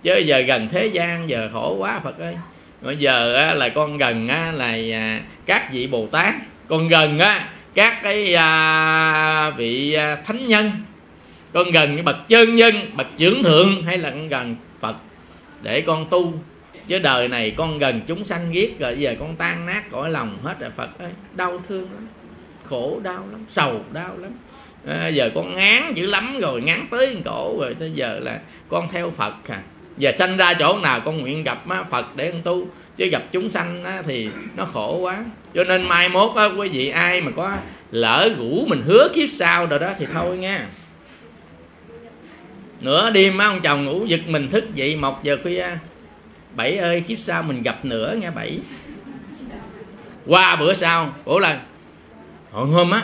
Chứ giờ gần thế gian giờ khổ quá Phật ơi. Bây giờ là con gần là các vị Bồ Tát, con gần á các cái à, vị à, thánh nhân, con gần cái bậc chân nhân, bậc trưởng thượng, hay là con gần Phật để con tu. Chứ đời này con gần chúng sanh giết rồi giờ con tan nát cõi lòng hết rồi Phật ơi, đau thương lắm, khổ đau lắm, sầu đau lắm. À, giờ con ngán dữ lắm rồi, ngán tới cổ rồi, tới giờ là con theo Phật à. Giờ sanh ra chỗ nào con nguyện gặp á, Phật để con tu, chứ gặp chúng sanh á, thì nó khổ quá. Cho nên mai mốt á, quý vị ai mà có lỡ rủ mình hứa kiếp sau rồi đó thì thôi nha. Nửa đêm á, ông chồng ngủ giật mình thức dậy một giờ khuya, Bảy ơi kiếp sau mình gặp nữa nghe Bảy. Qua bữa sau, bữa là hồi hôm á,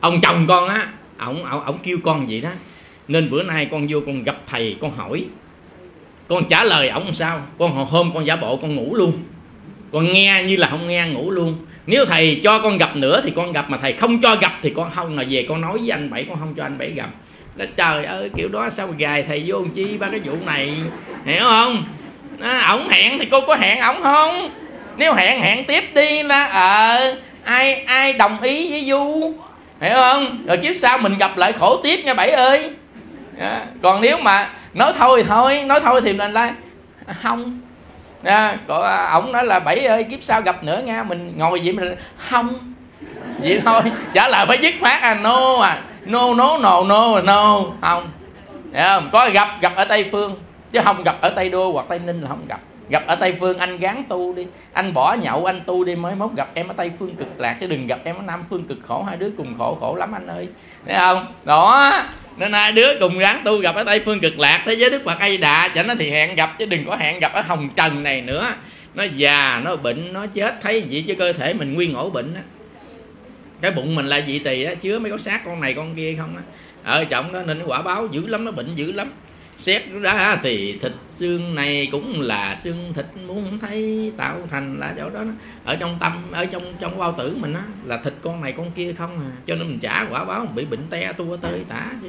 ông chồng con á, ổng ổng ổng kêu con vậy đó, nên bữa nay con vô con gặp thầy con hỏi, con trả lời ổng sao. Con hồi hôm con giả bộ con ngủ luôn, con nghe như là không nghe, ngủ luôn. Nếu thầy cho con gặp nữa thì con gặp, mà thầy không cho gặp thì con không. Là về con nói với anh Bảy con không cho anh Bảy gặp. đó. Trời ơi kiểu đó sao mà gài thầy vô làm chi ba cái vụ này, hiểu không? Nó, ổng hẹn thì cô có hẹn ổng không? Nếu hẹn hẹn tiếp đi là ờ ai ai đồng ý với Du, hiểu không? Rồi kiếp sau mình gặp lại khổ tiếp nha Bảy ơi. À, còn nếu mà nói thôi thì thôi, nói thôi thì mình là không. À, còn ổng nói là Bảy ơi kiếp sau gặp nữa nha, mình ngồi vậy mình không. Vậy thôi, trả lời phải dứt khoát à no à, no no no no no không. Hiểu không? Có gặp gặp ở Tây Phương chứ không gặp ở Tây Đô hoặc Tây Ninh là không gặp. Gặp ở Tây Phương anh gắng tu đi, anh bỏ nhậu anh tu đi, mới mốt gặp em ở Tây Phương cực lạc chứ đừng gặp em ở Nam Phương cực khổ, hai đứa cùng khổ khổ lắm anh ơi, thấy không? Đó nên hai đứa cùng gắng tu gặp ở Tây Phương cực lạc thế giới Đức Phật A Di Đà, cho nó thì hẹn gặp chứ đừng có hẹn gặp ở hồng trần này nữa. Nó già nó bệnh nó chết thấy gì chứ cơ thể mình nguyên ổ bệnh á, cái bụng mình là gì tỳ á, chứa mấy có xác con này con kia không á, ở trọng đó nên quả báo dữ lắm, nó bệnh dữ lắm. Xét ra thì thịt xương này cũng là xương thịt muốn thấy tạo thành là chỗ đó, đó. Ở trong tâm, ở trong trong bao tử mình á là thịt con này con kia không à, cho nên mình trả quả báo mình bị bệnh te tua tơi tả chứ.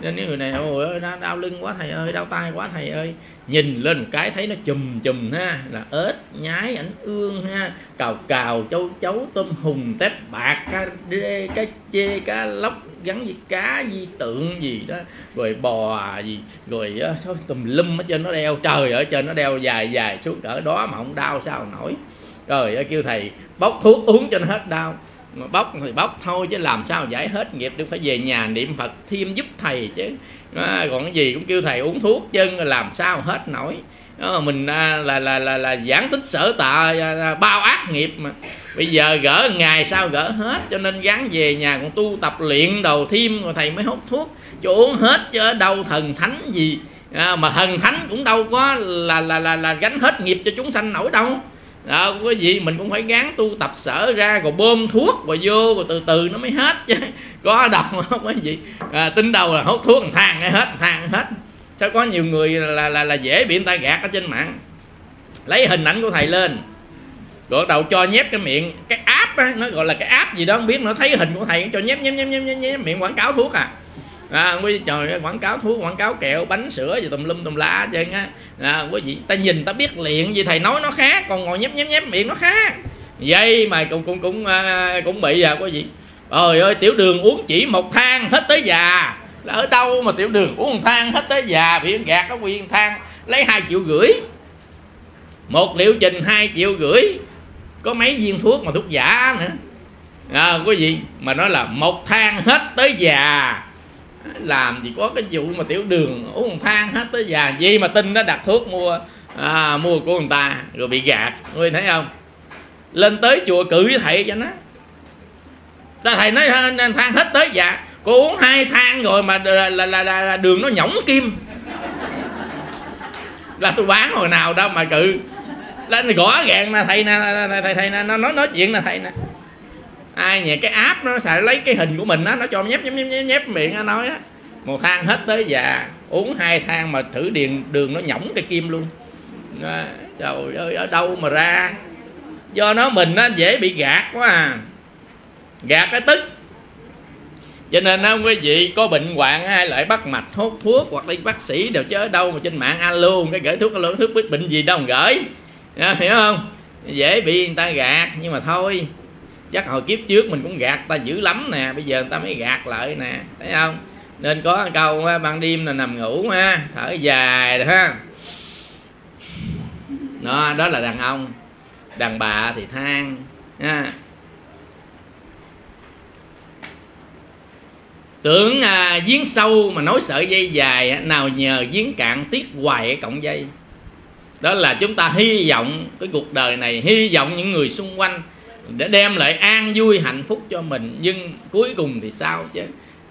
Nên những người này ôi ơi nó đau lưng quá thầy ơi, đau tay quá thầy ơi, nhìn lên một cái thấy nó chùm chùm ha, là ếch nhái ảnh ương ha, cào cào châu chấu tôm hùm tép bạc cá đê cá chê cá lóc gắn gì cá di tượng gì đó, rồi bò gì rồi thôi tùm lum ở trên nó đeo, trời ở trên nó đeo dài dài xuống cỡ đó mà không đau sao nổi. Trời ơi kêu thầy bóc thuốc uống cho nó hết đau, mà bóc thì bóc thôi chứ làm sao giải hết nghiệp được, phải về nhà niệm Phật thêm giúp thầy chứ. À, còn cái gì cũng kêu thầy uống thuốc chân làm sao hết nổi. Đó, mình à, là là là là giảng tích sở tạ à, bao ác nghiệp mà bây giờ gỡ ngày sao gỡ hết, cho nên gắng về nhà còn tu tập luyện đầu thêm rồi thầy mới hút thuốc cho uống hết, chứ ở đâu thần thánh gì à, mà thần thánh cũng đâu có là là là là gánh hết nghiệp cho chúng sanh nổi đâu. Đó, có gì mình cũng phải gắng tu tập sở ra rồi bơm thuốc rồi vô rồi từ từ nó mới hết chứ có đâu không có gì à, tính đâu là hút thuốc thằng than hay hết than hết. Sao có nhiều người là là là dễ bị người ta gạt ở trên mạng, lấy hình ảnh của thầy lên rồi đầu cho nhép cái miệng cái app á, nó gọi là cái app gì đó không biết, nó thấy hình của thầy cho nhép nhép nhép nhép nhép, nhép miệng quảng cáo thuốc à. À, quý vị, trời quảng cáo thuốc quảng cáo kẹo bánh sữa gì tùm lum tùm la trên á. À, quý vị ta nhìn ta biết liền gì thầy nói nó khác, còn ngồi nhép nhép nhép miệng nó khác vậy mà cũng cũng cũng à, cũng bị à quý vị. Trời ơi tiểu đường uống chỉ một thang hết tới già, là ở đâu mà tiểu đường uống một thang hết tới già, bị gạt nó nguyên thang lấy hai triệu rưỡi một liệu trình, hai triệu rưỡi có mấy viên thuốc mà thuốc giả nữa. À, quý vị mà nói là một thang hết tới già, làm gì có cái vụ mà tiểu đường uống một thang hết tới già gì mà tin nó đặt thuốc mua à, mua của người ta rồi bị gạt. Ngươi thấy không, lên tới chùa cự với thầy cho nó, thầy nói thang hết tới già, cô uống hai thang rồi mà là, là, là, là đường nó nhỏng kim là tôi bán hồi nào đâu mà cự lên gõ gàng nè thầy nè, thầy thầy nè, nó nói nói chuyện nè thầy nè. Ai nhà cái app nó xài lấy cái hình của mình á, nó cho nhép nhép nhép nhép miệng nó nói á, một thang hết tới già, uống hai thang mà thử điền đường nó nhỏng cái kim luôn. Đó, trời ơi ở đâu mà ra, do nó mình nó dễ bị gạt quá à, gạt cái tức. Cho nên á quý vị có bệnh hoạn hay lại bắt mạch hút thuốc hoặc đi bác sĩ đều, chứ ở đâu mà trên mạng alo cái gửi thuốc alo thuốc biết bệnh gì đâu mà gửi. Đó, hiểu không, dễ bị người ta gạt. Nhưng mà thôi chắc hồi kiếp trước mình cũng gạt ta dữ lắm nè, bây giờ người ta mới gạt lại nè, thấy không? Nên có câu ban đêm là nằm ngủ ha, thở dài rồi ha. Đó, đó là đàn ông, đàn bà thì than ha. Tưởng à, giếng sâu mà nói sợi dây dài, nào nhờ giếng cạn tiếc hoài cái cọng dây. Đó là chúng ta hy vọng cái cuộc đời này, hy vọng những người xung quanh để đem lại an vui hạnh phúc cho mình, nhưng cuối cùng thì sao chứ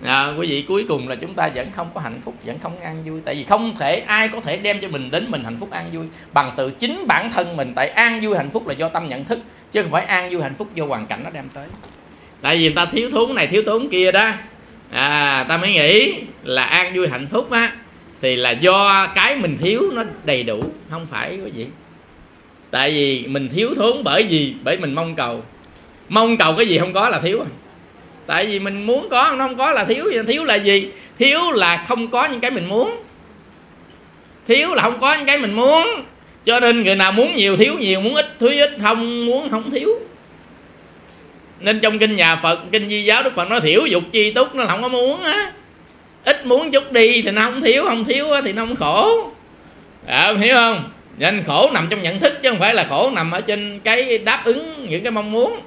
à, quý vị, cuối cùng là chúng ta vẫn không có hạnh phúc, vẫn không an vui. Tại vì không thể ai có thể đem cho mình đến mình hạnh phúc an vui bằng từ chính bản thân mình. Tại an vui hạnh phúc là do tâm nhận thức, chứ không phải an vui hạnh phúc do hoàn cảnh nó đem tới. Tại vì người ta thiếu thốn này thiếu thốn kia đó à, ta mới nghĩ là an vui hạnh phúc á, thì là do cái mình thiếu nó đầy đủ. Không phải quý vị, tại vì mình thiếu thốn bởi vì bởi mình mong cầu, mong cầu cái gì không có là thiếu. Tại vì mình muốn có nó không có là thiếu, thiếu là gì? Thiếu là không có những cái mình muốn. Thiếu là không có những cái mình muốn. Cho nên người nào muốn nhiều thiếu nhiều, muốn ít thiếu ít, không muốn không thiếu. Nên trong kinh nhà Phật, kinh Di Giáo, Đức Phật nói thiểu dục chi túc, nó không có muốn á. Ít muốn chút đi thì nó không thiếu, không thiếu thì nó không khổ. À, hiểu không? Nên khổ nằm trong nhận thức chứ không phải là khổ nằm ở trên cái đáp ứng những cái mong muốn.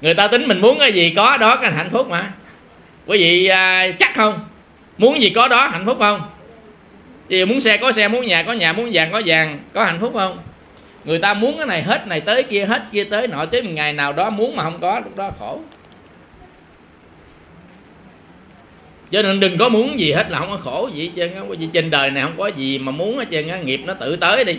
Người ta tính mình muốn cái gì có đó cái hạnh phúc mà. Quý vị à, chắc không? Muốn gì có đó hạnh phúc không? Vì muốn xe có xe, muốn nhà có nhà, muốn vàng có vàng, có hạnh phúc không? Người ta muốn cái này hết này tới kia, hết kia tới nọ, chứ ngày nào đó muốn mà không có, lúc đó khổ. Cho nên đừng có muốn gì hết là không có khổ gì hết trơn. Trên đời này không có gì mà muốn hết trơn á, nghiệp nó tự tới đi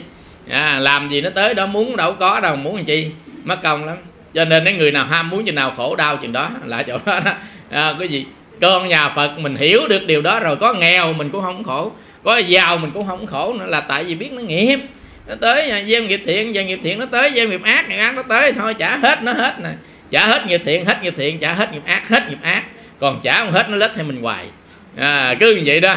à, làm gì nó tới đó, muốn đâu có đâu, muốn làm chi, mất công lắm. Cho nên cái người nào ham muốn chừng nào khổ đau chừng đó, là chỗ đó đó à, cái gì con nhà Phật mình hiểu được điều đó rồi. Có nghèo mình cũng không khổ, có giàu mình cũng không khổ nữa, là tại vì biết nó nghiệp nó tới. Gieo nghiệp thiện và nghiệp thiện nó tới, gieo nghiệp ác nghiệp ác nó tới, thôi trả hết nó hết nè, trả hết nghiệp thiện hết nghiệp thiện, trả hết nghiệp ác hết nghiệp ác, còn trả không hết nó lết theo mình hoài à, cứ như vậy đó.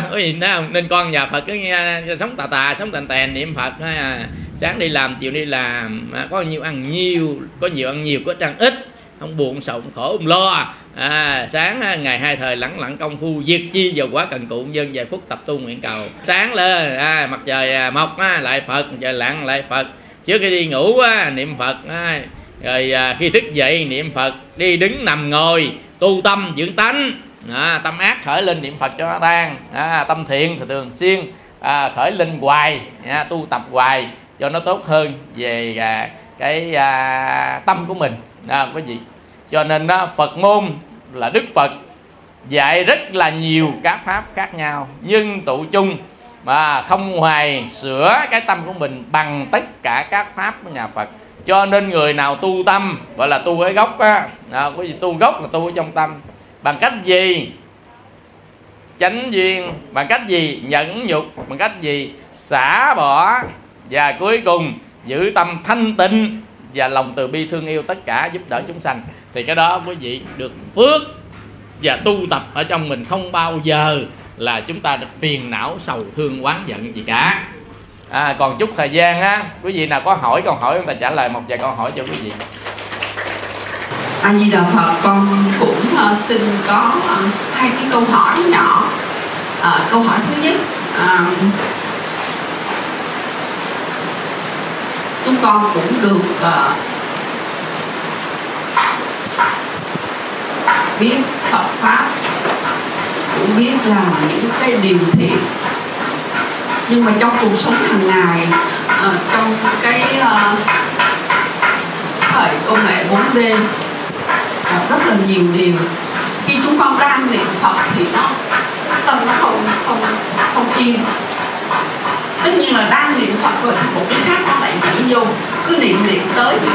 Nên con nhà Phật cứ nghe, sống tà tà sống tàn tàn niệm Phật à, sáng đi làm chiều đi làm à, có nhiều ăn nhiều, có nhiều ăn nhiều, có ít ăn ít, không buồn không sầu không khổ không lo à, sáng ngày hai thời lẳng lặng công phu, diệt chi vào quá cần cụm, dân vài phút tập tu nguyện cầu. Sáng lên à, mặt trời mọc á, lại Phật, mặt trời lặn lại Phật. Trước khi đi ngủ á, niệm Phật à, rồi à, khi thức dậy niệm Phật. Đi đứng nằm ngồi tu tâm dưỡng tánh à, tâm ác khởi lên niệm Phật cho nó tan à, tâm thiện thì thường xuyên à, khởi lên hoài à, tu tập hoài cho nó tốt hơn về à, cái à, tâm của mình à, cái gì. Cho nên đó, Phật môn là Đức Phật dạy rất là nhiều các pháp khác nhau, nhưng tụ chung mà không hoài sửa cái tâm của mình bằng tất cả các pháp của nhà Phật. Cho nên người nào tu tâm gọi là tu cái gốc á, à, cái gì tu gốc là tu ở trong tâm. Bằng cách gì? Chánh duyên. Bằng cách gì? Nhẫn nhục. Bằng cách gì? Xả bỏ. Và cuối cùng giữ tâm thanh tịnh và lòng từ bi thương yêu tất cả, giúp đỡ chúng sanh. Thì cái đó quý vị được phước và tu tập ở trong mình, không bao giờ là chúng ta được phiền não sầu thương oán giận gì cả à. Còn chút thời gian á, quý vị nào có hỏi còn hỏi, chúng ta trả lời một vài câu hỏi cho quý vị. A Di Đà Phật, con cũng uh, xin có uh, hai cái câu hỏi nhỏ. uh, Câu hỏi thứ nhất, uh, chúng con cũng được uh, biết Phật Pháp, cũng biết là những cái điều thiện, nhưng mà trong cuộc sống hàng ngày, uh, trong cái uh, thời công nghệ bốn D, uh, rất là nhiều điều khi chúng con đang niệm Phật thì nó tâm nó không không không yên. Tất nhiên là đang niệm Phật rồi thì một cái khác nó lại nhảy vô, cứ niệm niệm tới thì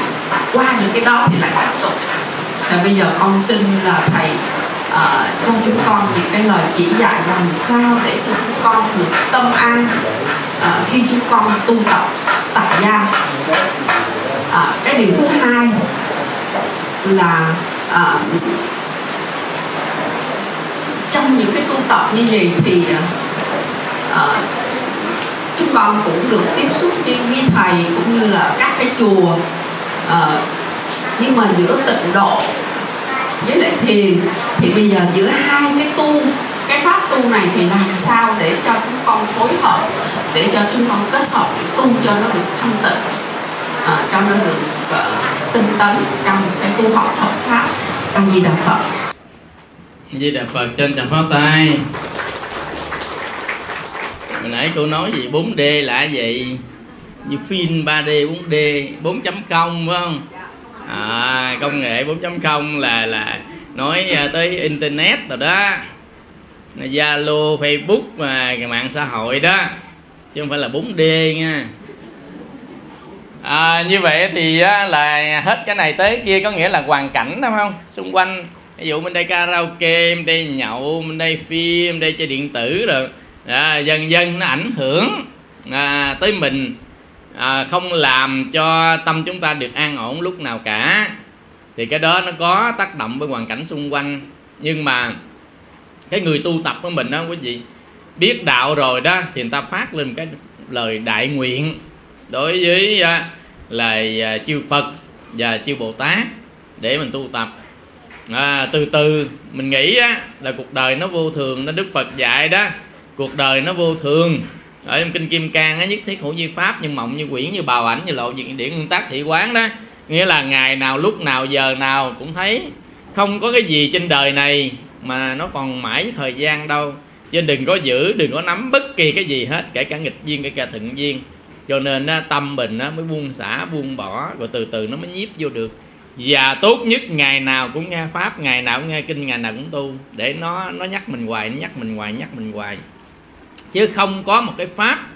qua những cái đó thì lại tiếp tục. Và bây giờ con xin là thầy uh, cho chúng con những cái lời chỉ dạy làm sao để cho chúng con được tâm an uh, khi chúng con tu tập tại gia. Uh, cái điều thứ hai là uh, trong những cái tu tập như vậy thì uh, chúng con cũng được tiếp xúc với, với thầy cũng như là các cái chùa à, nhưng mà giữa tịnh độ với lại thiền thì bây giờ giữa hai cái tu, cái pháp tu này thì làm sao để cho chúng con phối hợp, để cho chúng con kết hợp tu cho nó được thanh tịnh à, cho nó được à, tinh tấn trong cái tu học Phật Pháp. Trong Di Đà Phật, Di Đà Phật trên tràng pháo tay. Hồi nãy cô nói gì bốn D là gì? Như phim ba D, bốn D, bốn chấm không phải không? À, công nghệ bốn chấm không là là nói tới internet rồi đó, Zalo, Facebook mà mạng xã hội đó, chứ không phải là bốn D nha. À, như vậy thì là hết cái này tới kia, có nghĩa là hoàn cảnh đúng không? Xung quanh, ví dụ bên đây karaoke, bên đây nhậu, bên đây phim, bên đây chơi điện tử rồi. À, dần dần nó ảnh hưởng à, tới mình à, không làm cho tâm chúng ta được an ổn lúc nào cả. Thì cái đó nó có tác động với hoàn cảnh xung quanh. Nhưng mà Cái người tu tập của mình đó quý vị, biết đạo rồi đó thì người ta phát lên cái lời đại nguyện đối với là chư Phật và chư Bồ Tát để mình tu tập. À, từ từ mình nghĩ á, là cuộc đời nó vô thường, nên Đức Phật dạy đó, cuộc đời nó vô thường. Ở trong kinh Kim Cang á, nhất thiết hữu vi pháp, như mộng, như quyển, như bào ảnh, như lộ, như điển, nguyên tác thị quán đó, nghĩa là ngày nào, lúc nào, giờ nào cũng thấy. Không có cái gì trên đời này mà nó còn mãi với thời gian đâu, chứ đừng có giữ, đừng có nắm bất kỳ cái gì hết, kể cả nghịch duyên, kể cả thuận duyên. Cho nên á, tâm mình á, mới buông xả, buông bỏ, rồi từ từ nó mới nhiếp vô được. Và tốt nhất ngày nào cũng nghe pháp, ngày nào cũng nghe kinh, ngày nào cũng tu, để nó nó nhắc mình hoài, nó nhắc mình hoài, nhắc mình hoài. Chứ không có một cái pháp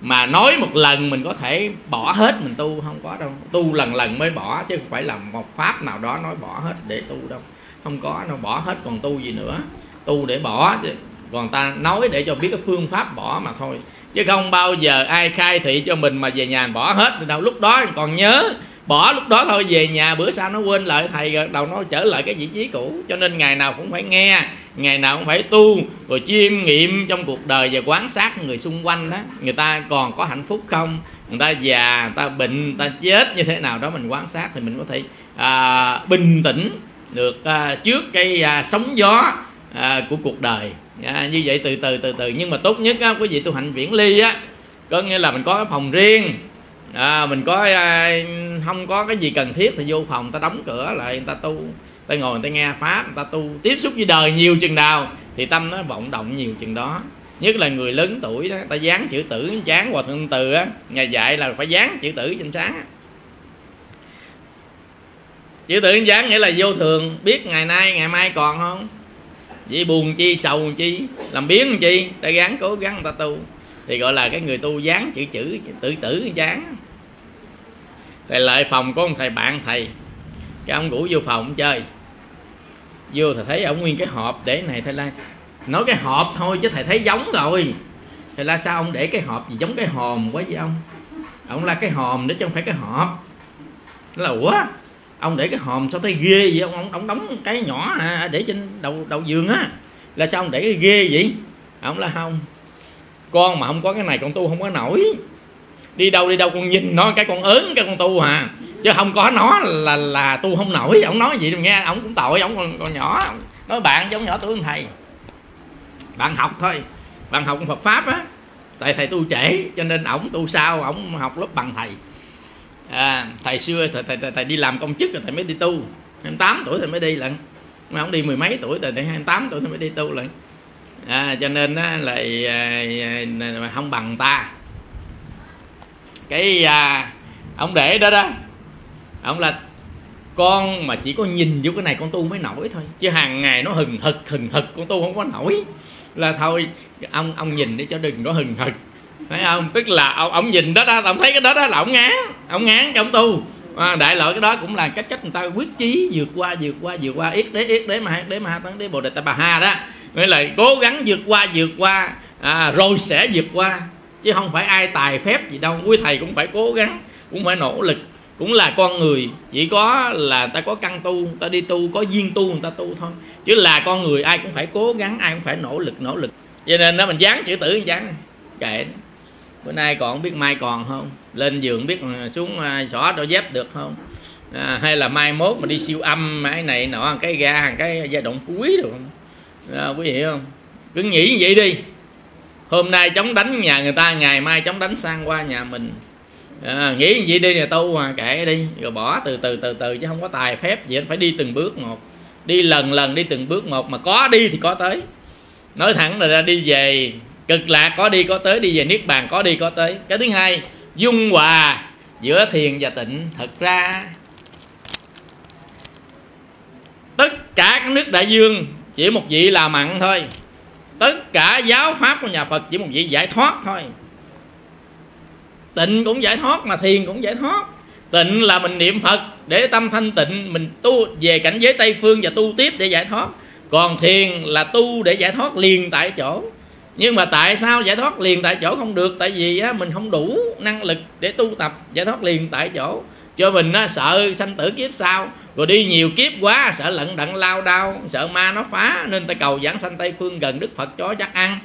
mà nói một lần mình có thể bỏ hết mình tu, không có đâu. Tu lần lần mới bỏ, chứ không phải là một pháp nào đó nói bỏ hết để tu đâu. Không có đâu, bỏ hết còn tu gì nữa. Tu để bỏ chứ, còn ta nói để cho biết cái phương pháp bỏ mà thôi. Chứ không bao giờ ai khai thị cho mình mà về nhà bỏ hết đâu. Lúc đó còn nhớ, bỏ lúc đó thôi, về nhà bữa sau nó quên lại thầy rồi, đầu nó trở lại cái vị trí cũ. Cho nên ngày nào cũng phải nghe, ngày nào cũng phải tu, rồi chiêm nghiệm trong cuộc đời và quan sát người xung quanh đó, người ta còn có hạnh phúc không, người ta già, người ta bệnh, người ta chết như thế nào đó, mình quan sát thì mình có thể à, bình tĩnh được à, trước cái à, sóng gió à, của cuộc đời. À, như vậy từ từ từ từ nhưng mà tốt nhất á, quý vị tu hành viễn ly á, có nghĩa là mình có cái phòng riêng. À, mình có à, không có cái gì cần thiết thì vô phòng, ta đóng cửa lại, người ta tu, người ta ngồi, người ta nghe pháp, người ta tu, tiếp xúc với đời nhiều chừng nào thì tâm nó vọng động nhiều chừng đó. Nhất là người lớn tuổi đó, ta dán chữ tử, dán Hòa Thượng Từ á, ngày dạy là phải dán chữ tử trên sáng. Chữ tử dán nghĩa là vô thường, biết ngày nay ngày mai còn không, vậy buồn chi, sầu chi, làm biếng chi, ta gắng cố gắng người ta tu, thì gọi là cái người tu dán chữ chữ tử tử dán. Thầy lại phòng có một thầy bạn thầy, cái ông ngủ vô phòng ông chơi, vô thầy thấy ông nguyên cái hộp để này. Thầy la nói cái hộp thôi chứ thầy thấy giống rồi. Thầy la sao ông để cái hộp gì giống cái hòm quá vậy ông? Ông la cái hòm đó chứ không phải cái hộp. Nó là quá, ông để cái hòm sao thấy ghê vậy ông? Ông, ông đóng cái nhỏ à, để trên đầu đầu giường á, là sao ông để cái ghê vậy? Ông la không, con mà không có cái này con tu không có nổi, đi đâu đi đâu con nhìn nó cái con ớn cái con tu à, chứ không có nó là là tu không nổi. Ông nói vậy nghe, ông cũng tội, ông còn, còn nhỏ, nói bạn giống nhỏ tuổi hơn thầy, bạn học thôi, bạn học Phật pháp á, tại thầy tu trễ cho nên ổng tu sau, ổng học lớp bằng thầy. À, thầy xưa thầy, thầy, thầy, thầy đi làm công chức rồi thầy mới đi tu, hai mươi tám tuổi thầy mới đi lận, mà ổng đi mười mấy tuổi rồi, thầy hai mươi tám tuổi thầy mới đi tu lận. À, cho nên á, là, là không bằng ta. Cái à, ông để đó đó, ông là con mà chỉ có nhìn vô cái này con tu mới nổi thôi, chứ hàng ngày nó hừng hực hừng hực con tu không có nổi. Là thôi ông ông nhìn để cho đừng có hừng hực, phải không? Tức là ông, ông nhìn đó đó, ông thấy cái đó đó là ông ngán, ông ngán cho ông tu. À, đại loại cái đó cũng là cách cách người ta quyết chí vượt qua vượt qua vượt qua yết đế yết đế mà đế ma tấn đế bồ đề ta bà ha đó, nghĩa là cố gắng vượt qua vượt qua à, rồi sẽ vượt qua, chứ không phải ai tài phép gì đâu. Quý thầy cũng phải cố gắng, cũng phải nỗ lực, cũng là con người, chỉ có là ta có căn tu ta đi tu, có duyên tu người ta tu thôi, chứ là con người ai cũng phải cố gắng, ai cũng phải nỗ lực nỗ lực. Cho nên đó mình dán chữ tử dán kệ, bữa nay còn biết mai còn không, lên giường biết xuống xỏ đôi dép được không, à, hay là mai mốt mà đi siêu âm cái này nọ cái ra cái giai đoạn cuối được không? À, quý vị không, cứ nghĩ như vậy đi, hôm nay chống đánh nhà người ta, ngày mai chống đánh sang qua nhà mình. À, nghĩ như vậy đi là tu à, kệ đi rồi bỏ từ từ từ từ chứ không có tài phép gì, phải đi từng bước một, đi lần lần, đi từng bước một, mà có đi thì có tới. Nói thẳng là đi về cực lạc có đi có tới, đi về niết bàn có đi có tới. Cái thứ hai, dung hòa giữa thiền và tịnh. Thật ra tất cả các nước đại dương chỉ một vị là mặn thôi, tất cả giáo pháp của nhà Phật chỉ một vị giải thoát thôi. Tịnh cũng giải thoát mà thiền cũng giải thoát. Tịnh là mình niệm Phật để tâm thanh tịnh, mình tu về cảnh giới Tây Phương và tu tiếp để giải thoát. Còn thiền là tu để giải thoát liền tại chỗ. Nhưng mà tại sao giải thoát liền tại chỗ không được? Tại vì á, mình không đủ năng lực để tu tập giải thoát liền tại chỗ. cho mình nó sợ sanh tử kiếp sau, rồi đi nhiều kiếp quá sợ lận đận lao đao, sợ ma nó phá, nên ta cầu giảng sanh Tây Phương gần Đức Phật cho chắc ăn.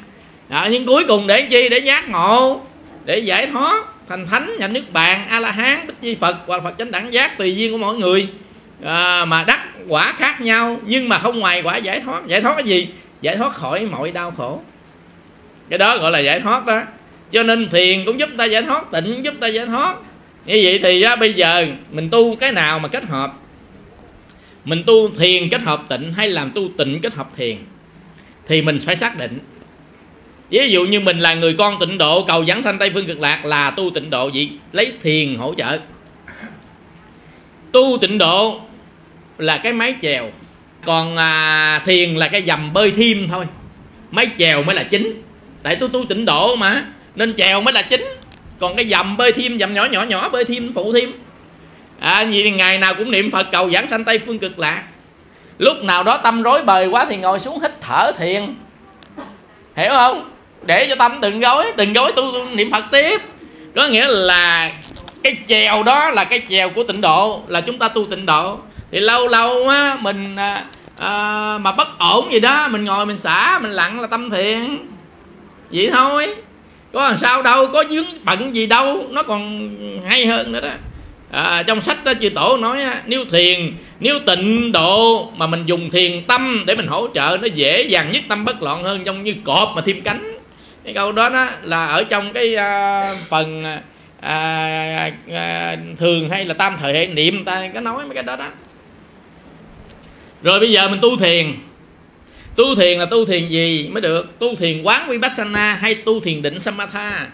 Đó, nhưng cuối cùng để chi? Để giác ngộ, để giải thoát, thành thánh, nhà nước bàn, A-la-hán, Bích Chi Phật hoặc Phật chánh đẳng giác, tùy duyên của mỗi người à, mà đắc quả khác nhau, nhưng mà không ngoài quả giải thoát. Giải thoát cái gì? Giải thoát khỏi mọi đau khổ, cái đó gọi là giải thoát đó. Cho nên thiền cũng giúp ta giải thoát, tịnh cũng giúp ta giải thoát. Như vậy thì á, bây giờ mình tu cái nào mà kết hợp? Mình tu thiền kết hợp tịnh hay làm tu tịnh kết hợp thiền thì mình phải xác định. Ví dụ như mình là người con tịnh độ, cầu giảng sanh Tây Phương Cực Lạc là tu tịnh độ, vậy lấy thiền hỗ trợ. Tu tịnh độ là cái mái chèo, còn à, thiền là cái dầm bơi thêm thôi. Mái chèo mới là chính, tại tôi tu tịnh độ mà, nên chèo mới là chính. Còn cái dầm bơi thêm, dầm nhỏ nhỏ nhỏ bơi thêm, phụ thêm à, vì ngày nào cũng niệm Phật cầu giảng sanh Tây Phương Cực Lạc. Lúc nào đó tâm rối bời quá thì ngồi xuống hít thở thiền, hiểu không? Để cho tâm từng gối, từng gối tu niệm Phật tiếp. Có nghĩa là cái chèo đó là cái chèo của tịnh độ, là chúng ta tu tịnh độ. Thì lâu lâu á, mình à, mà bất ổn gì đó, mình ngồi mình xả, mình lặng là tâm thiền. Vậy thôi, có làm sao đâu, có dướng bận gì đâu, nó còn hay hơn nữa đó. À, trong sách đó chư tổ nói á, nếu thiền, nếu tịnh độ mà mình dùng thiền tâm để mình hỗ trợ, nó dễ dàng nhất, tâm bất loạn hơn, trong như cột mà thêm cánh. Cái câu đó, đó là ở trong cái à, phần à, à, thường hay là tam thời hệ niệm, ta có nói mấy cái đó đó. Rồi bây giờ mình tu thiền. Tu thiền là tu thiền gì mới được? Tu thiền quán Vipassana hay tu thiền định Samatha?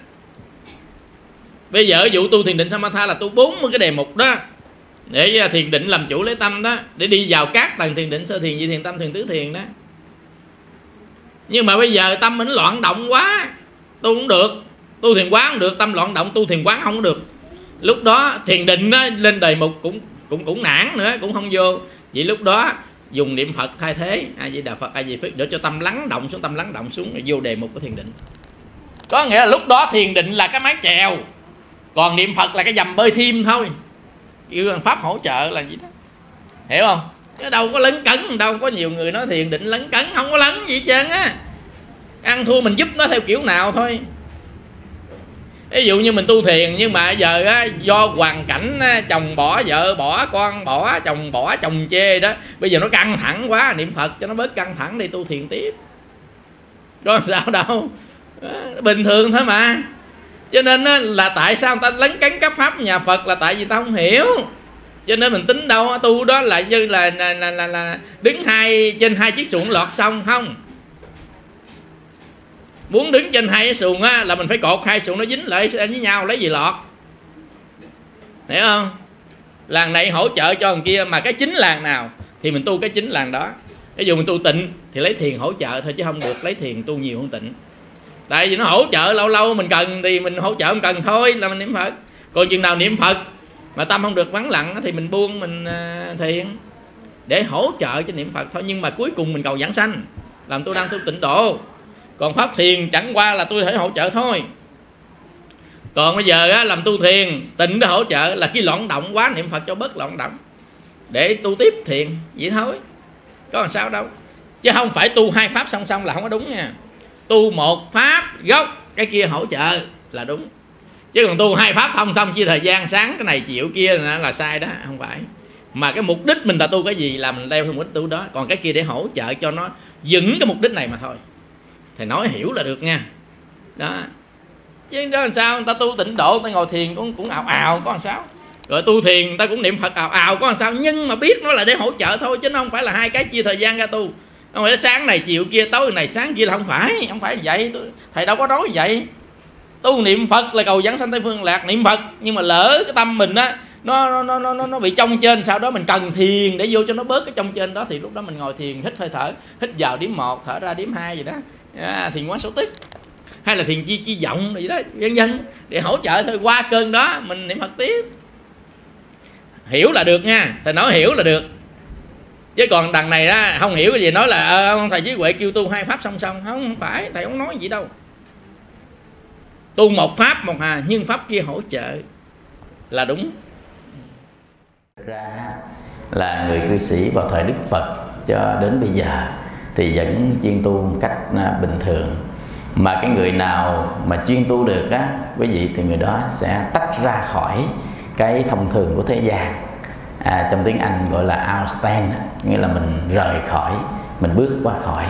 Bây giờ vụ tu thiền định Samatha là tu bốn mươi cái đề mục đó, để thiền định làm chủ lấy tâm đó, để đi vào các tầng thiền định: sơ thiền, nhị thiền, tam thiền, tứ thiền đó. Nhưng mà bây giờ tâm mình loạn động quá, tu cũng được, tu thiền quán không được, tâm loạn động tu thiền quán không được. Lúc đó thiền định đó, lên đề mục cũng cũng cũng nản nữa, cũng không vô. Vậy lúc đó dùng niệm Phật thay thế, A Di Đà Phật, A Di Phật, để cho tâm lắng động xuống, tâm lắng động xuống rồi vô đề mục của thiền định. Có nghĩa là lúc đó thiền định là cái mái chèo, còn niệm Phật là cái dầm bơi thêm thôi, kêu bằng pháp hỗ trợ là gì đó, hiểu không? Chứ đâu có lấn cấn đâu. Có nhiều người nói thiền định lấn cấn, không có lấn gì trơn á, ăn thua mình giúp nó theo kiểu nào thôi. Ví dụ như mình tu thiền nhưng mà giờ á, do hoàn cảnh á, chồng bỏ, vợ bỏ, con bỏ, chồng bỏ, chồng chê đó, bây giờ nó căng thẳng quá, niệm Phật cho nó bớt căng thẳng đi, tu thiền tiếp, có sao đâu, bình thường thôi mà. Cho nên á, là tại sao người ta lấn cấn các pháp nhà Phật là tại vì ta không hiểu. Cho nên mình tính đâu tu đó là như là, là, là, là, là đứng hai trên hai chiếc xuồng lọt sông không. Muốn đứng trên hai cái xuồng á, là mình phải cột hai xuồng nó dính lại với nhau, lấy gì lọt, hiểu không? Làng này hỗ trợ cho thằng kia, mà cái chính làng nào thì mình tu cái chính làng đó. Ví dụ mình tu tịnh thì lấy thiền hỗ trợ thôi, chứ không được lấy thiền tu nhiều không tịnh. Tại vì nó hỗ trợ, lâu lâu mình cần thì mình hỗ trợ, không cần thôi là mình niệm Phật. Còn chừng nào niệm Phật mà tâm không được vắng lặng thì mình buông, mình thiền để hỗ trợ cho niệm Phật thôi. Nhưng mà cuối cùng mình cầu giảng sanh, làm tôi đang tu tịnh độ. Còn pháp thiền chẳng qua là tôi thể hỗ trợ thôi. Còn bây giờ á, làm tu thiền tịnh để hỗ trợ là khi loạn động quá, niệm Phật cho bớt loạn động để tu tiếp thiền, vậy thôi, có làm sao đâu. Chứ không phải tu hai pháp song song là không có đúng nha. Tu một pháp gốc, cái kia hỗ trợ là đúng. Chứ còn tu hai pháp song song chia thời gian, sáng cái này chiều kia là sai đó, không phải. Mà cái mục đích mình là tu cái gì là mình đeo theo mục đích tu đó, còn cái kia để hỗ trợ cho nó vững cái mục đích này mà thôi. Thầy nói hiểu là được nha. Đó. Chứ đó làm sao người ta tu tịnh độ, người ta ngồi thiền cũng cũng ào ào, có làm sao. Rồi tu thiền người ta cũng niệm Phật ào ào, có làm sao. Nhưng mà biết nó là để hỗ trợ thôi, chứ nó không phải là hai cái chia thời gian ra tu. Không phải sáng này chiều kia, tối này sáng kia, là không phải. Không phải vậy, tôi, thầy đâu có nói vậy. Tu niệm Phật là cầu giảng sanh Tây Phương Lạc, niệm Phật. Nhưng mà lỡ cái tâm mình á, nó, nó, nó, nó, nó bị trong trên, sau đó mình cần thiền để vô cho nó bớt cái trong trên đó. Thì lúc đó mình ngồi thiền, hít hơi thở, hít vào điểm một, thở ra điểm hai gì đó. À, thiền quán số tích hay là thiền chi chi vọng gì đó, vân vân, để hỗ trợ thôi. Qua cơn đó mình niệm Phật tiếp, hiểu là được nha. Thầy nói hiểu là được, chứ còn đằng này đó không hiểu cái gì nói là ông thầy Chí Huệ kêu tu hai pháp song song, không, không phải. Thầy không nói gì đâu. Tu một pháp một hà, nhưng pháp kia hỗ trợ là đúng. ra là người cư sĩ vào thời Đức Phật cho đến bây giờ thì vẫn chuyên tu một cách bình thường. Mà cái người nào mà chuyên tu được á quý vị, thì người đó sẽ tách ra khỏi cái thông thường của thế gian, à, trong tiếng Anh gọi là outstand, nghĩa là mình rời khỏi, mình bước qua khỏi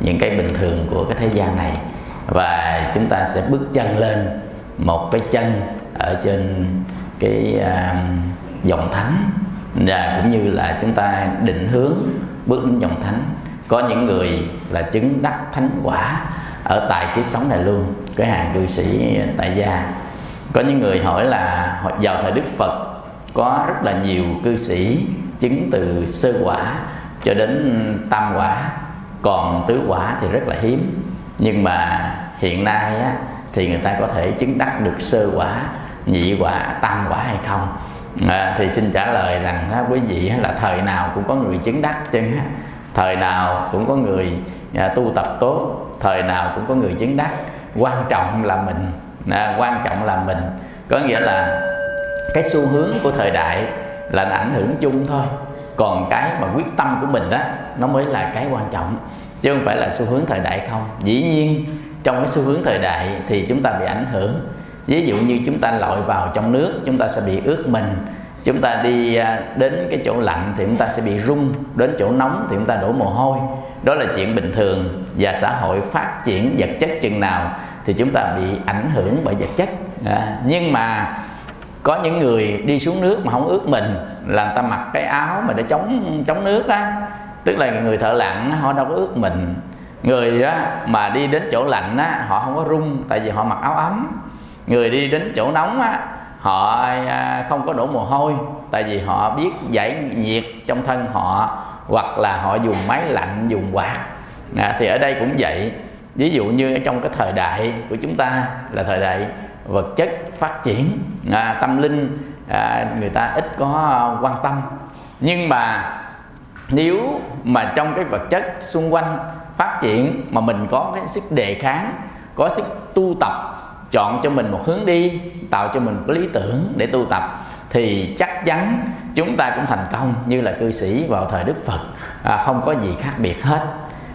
những cái bình thường của cái thế gian này, và chúng ta sẽ bước chân lên một cái chân ở trên cái dòng thánh, và cũng như là chúng ta định hướng bước đến dòng thánh. Có những người là chứng đắc thánh quả ở tại kiếp sống này luôn, cái hàng cư sĩ tại gia. Có những người hỏi là vào thời Đức Phật có rất là nhiều cư sĩ chứng từ sơ quả cho đến tam quả, còn tứ quả thì rất là hiếm. Nhưng mà hiện nay á, thì người ta có thể chứng đắc được sơ quả, nhị quả, tam quả hay không? À, thì xin trả lời rằng á, quý vị là thời nào cũng có người chứng đắc chứ, thời nào cũng có người à, tu tập tốt, thời nào cũng có người chứng đắc. Quan trọng là mình, à, quan trọng là mình. Có nghĩa là cái xu hướng của thời đại là nó ảnh hưởng chung thôi, còn cái mà quyết tâm của mình đó nó mới là cái quan trọng, chứ không phải là xu hướng thời đại không. Dĩ nhiên trong cái xu hướng thời đại thì chúng ta bị ảnh hưởng. Ví dụ như chúng ta lội vào trong nước, chúng ta sẽ bị ướt mình. Chúng ta đi đến cái chỗ lạnh thì chúng ta sẽ bị run, đến chỗ nóng thì chúng ta đổ mồ hôi. Đó là chuyện bình thường, và xã hội phát triển vật chất chừng nào thì chúng ta bị ảnh hưởng bởi vật chất. À, nhưng mà có những người đi xuống nước mà không ướt mình, là người ta mặc cái áo mà để chống chống nước đó, tức là người thợ lặn họ đâu có ướt mình. Người đó mà đi đến chỗ lạnh á, họ không có run, tại vì họ mặc áo ấm. Người đi đến chỗ nóng á, họ không có đổ mồ hôi, tại vì họ biết giải nhiệt trong thân họ, hoặc là họ dùng máy lạnh, dùng quạt. À, thì ở đây cũng vậy. Ví dụ như ở trong cái thời đại của chúng ta là thời đại vật chất phát triển, à, tâm linh à, người ta ít có quan tâm. Nhưng mà nếu mà trong cái vật chất xung quanh phát triển mà mình có cái sức đề kháng, có sức tu tập, chọn cho mình một hướng đi, tạo cho mình cái lý tưởng để tu tập, thì chắc chắn chúng ta cũng thành công như là cư sĩ vào thời Đức Phật, à, không có gì khác biệt hết.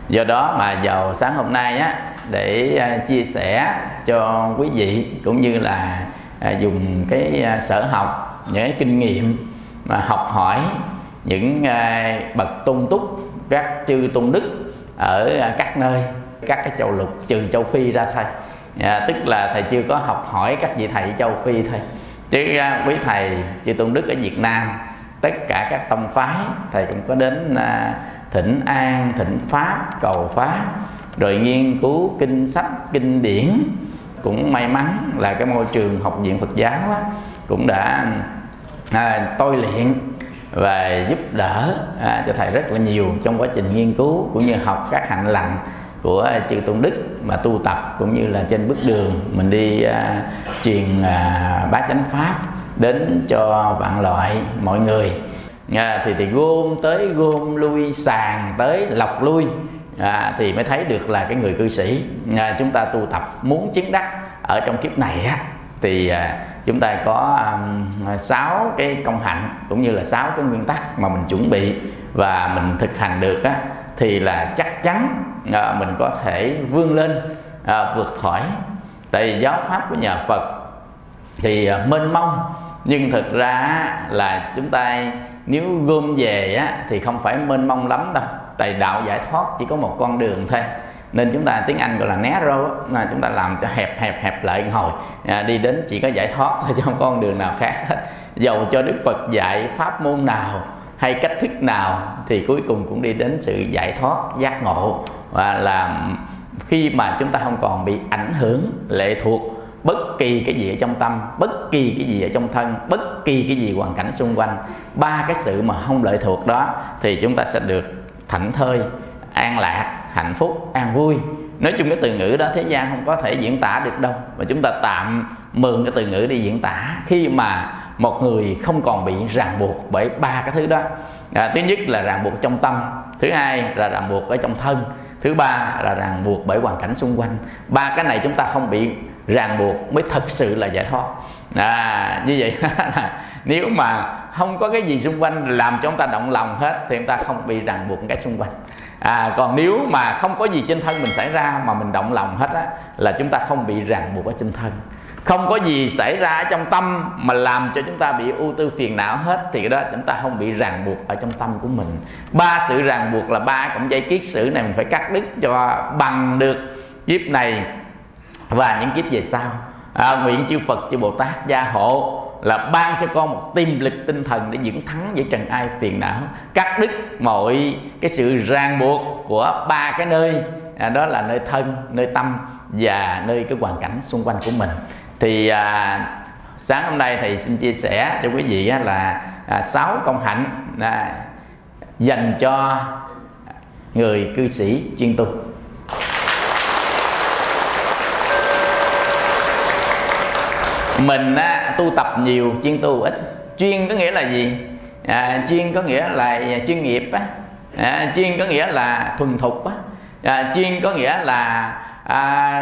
Do đó mà vào sáng hôm nay á, để chia sẻ cho quý vị, cũng như là dùng cái sở học, những cái kinh nghiệm mà học hỏi những bậc tôn túc, các chư tôn đức ở các nơi, các cái châu lục trừ châu Phi ra thôi. À, tức là thầy chưa có học hỏi các vị thầy châu Phi thôi, chứ quý thầy chư tôn đức ở Việt Nam, tất cả các tông phái thầy cũng có đến thỉnh an, thỉnh pháp, cầu pháp, rồi nghiên cứu kinh sách, kinh điển. Cũng may mắn là cái môi trường học viện Phật giáo á, cũng đã à, tôi luyện và giúp đỡ à, cho thầy rất là nhiều trong quá trình nghiên cứu, cũng như học các hạnh lành của chư tôn đức mà tu tập, cũng như là trên bước đường mình đi à, truyền à, bá chánh pháp đến cho vạn loại mọi người. À, thì thì gom tới gom lui, sàng tới lọc lui, à, thì mới thấy được là cái người cư sĩ à, chúng ta tu tập muốn chứng đắc ở trong kiếp này á, thì à, chúng ta có sáu à, cái công hạnh, cũng như là sáu cái nguyên tắc mà mình chuẩn bị và mình thực hành được á, thì là chắc chắn à, mình có thể vươn lên, à, vượt khỏi. Tại vì giáo pháp của nhà Phật thì à, mênh mông, nhưng thực ra là chúng ta nếu gom về á, thì không phải mênh mông lắm đâu. Tại đạo giải thoát chỉ có một con đường thôi, nên chúng ta tiếng Anh gọi là narrow, là chúng ta làm cho hẹp hẹp hẹp lại hồi, à, đi đến chỉ có giải thoát thôi, chứ không có con đường nào khác hết. Dầu cho Đức Phật dạy pháp môn nào hay cách thức nào thì cuối cùng cũng đi đến sự giải thoát, giác ngộ, và làm khi mà chúng ta không còn bị ảnh hưởng lệ thuộc bất kỳ cái gì ở trong tâm, bất kỳ cái gì ở trong thân, bất kỳ cái gì hoàn cảnh xung quanh. Ba cái sự mà không lệ thuộc đó thì chúng ta sẽ được thảnh thơi, an lạc, hạnh phúc, an vui. Nói chung cái từ ngữ đó thế gian không có thể diễn tả được đâu, mà chúng ta tạm mượn cái từ ngữ đi diễn tả khi mà một người không còn bị ràng buộc bởi ba cái thứ đó. À, thứ nhất là ràng buộc trong tâm, thứ hai là ràng buộc ở trong thân, thứ ba là ràng buộc bởi hoàn cảnh xung quanh. Ba cái này chúng ta không bị ràng buộc mới thật sự là giải thoát. À, như vậy nếu mà không có cái gì xung quanh làm cho chúng ta động lòng hết thì chúng ta không bị ràng buộc cái xung quanh. À, còn nếu mà không có gì trên thân mình xảy ra mà mình động lòng hết á, là chúng ta không bị ràng buộc ở trên thân. Không có gì xảy ra ở trong tâm mà làm cho chúng ta bị ưu tư phiền não hết thì đó chúng ta không bị ràng buộc ở trong tâm của mình. Ba sự ràng buộc là ba cộng dây kiết sử này mình phải cắt đứt cho bằng được kiếp này và những kiếp về sau. À, nguyện chư Phật chư Bồ Tát gia hộ là ban cho con một tiềm lực tinh thần để vững thắng với trần ai phiền não, cắt đứt mọi cái sự ràng buộc của ba cái nơi, à, đó là nơi thân, nơi tâm và nơi cái hoàn cảnh xung quanh của mình. Thì à, sáng hôm nay thầy xin chia sẻ cho quý vị á, là sáu à, công hạnh à, dành cho người cư sĩ chuyên tu. Mình á, tu tập nhiều, chuyên tu ít. Chuyên có nghĩa là gì? À, chuyên có nghĩa là chuyên nghiệp á. À, chuyên có nghĩa là thuần thục á. À, chuyên có nghĩa là à,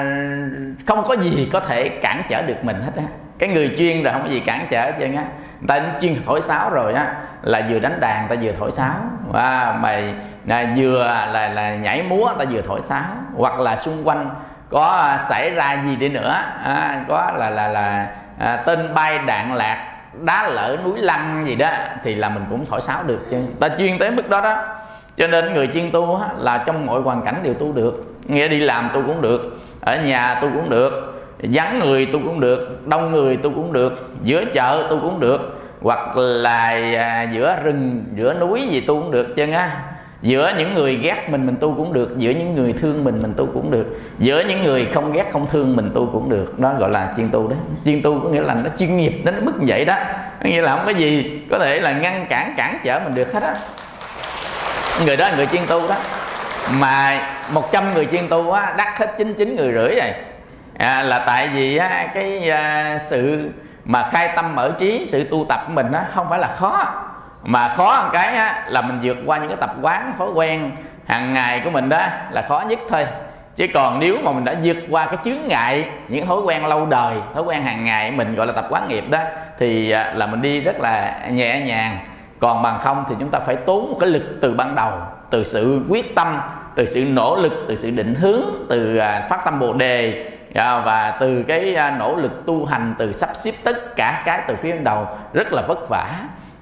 không có gì có thể cản trở được mình hết á. Cái người chuyên rồi không có gì cản trở hết trơn á. Người ta chuyên thổi sáo rồi á, là vừa đánh đàn ta vừa thổi sáo, à, mày à, vừa là, là nhảy múa ta vừa thổi sáo. Hoặc là xung quanh có xảy ra gì đi nữa, à, có là là là à, tên bay đạn lạc, đá lở núi lăn gì đó thì là mình cũng thổi sáo được chứ. Ta chuyên tới mức đó đó. Cho nên người chuyên tu á, là trong mọi hoàn cảnh đều tu được. Nghĩa đi làm tu cũng được, ở nhà tu cũng được, vắng người tu cũng được, đông người tu cũng được, giữa chợ tu cũng được, hoặc là à, giữa rừng, giữa núi gì tu cũng được chứ á. Giữa những người ghét mình mình tu cũng được, giữa những người thương mình mình tu cũng được, giữa những người không ghét không thương mình tu cũng được. Đó gọi là chuyên tu đó. Chuyên tu có nghĩa là nó chuyên nghiệp đến mức như vậy đó. Có nghĩa là không có gì có thể là ngăn cản cản trở mình được hết á. Người đó là người chuyên tu đó. Mà một trăm người chuyên tu á đắc hết chín mươi chín người rưỡi rồi. À, là tại vì á, cái à, sự mà khai tâm mở trí, sự tu tập của mình á không phải là khó. Mà khó một cái á, là mình vượt qua những cái tập quán thói quen hàng ngày của mình đó là khó nhất thôi. Chứ còn nếu mà mình đã vượt qua cái chướng ngại, những thói quen lâu đời, thói quen hàng ngày mình gọi là tập quán nghiệp đó, thì là mình đi rất là nhẹ nhàng. Còn bằng không thì chúng ta phải tốn một cái lực từ ban đầu, từ sự quyết tâm, từ sự nỗ lực, từ sự định hướng, từ phát tâm Bồ Đề, và từ cái nỗ lực tu hành, từ sắp xếp tất cả cái từ phía ban đầu rất là vất vả.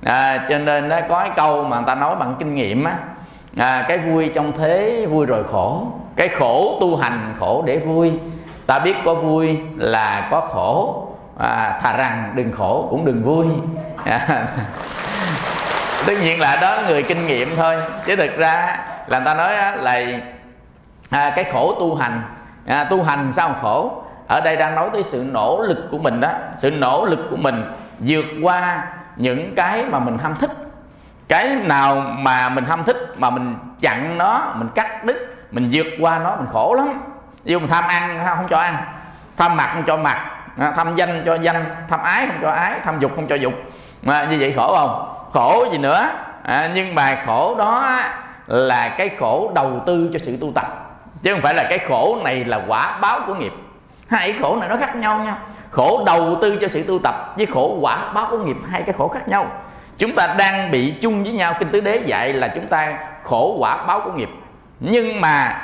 À, cho nên đó, có cái câu mà người ta nói bằng kinh nghiệm á, à, cái vui trong thế vui rồi khổ, cái khổ tu hành khổ để vui. Ta biết có vui là có khổ, à, thà rằng đừng khổ cũng đừng vui. À, tất nhiên là đó người kinh nghiệm thôi, chứ thực ra là người ta nói á, là à, cái khổ tu hành, à, tu hành sao khổ. Ở đây đang nói tới sự nỗ lực của mình đó, sự nỗ lực của mình vượt qua những cái mà mình ham thích. Cái nào mà mình ham thích mà mình chặn nó, mình cắt đứt, mình vượt qua nó, mình khổ lắm. Ví dụ mình tham ăn không cho ăn, tham mặc không cho mặc, tham danh cho danh, tham ái không cho ái, tham dục không cho dục. Mà như vậy khổ không? Khổ gì nữa. À, nhưng mà khổ đó là cái khổ đầu tư cho sự tu tập, chứ không phải là cái khổ này là quả báo của nghiệp. Hai khổ này nó khác nhau nha. Khổ đầu tư cho sự tu tập với khổ quả báo của nghiệp, hai cái khổ khác nhau. Chúng ta đang bị chung với nhau. Kinh Tứ Đế dạy là chúng ta khổ quả báo của nghiệp. Nhưng mà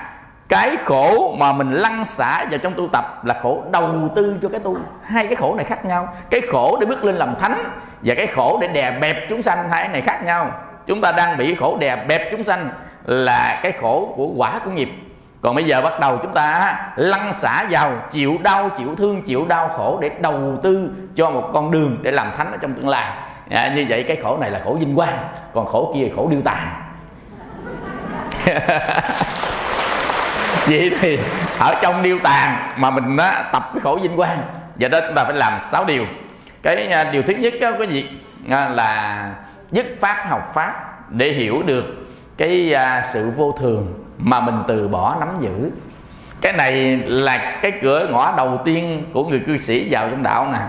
cái khổ mà mình lăn xả vào trong tu tập là khổ đầu tư cho cái tu. Hai cái khổ này khác nhau. Cái khổ để bước lên làm thánh và cái khổ để đè bẹp chúng sanh, hai cái này khác nhau. Chúng ta đang bị khổ đè bẹp chúng sanh là cái khổ của quả của nghiệp. Còn bây giờ bắt đầu chúng ta lăn xả vào, chịu đau, chịu thương, chịu đau khổ để đầu tư cho một con đường để làm thánh ở trong tương lai. À, như vậy cái khổ này là khổ vinh quang, còn khổ kia là khổ điêu tàn. Vậy thì ở trong điêu tàn mà mình á, tập cái khổ vinh quang. Và đó chúng ta phải làm sáu điều. Cái à, điều thứ nhất đó quý vị à, là dứt pháp học pháp để hiểu được cái à, sự vô thường mà mình từ bỏ nắm giữ. Cái này là cái cửa ngõ đầu tiên của người cư sĩ vào trong đạo nè.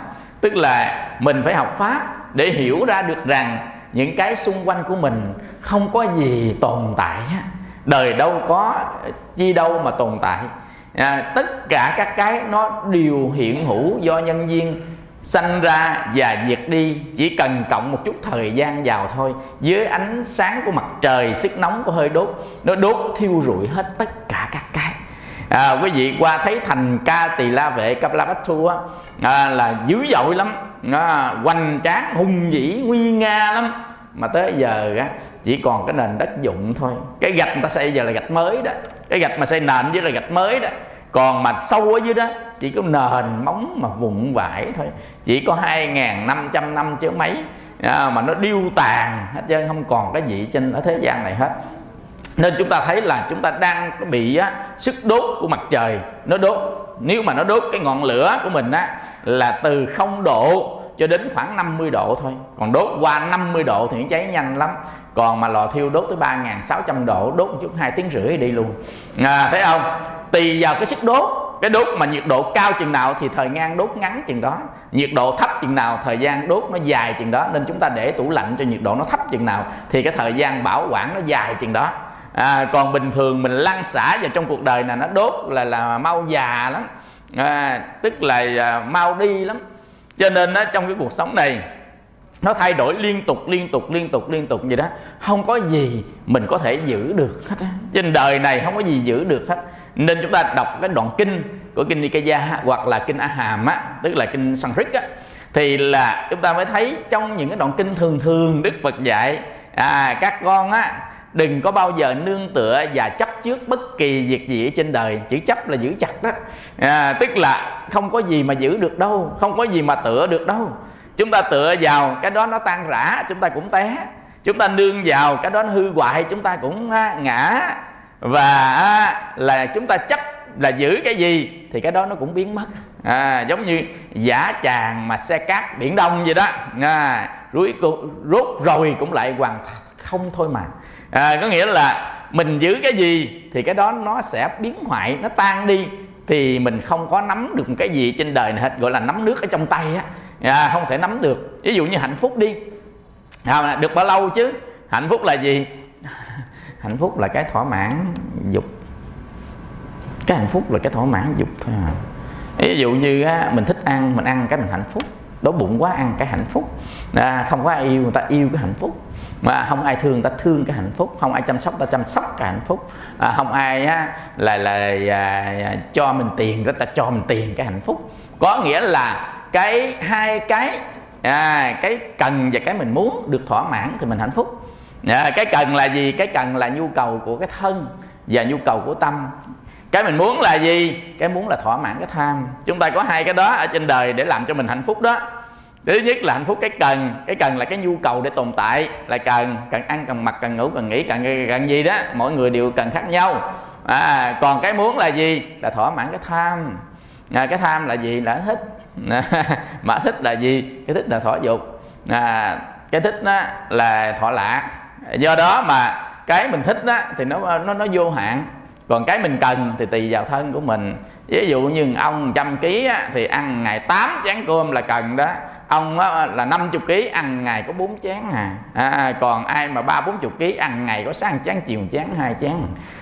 Tức là mình phải học pháp để hiểu ra được rằng những cái xung quanh của mình không có gì tồn tại. Đời đâu có chi đâu mà tồn tại. À, tất cả các cái nó đều hiện hữu do nhân duyên sanh ra và diệt đi chỉ cần cộng một chút thời gian vào thôi. Dưới ánh sáng của mặt trời, sức nóng của hơi đốt, nó đốt thiêu rụi hết tất cả các cái. À, quý vị qua thấy thành Ca Tỳ La Vệ Kapilavastu á, à, là dữ dội lắm, à, hoành tráng hùng vĩ nguy nga lắm, mà tới giờ á, chỉ còn cái nền đất dụng thôi. Cái gạch người ta xây giờ là gạch mới đó, cái gạch mà xây nền với là gạch mới đó, còn mà sâu ở dưới đó chỉ có nền móng mà vụn vải thôi. Chỉ có hai ngàn năm trăm năm chứ mấy, à, mà nó điêu tàn hết trơn, không còn cái gì trên ở thế gian này hết. Nên chúng ta thấy là chúng ta đang bị á, sức đốt của mặt trời nó đốt. Nếu mà nó đốt cái ngọn lửa của mình á, là từ không độ cho đến khoảng năm mươi độ thôi. Còn đốt qua năm mươi độ thì nó cháy nhanh lắm. Còn mà lò thiêu đốt tới ba ngàn sáu trăm độ, đốt một chút hai tiếng rưỡi đi luôn, à, thấy không? Tùy vào cái sức đốt. Cái đốt mà nhiệt độ cao chừng nào thì thời gian đốt ngắn chừng đó, nhiệt độ thấp chừng nào thời gian đốt nó dài chừng đó. Nên chúng ta để tủ lạnh cho nhiệt độ nó thấp chừng nào thì cái thời gian bảo quản nó dài chừng đó. À, còn bình thường mình lăn xả vào trong cuộc đời này, nó đốt là là mau già lắm, à, tức là à, mau đi lắm. Cho nên đó, trong cái cuộc sống này nó thay đổi liên tục liên tục liên tục liên tục vậy đó. Không có gì mình có thể giữ được hết, trên đời này không có gì giữ được hết. Nên chúng ta đọc cái đoạn kinh của kinh Nikaya hoặc là kinh A Hàm á, tức là kinh Sanskrit á, thì là chúng ta mới thấy trong những cái đoạn kinh thường thường Đức Phật dạy, à, các con á đừng có bao giờ nương tựa và chấp trước bất kỳ việc gì ở trên đời. Chữ chấp là giữ chặt đó, à, tức là không có gì mà giữ được đâu, không có gì mà tựa được đâu. Chúng ta tựa vào cái đó nó tan rã, chúng ta cũng té. Chúng ta nương vào cái đó nó hư hoại, chúng ta cũng ngã. Và là chúng ta chấp là giữ cái gì thì cái đó nó cũng biến mất, à, giống như dã tràng mà xe cát Biển Đông vậy đó, à, rối, rốt rồi cũng lại hoàn không thôi mà. À, có nghĩa là mình giữ cái gì thì cái đó nó sẽ biến hoại, nó tan đi. Thì mình không có nắm được cái gì trên đời này hết, gọi là nắm nước ở trong tay á, à, không thể nắm được. Ví dụ như hạnh phúc đi, à, được bao lâu chứ? Hạnh phúc là gì? Hạnh phúc là cái thỏa mãn dục. Cái hạnh phúc là cái thỏa mãn dục thôi à. Ví dụ như á, mình thích ăn, mình ăn cái mình hạnh phúc. Đói bụng quá ăn cái hạnh phúc, à, không có ai yêu người ta yêu cái hạnh phúc, mà không ai thương người ta thương cái hạnh phúc, không ai chăm sóc người ta chăm sóc cái hạnh phúc, à, không ai á, là là à, cho mình tiền người ta cho mình tiền cái hạnh phúc. Có nghĩa là cái hai cái, à, cái cần và cái mình muốn được thỏa mãn thì mình hạnh phúc. À, cái cần là gì? Cái cần là nhu cầu của cái thân và nhu cầu của tâm. Cái mình muốn là gì? Cái muốn là thỏa mãn cái tham. Chúng ta có hai cái đó ở trên đời để làm cho mình hạnh phúc đó. Thứ nhất là hạnh phúc cái cần. Cái cần là cái nhu cầu để tồn tại, là cần, cần ăn, cần mặc, cần ngủ, cần nghỉ, cần, cần gì đó. Mỗi người đều cần khác nhau, à, còn cái muốn là gì? Là thỏa mãn cái tham, à, cái tham là gì? Là thích. Mà thích là gì? Cái thích là thỏa dục, à, cái thích đó là thỏa lạc. Do đó mà cái mình thích đó thì nó, nó, nó vô hạn. Còn cái mình cần thì tùy vào thân của mình. Ví dụ như ông một trăm ký thì ăn ngày tám chén cơm là cần đó. Ông á, là năm mươi ký ăn ngày có bốn chén à. À, còn ai mà ba bốn mươi ký ăn ngày có sáu chén, chiều chén, hai chén.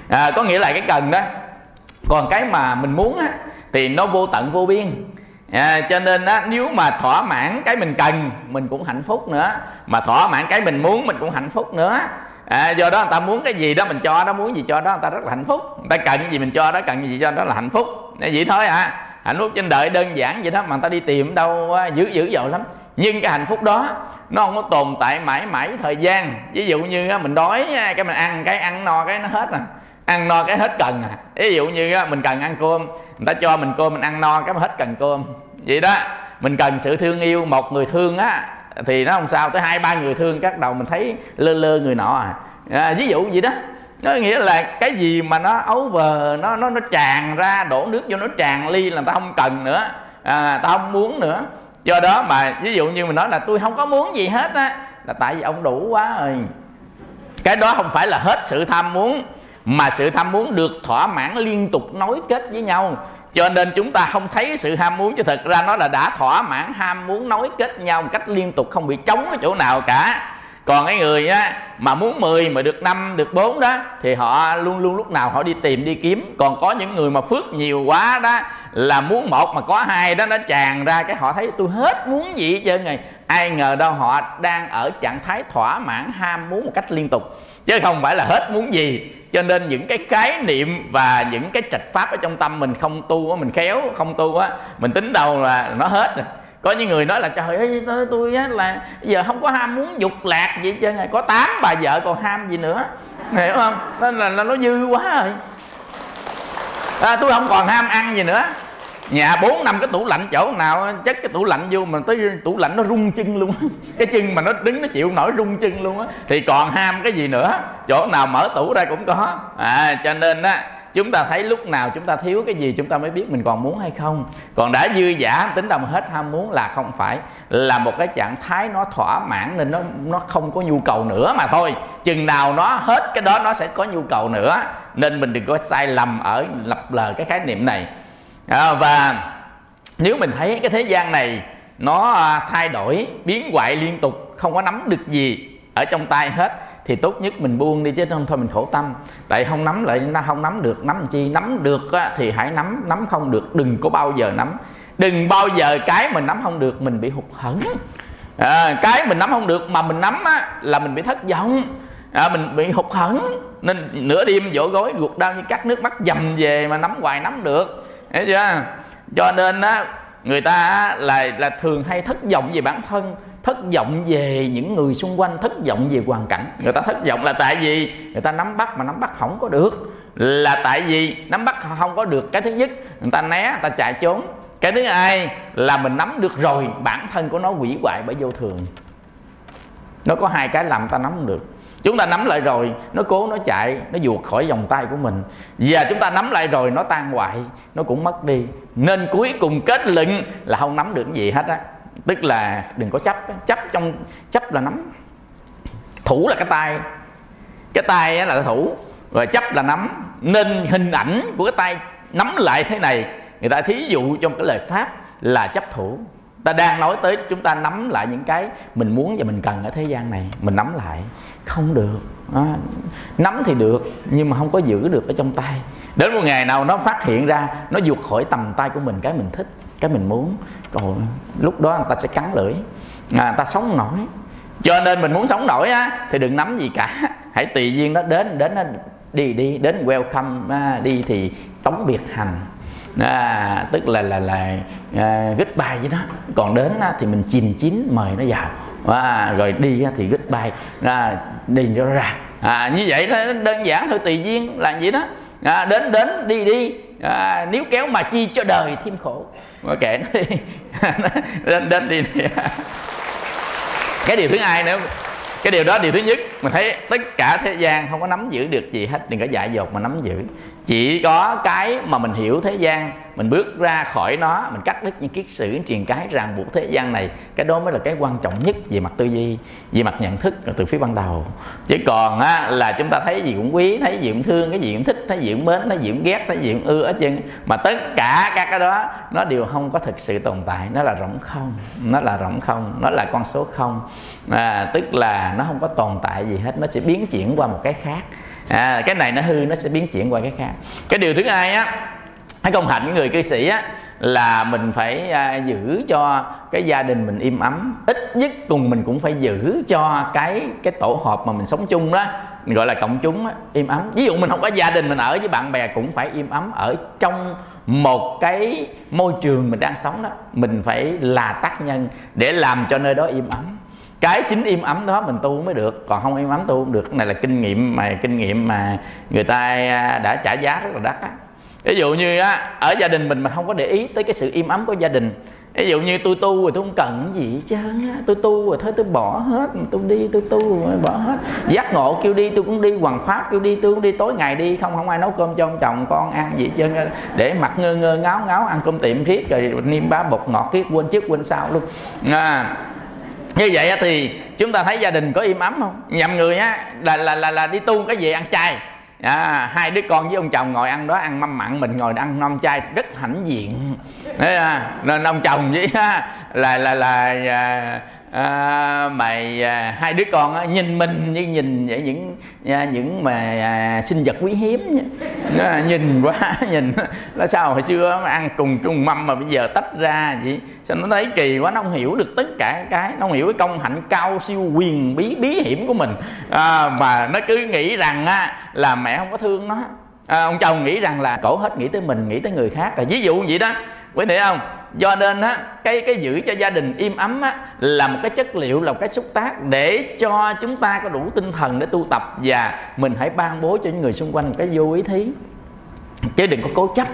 À, có nghĩa là cái cần đó. Còn cái mà mình muốn á, thì nó vô tận vô biên. À, cho nên á, nếu mà thỏa mãn cái mình cần mình cũng hạnh phúc nữa, mà thỏa mãn cái mình muốn mình cũng hạnh phúc nữa. À, do đó người ta muốn cái gì đó mình cho đó, muốn gì cho đó, người ta rất là hạnh phúc. Người ta cần gì mình cho đó, cần gì cho đó là hạnh phúc. Vậy thôi à. Hạnh phúc trên đời đơn giản vậy đó, mà người ta đi tìm đâu dữ dữ dội lắm. Nhưng cái hạnh phúc đó nó không có tồn tại mãi mãi thời gian. Ví dụ như mình đói cái mình ăn, cái ăn no cái nó hết à, ăn no cái hết cần à. Ví dụ như mình cần ăn cơm, người ta cho mình cơm, mình ăn no cái mà hết cần cơm vậy đó. Mình cần sự thương yêu, một người thương á thì nó không sao, tới hai ba người thương các đầu mình thấy lơ lơ người nọ à. À, ví dụ vậy đó. Nó nghĩa là cái gì mà nó ấu vờ, nó nó nó tràn ra, đổ nước vô nó tràn ly là người ta không cần nữa, à, ta không muốn nữa. Do đó mà ví dụ như mình nói là tôi không có muốn gì hết á, là tại vì ông đủ quá rồi. Cái đó không phải là hết sự tham muốn, mà sự tham muốn được thỏa mãn liên tục nối kết với nhau. Cho nên chúng ta không thấy sự ham muốn, chứ thật ra nó là đã thỏa mãn ham muốn nối kết nhau một cách liên tục, không bị trống ở chỗ nào cả. Còn cái người á, mà muốn mười mà được năm, được bốn đó, thì họ luôn luôn lúc nào họ đi tìm đi kiếm. Còn có những người mà phước nhiều quá đó, là muốn một mà có hai đó, nó tràn ra cái họ thấy tôi hết muốn gì hết trơn rồi. Ai ngờ đâu họ đang ở trạng thái thỏa mãn ham muốn một cách liên tục, chứ không phải là hết muốn gì. Cho nên những cái khái niệm và những cái trạch pháp ở trong tâm mình không tu á, mình khéo không tu á, mình tính đầu là nó hết rồi. Có những người nói là trời ơi tôi á là giờ không có ham muốn dục lạc gì hết trơn rồi, có tám bà vợ còn ham gì nữa, hiểu không? Nên là, là nó dư quá rồi. À, tôi không còn ham ăn gì nữa, nhà bốn năm cái tủ lạnh chỗ nào chất cái tủ lạnh vô mà tới tủ lạnh nó rung chân luôn cái chân mà nó đứng nó chịu nổi rung chân luôn á, thì còn ham cái gì nữa, chỗ nào mở tủ ra cũng có. À, cho nên á chúng ta thấy lúc nào chúng ta thiếu cái gì chúng ta mới biết mình còn muốn hay không. Còn đã dư giả tính đồng hết ham muốn là không phải là một cái trạng thái nó thỏa mãn, nên nó nó không có nhu cầu nữa mà thôi. Chừng nào nó hết cái đó nó sẽ có nhu cầu nữa, nên mình đừng có sai lầm ở lập lờ cái khái niệm này. À, và nếu mình thấy cái thế gian này nó thay đổi biến hoại liên tục, không có nắm được gì ở trong tay hết, thì tốt nhất mình buông đi, chứ không thôi mình khổ tâm. Tại không nắm lại nó không nắm được, nắm làm chi? Nắm được á, thì hãy nắm, nắm không được đừng có bao giờ nắm. Đừng bao giờ cái mình nắm không được mình bị hụt hẫng. À, cái mình nắm không được mà mình nắm á, là mình bị thất vọng. À, mình bị hụt hẫng, nên nửa đêm vỗ gối ruột đau như cắt, nước mắt dầm về mà nắm hoài nắm được, hiểu chưa? Cho nên á, người ta á, là là thường hay thất vọng về bản thân, thất vọng về những người xung quanh, thất vọng về hoàn cảnh. Người ta thất vọng là tại vì người ta nắm bắt mà nắm bắt không có được, là tại vì nắm bắt không có được. Cái thứ nhất người ta né, người ta chạy trốn. Cái thứ hai là mình nắm được rồi bản thân của nó hủy hoại bởi vô thường. Nó có hai cái làm ta nắm không được. Chúng ta nắm lại rồi nó cố nó chạy, nó vụt khỏi vòng tay của mình, và chúng ta nắm lại rồi nó tan hoại, nó cũng mất đi. Nên cuối cùng kết luận là không nắm được gì hết á, tức là đừng có chấp. Chấp trong chấp là nắm, thủ là cái tay, cái tay là thủ, rồi chấp là nắm. Nên hình ảnh của cái tay nắm lại thế này, người ta thí dụ trong cái lời pháp là chấp thủ. Ta đang nói tới chúng ta nắm lại những cái mình muốn và mình cần ở thế gian này, mình nắm lại không được. À, nắm thì được nhưng mà không có giữ được ở trong tay. Đến một ngày nào nó phát hiện ra, nó vụt khỏi tầm tay của mình cái mình thích, cái mình muốn, rồi lúc đó người ta sẽ cắn lưỡi, à, người ta sống nổi. Cho nên mình muốn sống nổi á, thì đừng nắm gì cả, hãy tùy duyên nó đến, đến nó đi đi đến welcome, à, đi thì tống biệt hành, à, tức là là là à, goodbye với nó. Còn đến á, thì mình chín chín mời nó vào, à, rồi đi á, thì goodbye, à, đi cho nó ra. À, như vậy đó, đơn giản thôi, tùy duyên là vậy đó. À, đến đến đi đi, à, nếu kéo mà chi cho đời thêm khổ, mà kệ nó đi. đến đến đi, đi. Cái điều thứ hai nữa, cái điều đó điều thứ nhất, mình thấy tất cả thế gian không có nắm giữ được gì hết, đừng có dại dột mà nắm giữ. Chỉ có cái mà mình hiểu thế gian, mình bước ra khỏi nó, mình cắt đứt những kiết sử triền cái ràng buộc thế gian này, cái đó mới là cái quan trọng nhất về mặt tư duy, về mặt nhận thức từ phía ban đầu. Chứ còn á, là chúng ta thấy gì cũng quý, thấy gì cũng thương, cái gì cũng thích, thấy gì cũng mến, thấy gì cũng ghét, thấy gì cũng ưa ở trên, mà tất cả các cái đó nó đều không có thực sự tồn tại. Nó là rỗng không, nó là rỗng không, nó là con số không, à, tức là nó không có tồn tại gì hết, nó sẽ biến chuyển qua một cái khác. À, cái này nó hư, nó sẽ biến chuyển qua cái khác. Cái điều thứ hai á, cái công hạnh người cư sĩ á, là mình phải à, giữ cho cái gia đình mình im ấm. Ít nhất cùng mình cũng phải giữ cho cái cái tổ hợp mà mình sống chung đó, mình gọi là cộng chúng á, im ấm. Ví dụ mình không có gia đình, mình ở với bạn bè cũng phải im ấm. Ở trong một cái môi trường mình đang sống đó, mình phải là tác nhân để làm cho nơi đó im ấm. Cái chính im ấm đó mình tu mới được, còn không im ấm tu không được. Cái này là kinh nghiệm mà kinh nghiệm mà người ta đã trả giá rất là đắt á. Ví dụ như á, ở gia đình mình mình không có để ý tới cái sự im ấm của gia đình. Ví dụ như tôi tu rồi tôi không cần gì hết trơn á, tôi tu rồi thôi tôi bỏ hết, tôi đi tôi tu rồi bỏ hết. Giác ngộ kêu đi tôi cũng đi, hoằng pháp kêu đi tôi cũng đi, tối ngày đi, không không ai nấu cơm cho ông chồng con ăn gì hết trơn, để mặt ngơ ngơ ngáo ngáo ăn cơm tiệm riết rồi niêm bá bột ngọt riết quên trước quên sau luôn. À, như vậy thì chúng ta thấy gia đình có im ấm không? Nhầm người á là là là là đi tu cái gì ăn chay, à, hai đứa con với ông chồng ngồi ăn đó, ăn mâm mặn, mình ngồi ăn mâm chay rất hãnh diện. Nên ông chồng với là là là, là à, mày à, hai đứa con á, nhìn mình như nhìn vậy những những mà à, sinh vật quý hiếm nó nhìn quá nhìn nó sao hồi xưa mà ăn cùng chung mâm mà bây giờ tách ra vậy sao nó thấy kỳ quá, nó không hiểu được tất cả cái, nó không hiểu cái công hạnh cao siêu quyền bí bí hiểm của mình à, mà nó cứ nghĩ rằng á, là mẹ không có thương nó. À, ông chồng nghĩ rằng là cổ hết nghĩ tới mình, nghĩ tới người khác. À, ví dụ vậy đó, quý vị không? Do nên á, cái cái giữ cho gia đình im ấm á, là một cái chất liệu, là một cái xúc tác để cho chúng ta có đủ tinh thần để tu tập, và mình hãy ban bố cho những người xung quanh một cái vô ý thí, chứ đừng có cố chấp.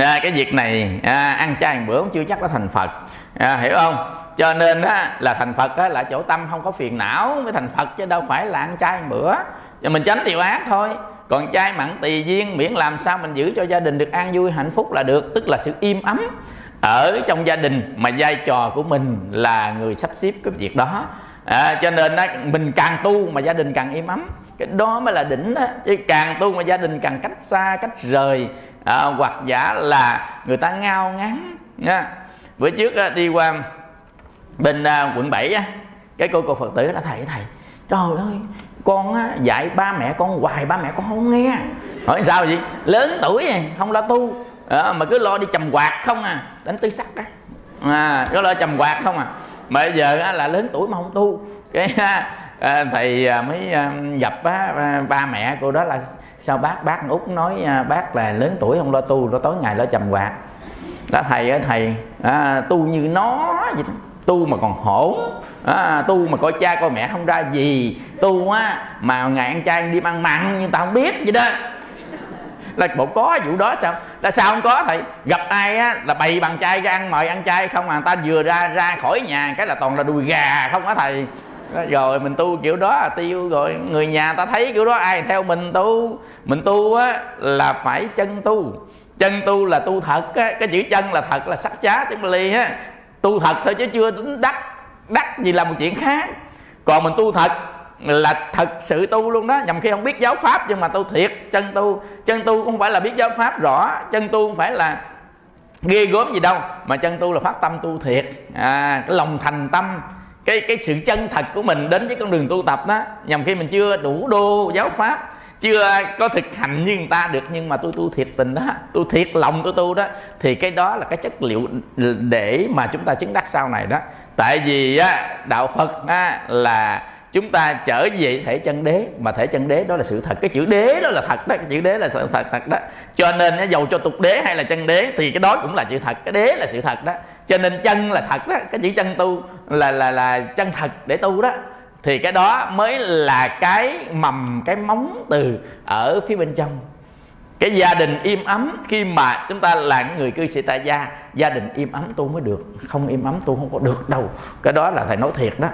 À, cái việc này à, ăn chay một bữa cũng chưa chắc đã thành Phật, à, hiểu không? Cho nên á, là thành Phật á, là chỗ tâm không có phiền não mới thành Phật, chứ đâu phải là ăn chay một bữa. Và mình tránh điều ác thôi. Còn chay mặn tỳ duyên, miễn làm sao mình giữ cho gia đình được an vui hạnh phúc là được. Tức là sự im ấm ở trong gia đình, mà vai trò của mình là người sắp xếp cái việc đó. À, cho nên đó, mình càng tu mà gia đình càng im ấm, cái đó mới là đỉnh đó. Chứ càng tu mà gia đình càng cách xa, cách rời, à, hoặc giả là người ta ngao ngán nha. Bữa trước đó, đi qua bên à, quận bảy á, cái cô cô Phật tử đã thầy thầy trời ơi, con á, dạy ba mẹ con hoài, ba mẹ con không nghe. Hỏi sao vậy? Lớn tuổi không lo tu à, mà cứ lo đi trầm quạt không à, đánh tứ sắc á à, cứ lo trầm quạt không à. Mà bây giờ á, là lớn tuổi mà không tu, cái à, thầy mới gặp á, ba mẹ cô đó là sao bác bác út nói bác là lớn tuổi không lo tu, nó tối ngày lo trầm quạt. Đó thầy á, thầy à, tu như nó vậy đó. Tu mà còn hổn à, tu mà coi cha coi mẹ không ra gì, tu á mà ngày ăn chay đi ăn mặn nhưng tao không biết vậy đó. Là bộ có vụ đó sao? Là sao không có thầy? Gặp ai á là bày bằng chay ra ăn, mời ăn chay không à, ta vừa ra ra khỏi nhà cái là toàn là đùi gà không á thầy. Rồi mình tu kiểu đó là tiêu rồi, người nhà ta thấy kiểu đó ai theo mình tu. Mình tu á là phải chân tu. Chân tu là tu thật á, cái chữ chân là thật, là sắc chá tiếng Bali á. Tu thật thôi chứ chưa tính đắc. Đắc gì là một chuyện khác. Còn mình tu thật là thật sự tu luôn đó. Nhằm khi không biết giáo pháp nhưng mà tu thiệt chân tu. Chân tu không phải là biết giáo pháp rõ, chân tu không phải là ghê gớm gì đâu, mà chân tu là phát tâm tu thiệt à, cái lòng thành tâm, cái cái sự chân thật của mình đến với con đường tu tập đó. Nhằm khi mình chưa đủ đô giáo pháp, chưa có thực hành như người ta được, nhưng mà tôi tu thiệt tình đó, tôi thiệt lòng tôi tu đó, thì cái đó là cái chất liệu để mà chúng ta chứng đắc sau này đó. Tại vì á, đạo Phật á, là chúng ta trở về thể chân đế, mà thể chân đế đó là sự thật, cái chữ đế đó là thật đó, cái chữ đế là sự thật, thật đó. Cho nên dầu cho tục đế hay là chân đế thì cái đó cũng là sự thật, cái đế là sự thật đó. Cho nên chân là thật đó, cái chữ chân tu là là là chân thật để tu đó. Thì cái đó mới là cái mầm, cái móng từ ở phía bên trong. Cái gia đình im ấm, khi mà chúng ta là những người cư sĩ tại gia, gia đình im ấm tu mới được, không im ấm tu không có được đâu. Cái đó là thầy nói thiệt đó.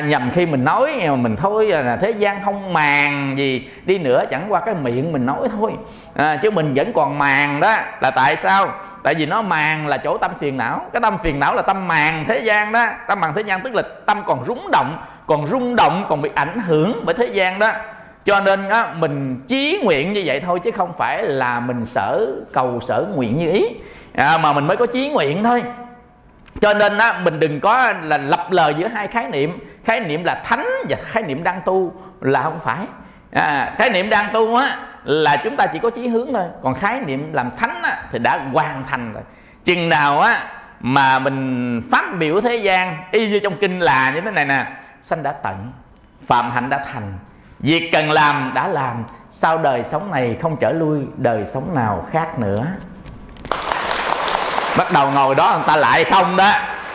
Nhằm khi mình nói mà mình thôi là thế gian không màng gì đi nữa, chẳng qua cái miệng mình nói thôi à, chứ mình vẫn còn màng đó. Là tại sao? Tại vì nó màng là chỗ tâm phiền não. Cái tâm phiền não là tâm màng thế gian đó. Tâm màng thế gian tức là tâm còn rúng động, còn rung động, còn bị ảnh hưởng bởi thế gian đó. Cho nên á, mình chí nguyện như vậy thôi, chứ không phải là mình sở cầu sở nguyện như ý à, mà mình mới có chí nguyện thôi. Cho nên á, mình đừng có là lập lờ giữa hai khái niệm. Khái niệm là thánh và khái niệm đang tu là không phải à, khái niệm đang tu á, là chúng ta chỉ có chí hướng thôi. Còn khái niệm làm thánh á, thì đã hoàn thành rồi. Chừng nào á, mà mình phát biểu thế gian y như trong kinh là như thế này nè: sanh đã tận, phạm hạnh đã thành, việc cần làm đã làm, sau đời sống này không trở lui đời sống nào khác nữa. Bắt đầu ngồi đó người ta lại không đó,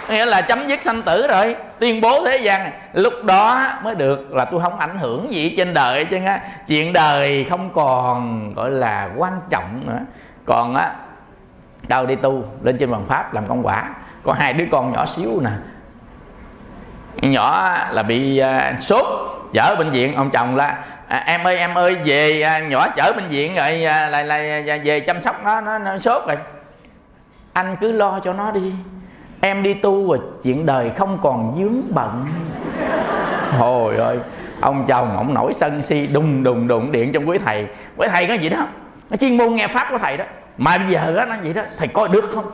nghĩa là chấm dứt sanh tử rồi, tuyên bố thế gian. Lúc đó mới được là tôi không ảnh hưởng gì trên đời, chứ chuyện đời không còn gọi là quan trọng nữa. Còn á, đâu đi tu lên trên bằng pháp làm công quả. Có hai đứa con nhỏ xíu nè, nhỏ là bị uh, sốt chở bệnh viện. Ông chồng là à, em ơi em ơi về à, nhỏ chở bệnh viện rồi à, lại lại về chăm sóc nó, nó nó sốt rồi, anh cứ lo cho nó đi, em đi tu rồi chuyện đời không còn vướng bận. Hồi ơi, ông chồng ổng nổi sân si đùng đùng đùng điện trong quý thầy. Quý thầy có gì đó, chuyên môn nghe pháp của thầy đó. Mà bây giờ đó, nó vậy đó, thầy coi được không?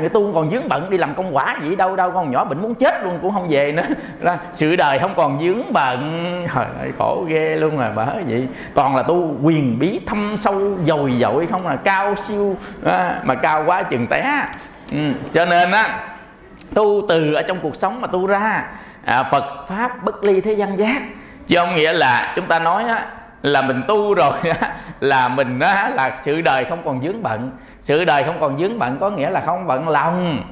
Người tu còn vướng bận đi làm công quả gì đâu đâu, con nhỏ bệnh muốn chết luôn cũng không về nữa. Là sự đời không còn vướng bận, trời ơi khổ ghê luôn rồi. Bởi vậy toàn là tu quyền bí thâm sâu dồi dội không là cao siêu à, mà cao quá chừng té. Ừ, cho nên á tu từ ở trong cuộc sống mà tu ra à, Phật pháp bất ly thế gian giác. Chứ không nghĩa là chúng ta nói á, là mình tu rồi á, là mình á, là sự đời không còn vướng bận. Sự đời không còn vướng bận có nghĩa là không bận lòng.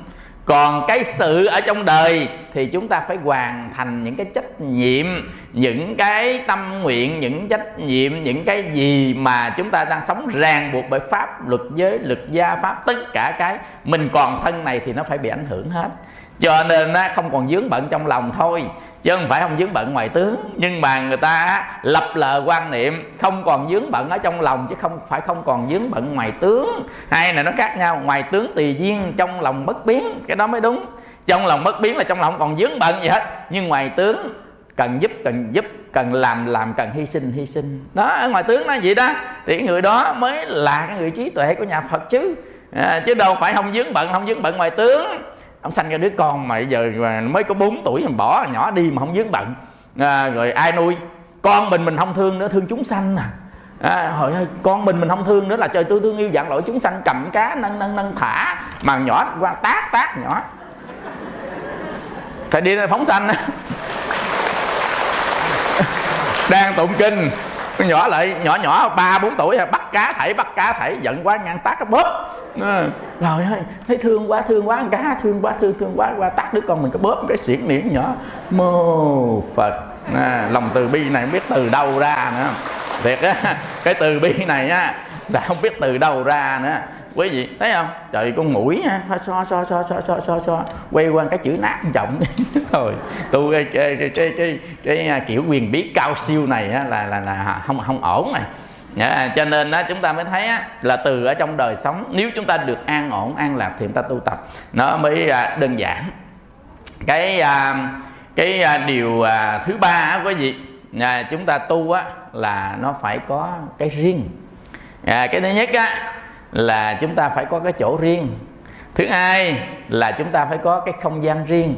Còn cái sự ở trong đời thì chúng ta phải hoàn thành những cái trách nhiệm, những cái tâm nguyện, những trách nhiệm, những cái gì mà chúng ta đang sống ràng buộc bởi pháp, luật giới, luật gia, pháp. Tất cả cái mình còn thân này thì nó phải bị ảnh hưởng hết. Cho nên á, không còn vướng bận trong lòng thôi, chứ không phải không vướng bận ngoài tướng. Nhưng mà người ta lập lờ quan niệm không còn vướng bận ở trong lòng, chứ không phải không còn vướng bận ngoài tướng. Hay là nó khác nhau, ngoài tướng tùy duyên, trong lòng bất biến. Cái đó mới đúng. Trong lòng bất biến là trong lòng không còn vướng bận gì hết, nhưng ngoài tướng cần giúp, cần giúp, cần làm, làm, cần hy sinh, hy sinh. Đó, ở ngoài tướng nó vậy đó. Thì người đó mới là cái người trí tuệ của nhà Phật chứ à, chứ đâu phải không vướng bận, không vướng bận ngoài tướng. Ông sanh ra đứa con mà giờ mới có bốn tuổi mà bỏ nhỏ đi mà không vướng bận à, rồi ai nuôi? Con mình mình không thương nữa, thương chúng sanh à. À, hồi ơi, con mình mình không thương nữa là trời, tôi thương yêu vạn loại chúng sanh, cầm cá nâng nâng nâng thả mà nhỏ qua tát tát nhỏ. Phải đi ra phóng sanh. Đang tụng kinh, con nhỏ lại nhỏ nhỏ ba bốn tuổi bắt cá thảy, bắt cá thảy giận quá ngang tát cái bóp. Ừ. Rồi thấy thương quá, thương quá cá, thương quá, thương thương quá qua tắt đứa con mình cái bóp cái xiển niệm nhỏ. Mô Phật à, lòng từ bi này không biết từ đâu ra nữa. Thiệt á, cái từ bi này á là không biết từ đâu ra nữa. Quý vị thấy không? Trời, con mũi ha, so so so so so so so quay qua cái chữ nát trọng. Rồi tu cái cái cái, cái cái cái kiểu quyền bí cao siêu này á là là là không không ổn này. Yeah, cho nên đó, chúng ta mới thấy á, là từ ở trong đời sống, nếu chúng ta được an ổn, an lạc thì chúng ta tu tập nó mới à, đơn giản. Cái à, cái à, điều à, thứ ba á quý vị, à, chúng ta tu á, là nó phải có cái riêng. À, cái thứ nhất á, là chúng ta phải có cái chỗ riêng. Thứ hai là chúng ta phải có cái không gian riêng.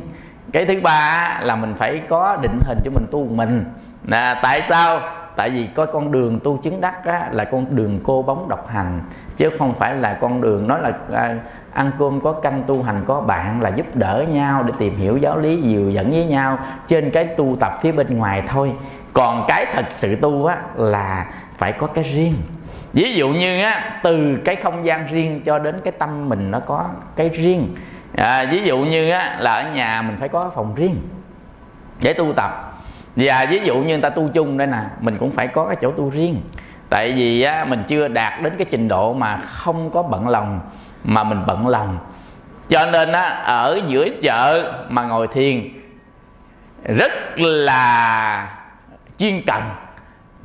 Cái thứ ba á, là mình phải có định hình cho mình tu mình. À, tại sao? Tại vì có con đường tu chứng đắc á, là con đường cô bóng độc hành, chứ không phải là con đường nói là à, ăn cơm có canh, tu hành có bạn, là giúp đỡ nhau để tìm hiểu giáo lý, dìu dẫn với nhau trên cái tu tập phía bên ngoài thôi. Còn cái thật sự tu á, là phải có cái riêng. Ví dụ như á, từ cái không gian riêng cho đến cái tâm mình nó có cái riêng à, ví dụ như á, là ở nhà mình phải có phòng riêng để tu tập. Và ví dụ như người ta tu chung đây nè, mình cũng phải có cái chỗ tu riêng. Tại vì á, mình chưa đạt đến cái trình độ mà không có bận lòng, mà mình bận lòng. Cho nên á, ở giữa chợ mà ngồi thiền rất là chuyên cần,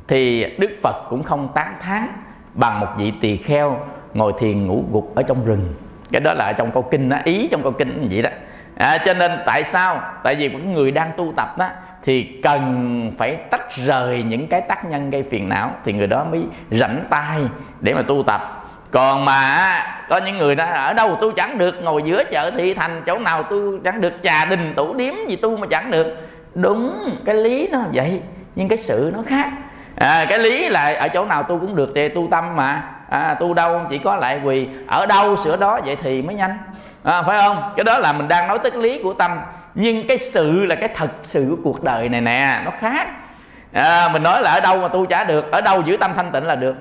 thì Đức Phật cũng không tán thán bằng một vị tỳ kheo ngồi thiền ngủ gục ở trong rừng. Cái đó là ở trong câu kinh á, ý trong câu kinh vậy đó à, cho nên tại sao? Tại vì những người đang tu tập đó thì cần phải tách rời những cái tác nhân gây phiền não, thì người đó mới rảnh tay để mà tu tập. Còn mà có những người đó ở đâu tu chẳng được, ngồi giữa chợ thị thành chỗ nào tu chẳng được, trà đình tủ điếm gì tu mà chẳng được. Đúng, cái lý nó vậy nhưng cái sự nó khác à, cái lý là ở chỗ nào tu cũng được thì tu tâm mà à, tu đâu chỉ có lại quỳ ở đâu sửa đó, vậy thì mới nhanh à, phải không? Cái đó là mình đang nói tới lý của tâm. Nhưng cái sự là cái thật sự của cuộc đời này nè, nó khác à, mình nói là ở đâu mà tu trả được, ở đâu giữ tâm thanh tịnh là được.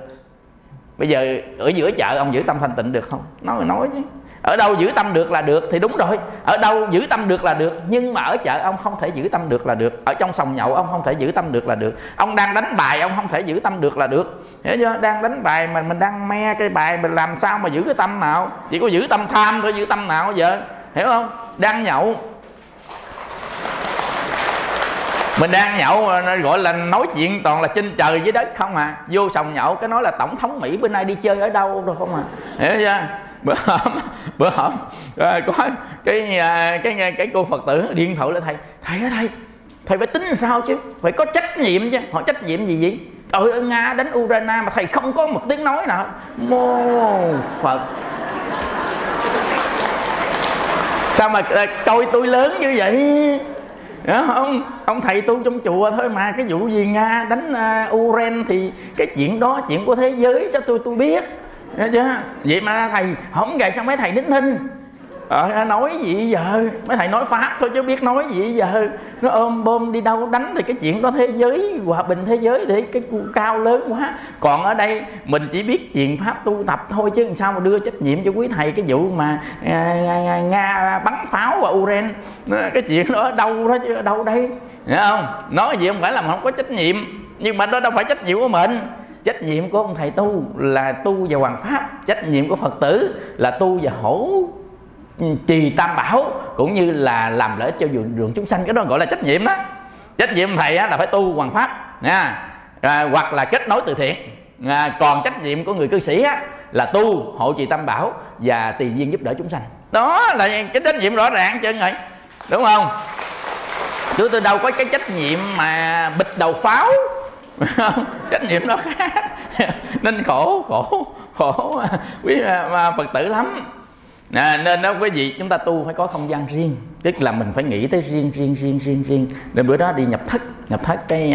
Bây giờ ở giữa chợ ông giữ tâm thanh tịnh được không? Nói nói chứ ở đâu giữ tâm được là được thì đúng rồi, ở đâu giữ tâm được là được. Nhưng mà ở chợ ông không thể giữ tâm được là được, ở trong sòng nhậu ông không thể giữ tâm được là được, ông đang đánh bài ông không thể giữ tâm được là được. Hiểu chưa? Đang đánh bài mà mình đang me cái bài, mình làm sao mà giữ cái tâm nào? Chỉ có giữ tâm tham thôi, giữ tâm nào giờ? Hiểu không? Đang nhậu, mình đang nhậu gọi là nói chuyện toàn là trên trời dưới đất không à. Vô sòng nhậu cái nói là tổng thống Mỹ bữa nay đi chơi ở đâu rồi không à. Hiểu chưa? Bữa hổm bữa hổm có cái cái cái cô Phật tử điện thoại lại thầy, thầy ở đây thầy phải tính sao chứ, phải có trách nhiệm chứ. Họ trách nhiệm gì vậy? Trời ơi, Nga đánh Ukraine mà thầy không có một tiếng nói nào. Mô Phật. Sao mà coi tôi lớn như vậy? Đó, ông, ông thầy tu trong chùa thôi mà. Cái vụ gì Nga đánh uh, Ukraine thì cái chuyện đó chuyện của thế giới, sao tôi tôi biết chứ. Vậy mà thầy không gầy, sao mấy thầy nín thinh à, nói gì giờ? Mấy thầy nói Pháp thôi chứ biết nói gì giờ. Nó ôm bôm đi đâu đánh thì cái chuyện đó thế giới, hòa bình thế giới thì cái cao lớn quá. Còn ở đây mình chỉ biết chuyện Pháp tu tập thôi, chứ sao mà đưa trách nhiệm cho quý thầy cái vụ mà à, Nga bắn pháo vào Ukraine. Cái chuyện đó ở đâu đó chứ ở đâu đây, hiểu không? Nói gì không phải là mình không có trách nhiệm, nhưng mà đó đâu phải trách nhiệm của mình. Trách nhiệm của ông thầy tu là tu và hoàn pháp, trách nhiệm của Phật tử là tu và hổ trì tam bảo, cũng như là làm lợi ích cho vườn chúng sanh. Cái đó gọi là trách nhiệm đó. Trách nhiệm thầy là phải tu hoàn pháp nha, à, hoặc là kết nối từ thiện, à, còn trách nhiệm của người cư sĩ á, là tu hộ trì tam bảo và tùy duyên giúp đỡ chúng sanh. Đó là cái trách nhiệm rõ ràng chứ vậy, đúng không? Chứ tôi đâu có cái trách nhiệm mà bịch đầu pháo trách nhiệm nó khác nên khổ khổ khổ quý Phật tử lắm. À, nên đó quý vị, chúng ta tu phải có không gian riêng, tức là mình phải nghĩ tới riêng riêng riêng riêng riêng. Nên bữa đó đi nhập thất, nhập thất cái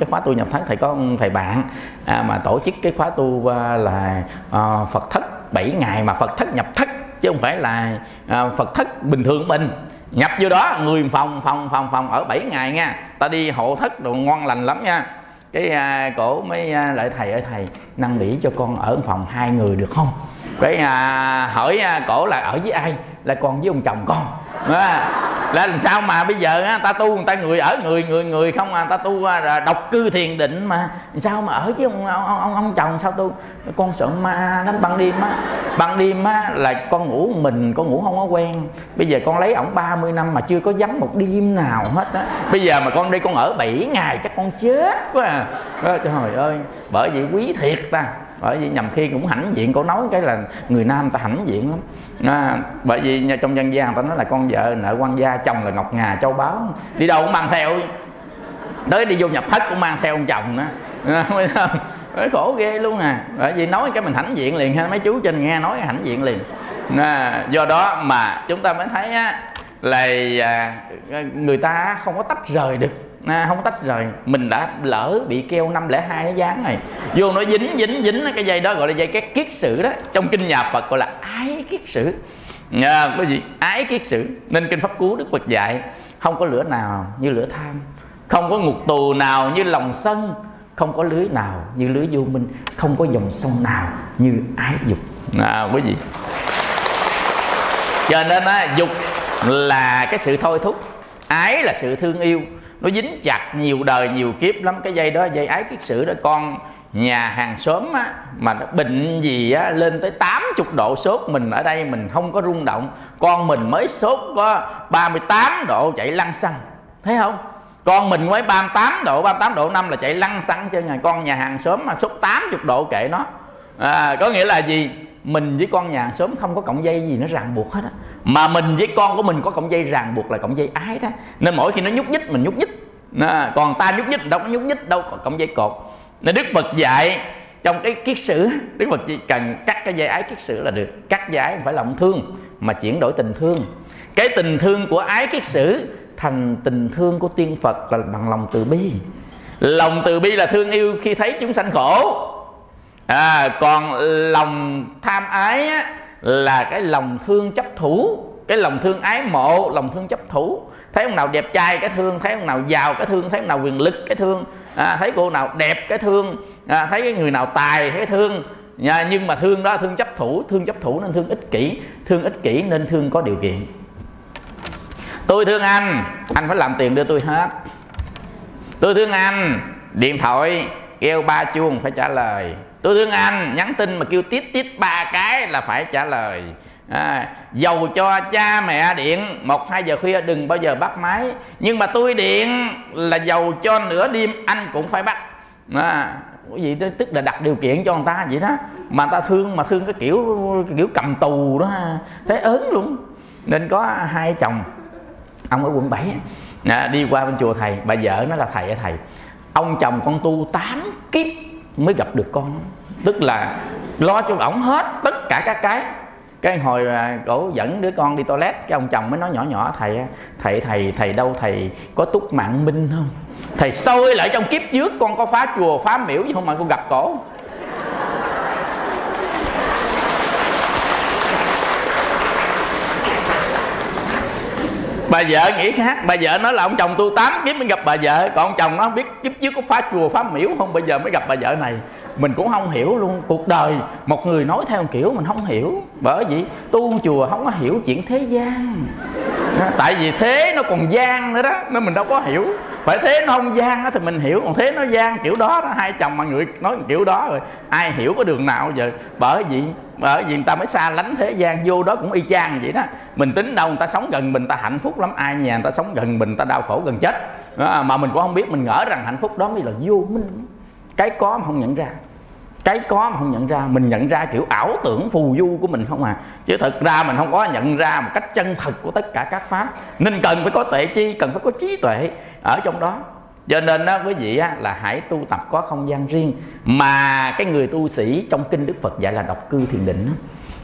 cái khóa tu nhập thất thầy có thầy bạn à, mà tổ chức cái khóa tu là à, Phật thất bảy ngày, mà Phật thất nhập thất chứ không phải là à, Phật thất bình thường của mình. Nhập vô đó người phòng phòng phòng phòng ở bảy ngày nha. Ta đi hộ thất đồ ngon lành lắm nha. Cái à, cổ mới lại thầy ơi thầy, năn nỉ cho con ở phòng hai người được không? Cái à, hỏi à, cổ là ở với ai? Là còn với ông chồng con à, là làm sao mà bây giờ á, ta tu người ta người ở người người người không à, ta tu à, độc cư thiền định mà sao mà ở với ông ông, ông, ông chồng sao tu? Con sợ ma lắm, ban đêm á, ban đêm á là con ngủ mình, con ngủ không có quen. Bây giờ con lấy ổng ba mươi năm mà chưa có dám một đêm nào hết á. Bây giờ mà con đi con ở bảy ngày chắc con chết quá à. À, trời ơi, bởi vậy quý thiệt ta. Bởi vì nhầm khi cũng hãnh diện, cô nói cái là người nam ta hãnh diện lắm à, bởi vì trong dân gian ta nói là con vợ nợ quan gia, chồng là ngọc ngà châu báu, đi đâu cũng mang theo, tới đi vô nhập thất cũng mang theo ông chồng nữa à, khổ ghê luôn à. Bởi vì nói cái mình hãnh diện liền ha, mấy chú trên nghe nói hãnh diện liền à, do đó mà chúng ta mới thấy á, là người ta không có tách rời được. À, không tách rồi, mình đã lỡ bị keo năm không hai nó dán này vô, nó dính dính dính cái dây đó, gọi là dây cái kiết sử đó. Trong kinh nhà Phật gọi là ái kiết sử à, cái gì? Ái kiết sử. Nên kinh Pháp Cú Đức Phật dạy không có lửa nào như lửa tham, không có ngục tù nào như lòng sân, không có lưới nào như lưới vô minh, không có dòng sông nào như ái dục à, quý vị. Cho nên á, dục là cái sự thôi thúc, ái là sự thương yêu, nó dính chặt nhiều đời nhiều kiếp lắm. Cái dây đó, dây ái kiết sử đó, con nhà hàng xóm á, mà nó bệnh gì á, lên tới tám mươi độ sốt, mình ở đây mình không có rung động, con mình mới sốt có ba mươi tám độ chạy lăn xăng, thấy không? Con mình mới ba mươi tám độ, ba mươi tám độ năm là chạy lăn xăng trên nhà. Con nhà hàng xóm mà sốt tám mươi độ kệ nó à, có nghĩa là gì? Mình với con nhà hàng xóm không có cọng dây gì nó ràng buộc hết á, mà mình với con của mình có cọng dây ràng buộc là cọng dây ái đó. Nên mỗi khi nó nhúc nhích mình nhúc nhích à, còn ta nhúc nhích đâu có nhúc nhích đâu, còn cọng dây cột. Nên Đức Phật dạy trong cái kiết sử, Đức Phật chỉ cần cắt cái dây ái kiết sử là được. Cắt dây ái không phải là lòng thương mà chuyển đổi tình thương, cái tình thương của ái kiết sử thành tình thương của tiên Phật là bằng lòng từ bi. Lòng từ bi là thương yêu khi thấy chúng sanh khổ à, còn lòng tham ái á, là cái lòng thương chấp thủ, cái lòng thương ái mộ, lòng thương chấp thủ. Thấy ông nào đẹp trai cái thương, thấy ông nào giàu cái thương, thấy ông nào quyền lực cái thương à, thấy cô nào đẹp cái thương à, thấy cái người nào tài cái thương à, nhưng mà thương đó thương chấp thủ, thương chấp thủ nên thương ích kỷ, thương ích kỷ nên thương có điều kiện. Tôi thương anh, anh phải làm tiền đưa tôi hết. Tôi thương anh, điện thoại kêu ba chuông phải trả lời. Tôi thương anh, nhắn tin mà kêu tít tít ba cái là phải trả lời à, dầu cho cha mẹ điện một hai giờ khuya đừng bao giờ bắt máy, nhưng mà tôi điện là dầu cho nửa đêm anh cũng phải bắt à, gì đó, tức là đặt điều kiện cho người ta vậy đó. Mà ta thương mà thương cái kiểu kiểu cầm tù đó, thấy ớn luôn. Nên có hai chồng, ông ở quận bảy à, đi qua bên chùa thầy, bà vợ nó là thầy ở thầy ông chồng con tu tám kiếp mới gặp được con, tức là lo cho ổng hết tất cả các cái. Cái hồi cổ dẫn đứa con đi toilet, cái ông chồng mới nói nhỏ nhỏ: thầy thầy thầy thầy đâu thầy có túc mạng minh không? Thầy soi lại trong kiếp trước con có phá chùa phá miễu gì không mà con gặp cổ. Bà vợ nghĩ khác, bà vợ nói là ông chồng tu tám kiếp mới gặp bà vợ, còn ông chồng nó không biết kiếp trước có phá chùa phá miễu không, bây giờ mới gặp bà vợ này. Mình cũng không hiểu luôn, cuộc đời một người nói theo một kiểu mình không hiểu. Bởi vì tu chùa không có hiểu chuyện thế gian, tại vì thế nó còn gian nữa đó, nên mình đâu có hiểu. Phải thế nó không gian đó thì mình hiểu, còn thế nó gian kiểu đó đó, hai chồng mà người nói kiểu đó rồi ai hiểu có đường nào giờ. Bởi vì bởi vì người ta mới xa lánh thế gian, vô đó cũng y chang vậy đó. Mình tính đâu người ta sống gần mình người ta hạnh phúc lắm, ai nhà người ta sống gần mình người ta đau khổ gần chết đó, mà mình cũng không biết, mình ngỡ rằng hạnh phúc đó mới là vô minh. Cái có mà không nhận ra, cái có mà không nhận ra, mình nhận ra kiểu ảo tưởng phù du của mình không à, chứ thật ra mình không có nhận ra một cách chân thật của tất cả các pháp. Nên cần phải có tuệ chi, cần phải có trí tuệ ở trong đó. Cho nên đó quý vị á, là hãy tu tập có không gian riêng. Mà cái người tu sĩ trong kinh Đức Phật dạy là độc cư thiền định,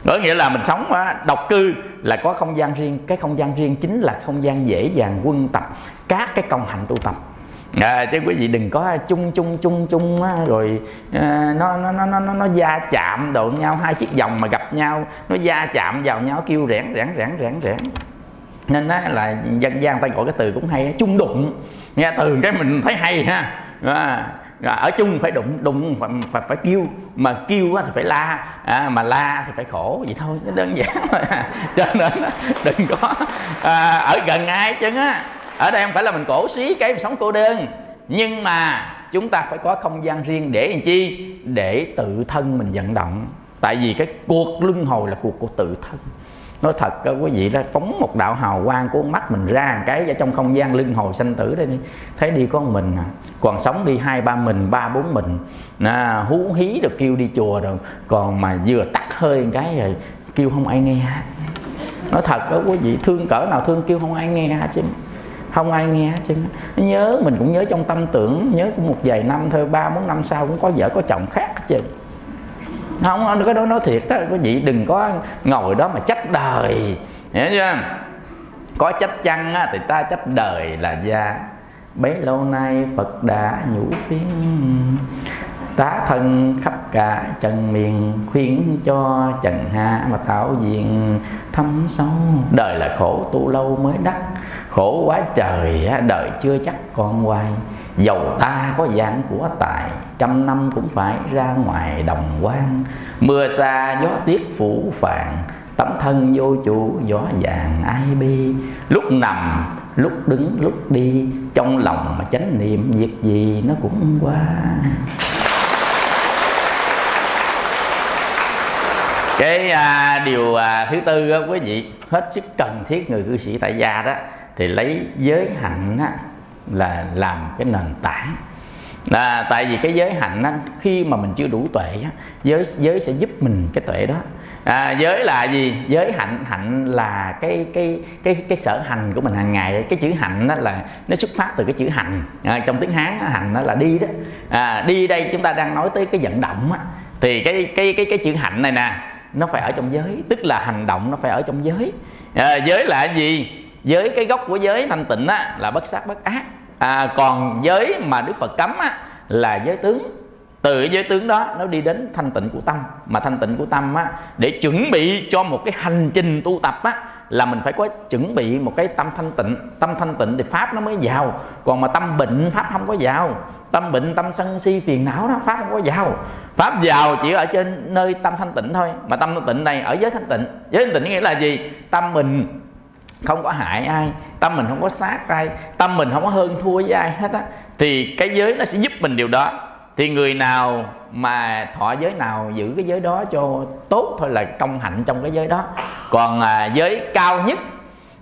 có nghĩa là mình sống á, độc cư là có không gian riêng. Cái không gian riêng chính là không gian dễ dàng quân tập các cái công hạnh tu tập. À, chứ quý vị đừng có chung chung chung chung á, rồi à, nó nó nó nó nó va chạm độ nhau, hai chiếc vòng mà gặp nhau nó va chạm vào nhau kêu rẽn rẽn rẽn rẽn rẽn. Nên á là dân gian ta gọi cái từ cũng hay, chung đụng, nghe từ cái mình thấy hay ha. À, ở chung phải đụng, đụng phải phải, phải kêu, mà kêu á thì phải la, à, mà la thì phải khổ, vậy thôi, nó đơn giản mà. Cho nên đừng có à, ở gần ai chứ á. Ở đây không phải là mình cổ xí cái sống cô đơn, nhưng mà chúng ta phải có không gian riêng để làm chi? Để tự thân mình vận động. Tại vì cái cuộc luân hồi là cuộc của tự thân. Nói thật đó, quý vị đó, phóng một đạo hào quang của mắt mình ra cái ở trong không gian luân hồi sanh tử đây đi, thấy đi con mình à, còn sống đi hai ba mình, ba bốn mình à, hú hí được kêu đi chùa rồi, còn mà vừa tắt hơi cái rồi kêu không ai nghe. Nói thật đó quý vị, thương cỡ nào thương kêu không ai nghe chứ, không ai nghe chứ. Nhớ mình cũng nhớ trong tâm tưởng, nhớ cũng một vài năm thôi, ba bốn năm sau cũng có vợ có chồng khác chứ. Không, không cái đó nói thiệt đó quý vị, đừng có ngồi đó mà trách đời, hiểu chưa? Có trách chăng á, thì ta trách đời là da bấy lâu nay Phật đã nhủ phiến tá thân khắp cả trần miền, khuyến cho trần hạ mà tạo diện thâm sâu. Đời là khổ tu lâu mới đắc, khổ quá trời đời chưa chắc còn hoài. Dầu ta có dạng của tài, trăm năm cũng phải ra ngoài đồng quan. Mưa xa gió tiết phủ phàng, tấm thân vô chủ gió vàng ai bi. Lúc nằm, lúc đứng, lúc đi, trong lòng mà chánh niệm việc gì nó cũng qua. Cái à, điều à, thứ tư đó, quý vị, hết sức cần thiết người cư sĩ tại gia đó thì lấy giới hạnh á, là làm cái nền tảng. Là tại vì cái giới hạnh á, khi mà mình chưa đủ tuệ á, giới giới sẽ giúp mình cái tuệ đó. À, giới là gì? Giới hạnh, hạnh là cái cái cái cái sở hành của mình hàng ngày. Cái chữ hạnh đó là nó xuất phát từ cái chữ hành. À, trong tiếng Hán á, hành đó là đi đó. À, đi đây chúng ta đang nói tới cái vận động á, thì cái cái cái cái chữ hạnh này nè nó phải ở trong giới, tức là hành động nó phải ở trong giới. À, giới là gì? Giới, cái gốc của giới thanh tịnh á, là bất sát bất ác. À, còn giới mà Đức Phật cấm á, là giới tướng. Từ giới tướng đó nó đi đến thanh tịnh của tâm. Mà thanh tịnh của tâm á, để chuẩn bị cho một cái hành trình tu tập á, là mình phải có chuẩn bị một cái tâm thanh tịnh. Tâm thanh tịnh thì pháp nó mới vào. Còn mà tâm bệnh pháp không có vào. Tâm bệnh, tâm sân si phiền não đó, pháp không có vào. Pháp vào chỉ ở trên nơi tâm thanh tịnh thôi. Mà tâm thanh tịnh này ở giới thanh tịnh. Giới thanh tịnh nghĩa là gì? Tâm mình không có hại ai, tâm mình không có sát ai, tâm mình không có hơn thua với ai hết á, thì cái giới nó sẽ giúp mình điều đó. Thì người nào mà thọ giới nào giữ cái giới đó cho tốt thôi là công hạnh trong cái giới đó. Còn à, giới cao nhất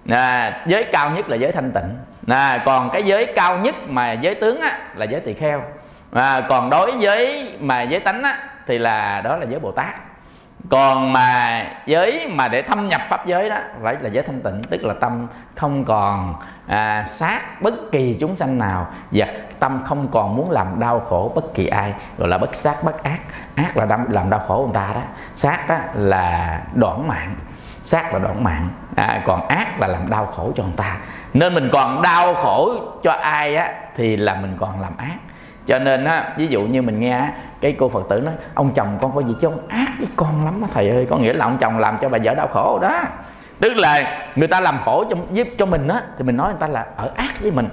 à, giới cao nhất là giới thanh tịnh à, còn cái giới cao nhất mà giới tướng á, là giới tỳ kheo à, còn đối với mà giới tánh á, thì là đó là giới Bồ Tát. Còn mà giới mà để thâm nhập pháp giới đó phải là giới thanh tịnh, tức là tâm không còn à, sát bất kỳ chúng sanh nào, và tâm không còn muốn làm đau khổ bất kỳ ai, gọi là bất sát bất ác. Ác là đâm, làm đau khổ người ta đó, sát đó là đoạn mạng, sát là đoạn mạng à, còn ác là làm đau khổ cho người ta. Nên mình còn đau khổ cho ai á thì là mình còn làm ác. Cho nên á, ví dụ như mình nghe á, cái cô Phật tử nói ông chồng con có gì chứ ông ác với con lắm á thầy ơi, có nghĩa là ông chồng làm cho bà vợ đau khổ đó. Tức là người ta làm khổ cho, giúp cho mình á thì mình nói người ta là ở ác với mình